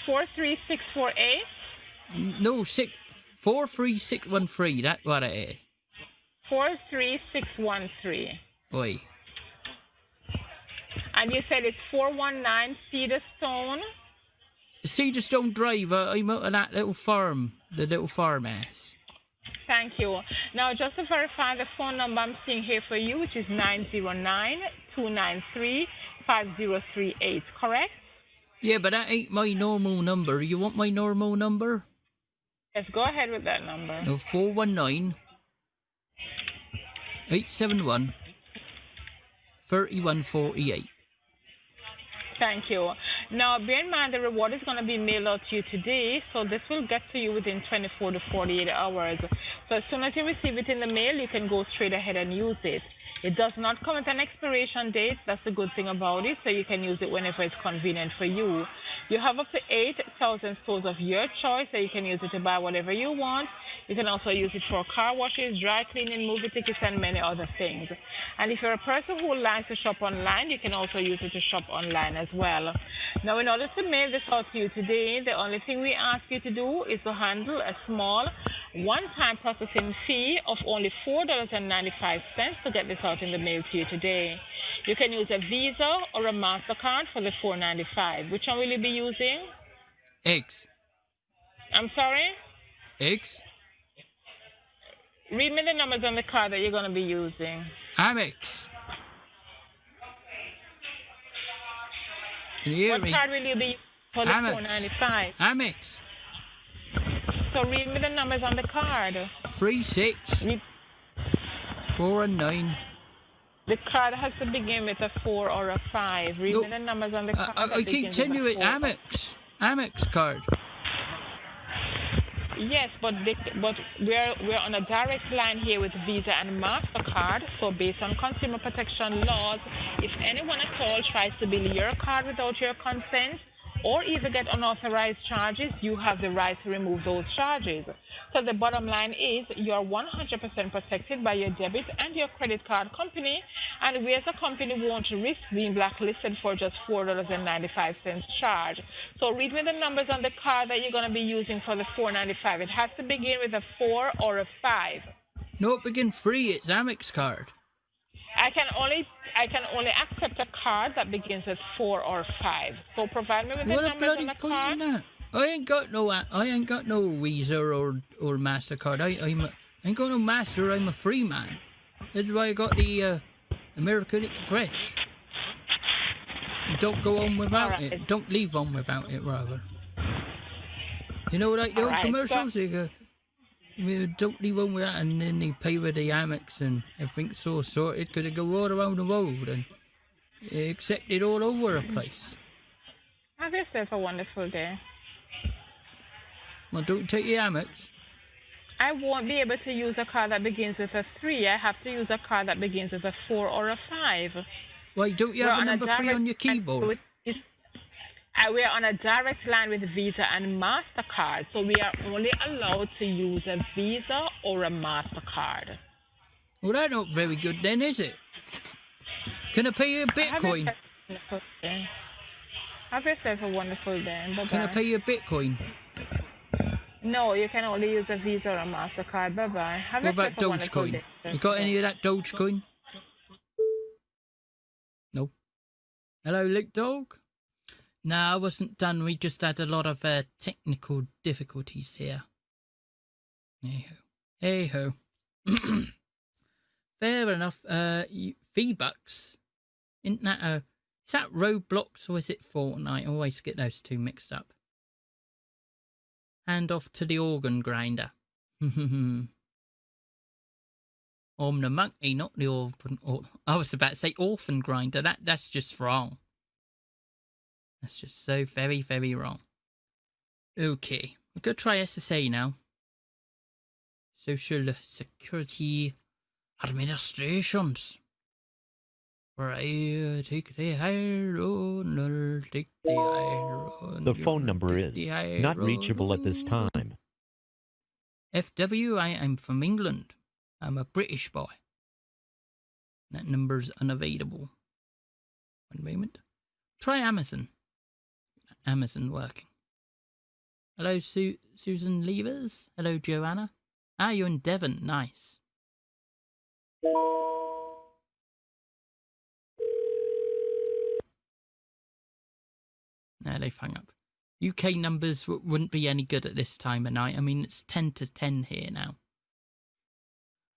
43648? No, 43613. That's what it is. 43613. Oi. And you said it's 419 Cedarstone. Cedarstone Drive. I'm out of that little farm, the little farmhouse. Thank you. Now, just to verify the phone number I'm seeing here for you, which is 909-293-5038, correct? Yeah, but that ain't my normal number. You want my normal number? Yes, go ahead with that number. No, 419-871-3148. Thank you. Now, bear in mind the reward is going to be mailed out to you today, so this will get to you within 24 to 48 hours. So as soon as you receive it in the mail, you can go straight ahead and use it. It does not come with an expiration date. That's the good thing about it, so you can use it whenever it's convenient for you. You have up to 8,000 stores of your choice, so you can use it to buy whatever you want. You can also use it for car washes, dry cleaning, movie tickets, and many other things. And if you're a person who likes to shop online, you can also use it to shop online as well. Now, in order to mail this out to you today, the only thing we ask you to do is to handle a small one-time processing fee of only $4.95 to get this out in the mail to you today. You can use a Visa or a MasterCard for the $4.95. Which one will you be using? X. I'm sorry? X? Read me the numbers on the card that you're going to be using. Amex. Can you hear me? What card will you be using for the $4.95? Amex. So read me the numbers on the card. 3, 6, 4, and 9. The card has to begin with a 4 or a 5. Read me the numbers on the card. I keep telling you it's Amex. Amex card. Yes, but we're on a direct line here with Visa and MasterCard. So based on consumer protection laws, if anyone at all tries to bill your card without your consent, or either get unauthorized charges, you have the right to remove those charges. So the bottom line is you are 100% protected by your debit and your credit card company, and we as a company won't risk being blacklisted for just $4.95 charge. So read me the numbers on the card that you're going to be using for the $4.95. It has to begin with a 4 or a 5. No, it begins free. It's Amex card. I can only accept a card that begins with 4 or 5. So provide me with the numbers on the card. I ain't got no Visa or MasterCard. I ain't got no Master. I'm a free man. That's why I got the American Express. Don't go on without it. Don't leave on without it, rather. You know, like the old commercials, they go, don't leave on without, and then they pave the hammocks and everything's all sorted, because they go all around the road and they're accepted all over the place. I guess that's a wonderful day. Well, don't take your hammocks. I won't be able to use a car that begins with a 3. I have to use a car that begins with a 4 or a 5. Why don't you have a number 3 on your keyboard? We're on a direct line with Visa and MasterCard, so we are only allowed to use a Visa or a MasterCard. Well, that's not very good then, is it? Can I pay you a Bitcoin? Have yourself a wonderful day. Bye-bye. Can I pay you a Bitcoin? No, you can only use a Visa or a MasterCard. Bye-bye. What about Dogecoin? You got any of that Dogecoin? No. Hello, Luke Dog? No, I wasn't done. We just had a lot of technical difficulties here. Hey-ho. Hey-ho. Fair enough. V-Bucks. Isn't that a... Is that Roblox or is it Fortnite? I always get those two mixed up. Hand off to the organ grinder. I'm the monkey, not the orphan. I was about to say orphan grinder. That's just wrong. That's just so very, very wrong. Okay, we're going to try SSA now. Social Security Administrations. The phone number is not reachable at this time. FW, I am from England. I'm a British boy. That number's unavailable. One moment. Try Amazon. Amazon working. Hello, Susan Levers. Hello, Joanna. Ah, you're in Devon. Nice. No, they've hung up. UK numbers wouldn't be any good at this time of night. I mean, it's 10 to 10 here now.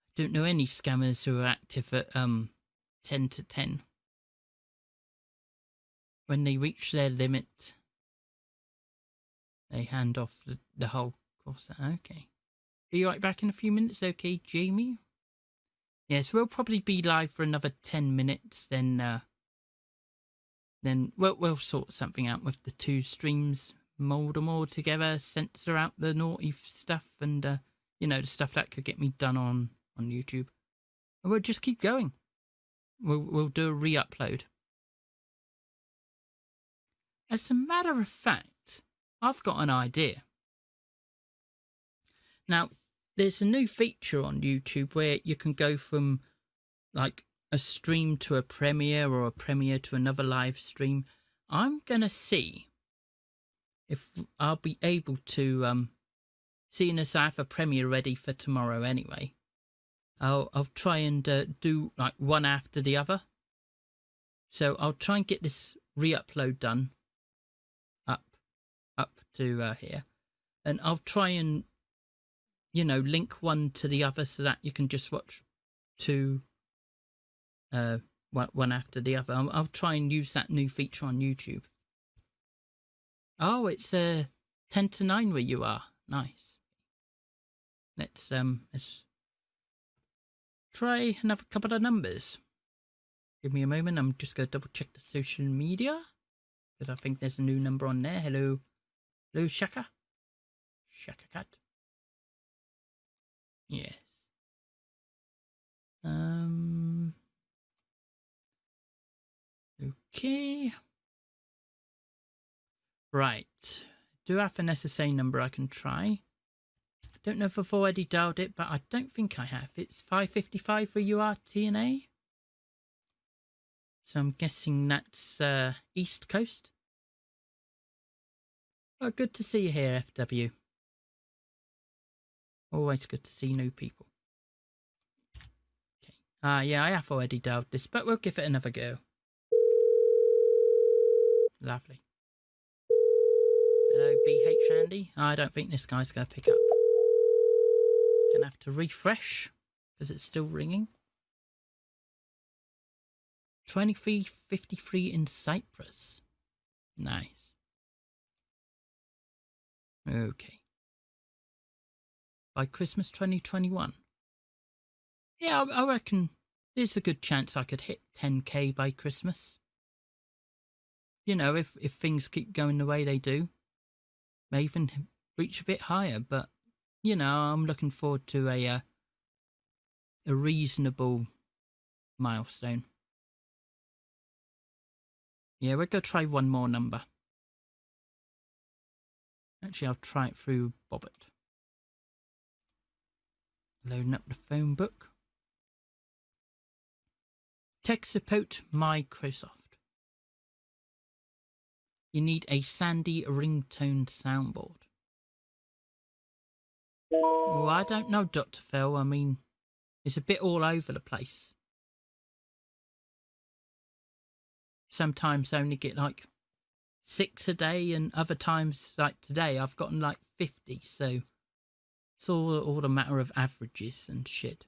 I don't know any scammers who are active at 10 to 10. When they reach their limit, they hand off the whole course. Okay. Be right back in a few minutes, okay, Jamie? Yes, we'll probably be live for another 10 minutes, then we'll sort something out with the two streams, mold them all together, censor out the naughty stuff and, you know, the stuff that could get me done on YouTube. And we'll just keep going. We'll do a re-upload. As a matter of fact, I've got an idea. Now, there's a new feature on YouTube where you can go from, like, a stream to a premiere or a premiere to another live stream. I'm gonna see if I'll be able to, seeing as I have a premiere ready for tomorrow anyway, I'll try and do like one after the other. So I'll try and get this re-upload done up to here, and I'll try and, you know, link one to the other so that you can just watch two one after the other. I'll try and use that new feature on YouTube. Oh, it's 10 to 9 where you are. Nice. Let's try another couple of numbers. Give me a moment. I'm just going to double check the social media, because I think there's a new number on there. Hello. Hello, Shaka. Shaka Cat. Yes. Okay. Right. Do I have an SSA number I can try? I don't know if I've already dialed it, but I don't think I have. It's 555 for URTNA. So I'm guessing that's East Coast. Well, good to see you here, FW. Always good to see new people. Okay. Yeah, I have already dialed this, but we'll give it another go. Lovely. Hello, BH Andy. I don't think this guy's going to pick up. Going to have to refresh because it's still ringing. 23:53 in Cyprus. Nice. Okay. By Christmas 2021. Yeah, I reckon there's a good chance I could hit 10K by Christmas. You know, if things keep going the way they do, may even reach a bit higher. But, you know, I'm looking forward to a reasonable milestone. Yeah, we're going to try one more number. Actually, I'll try it through Bobbit. Loading up the phone book. Tech support Microsoft. You need a Sandy ringtone soundboard. Oh, I don't know, Dr. Phil. I mean, it's a bit all over the place. Sometimes I only get like 6 a day, and other times, like today, I've gotten like 50, so it's all a matter of averages and shit.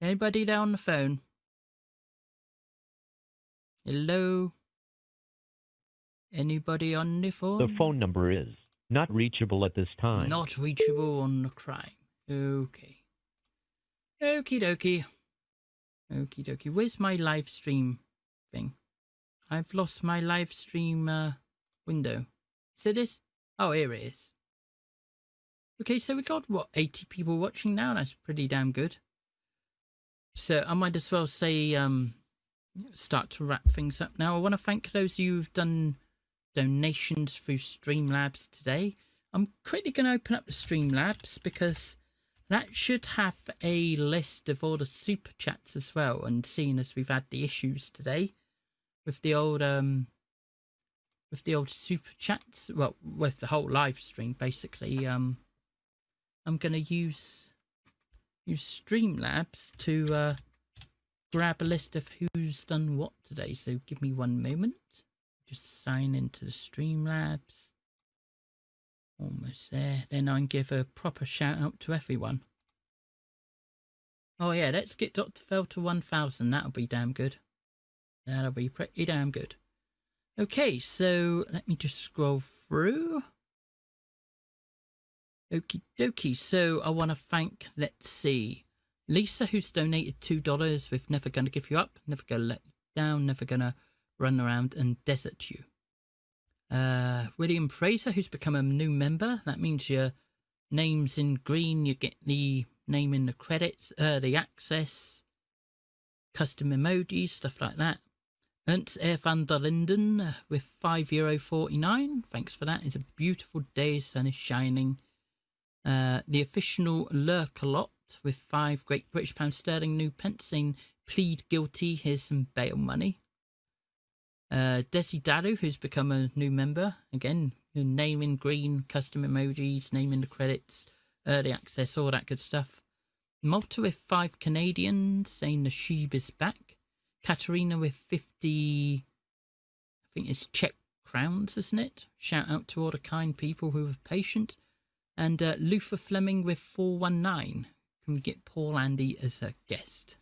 Anybody there on the phone? Hello? Anybody on the phone? The phone number is not reachable at this time. Not reachable on the crime. Okay. Okie dokie. Okie dokie. Where's my live stream thing? I've lost my live stream window. Is it this? Oh, here it is. Okay, so we got, what, 80 people watching now? That's pretty damn good. So I might as well say, start to wrap things up now. I want to thank those of you who've done donations through Streamlabs today. I'm quickly going to open up the Streamlabs because that should have a list of all the super chats as well. And seeing as we've had the issues today with the old super chats, well, with the whole live stream basically, I'm gonna use Streamlabs to grab a list of who's done what today. So give me one moment. Just sign into the Streamlabs. Almost there. Then I can give a proper shout out to everyone. Oh yeah, let's get Dr. Phil to 1,000. That'll be damn good. That'll be pretty damn good. Okay, so let me just scroll through. Okie dokie, so I want to thank, let's see, Lisa, who's donated $2 with Never Gonna Give You Up, Never Gonna Let You Down, Never Gonna Run Around and Desert You. William Fraser, who's become a new member. That means your name's in green, you get the name in the credits, early access, custom emojis, stuff like that. Ernst Air van der Linden with €5.49. Thanks for that. It's a beautiful day, sun is shining. The official Lurkalot with 5 great British pound sterling new pence saying plead guilty, here's some bail money. Desi Daru, who's become a new member. Again, your name in green, custom emojis, name in the credits, early access, all that good stuff. Malta with 5 Canadians saying the sheep is back. Katarina with 50, I think it's Czech crowns, isn't it? Shout out to all the kind people who were patient. And Luther Fleming with 419. Can we get Paul Andy as a guest?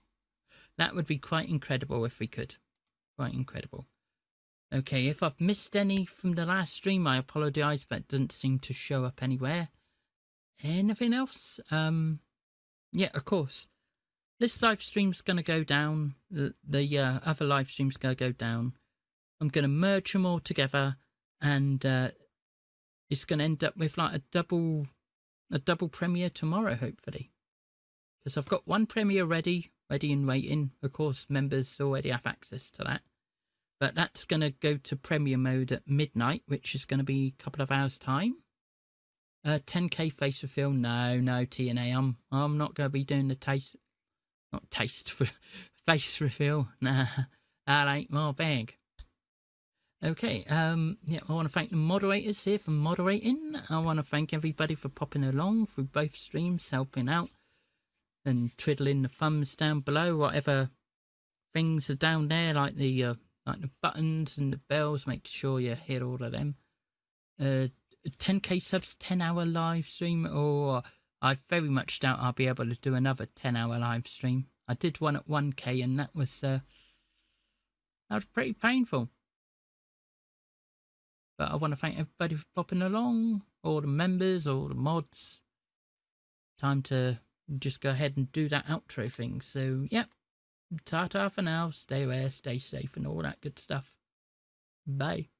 That would be quite incredible if we could. Quite incredible. Okay, if I've missed any from the last stream, I apologise, but it doesn't seem to show up anywhere. Anything else? Yeah, of course. This live stream's going to go down. The other live stream's going to go down. I'm going to merge them all together, and it's going to end up with like a double premiere tomorrow, hopefully. Because I've got one premiere ready and waiting. Of course, members already have access to that. But that's going to go to premiere mode at midnight, which is going to be a couple of hours' time. 10K face reveal. No, TNA. I'm not going to be doing the taste... Not taste for face reveal. Nah, that ain't my bag. Okay, yeah, I want to thank the moderators here for moderating. I want to thank everybody for popping along through both streams, helping out and twiddling the thumbs down below. Whatever things are down there, like the buttons and the bells, make sure you hear all of them. 10K subs, 10-hour live stream, or I very much doubt I'll be able to do another 10-hour live stream. I did one at 1K, and that was pretty painful. But I want to thank everybody for popping along, all the members, all the mods. Time to just go ahead and do that outro thing. So, yep. Ta-ta for now. Stay aware, stay safe, and all that good stuff. Bye.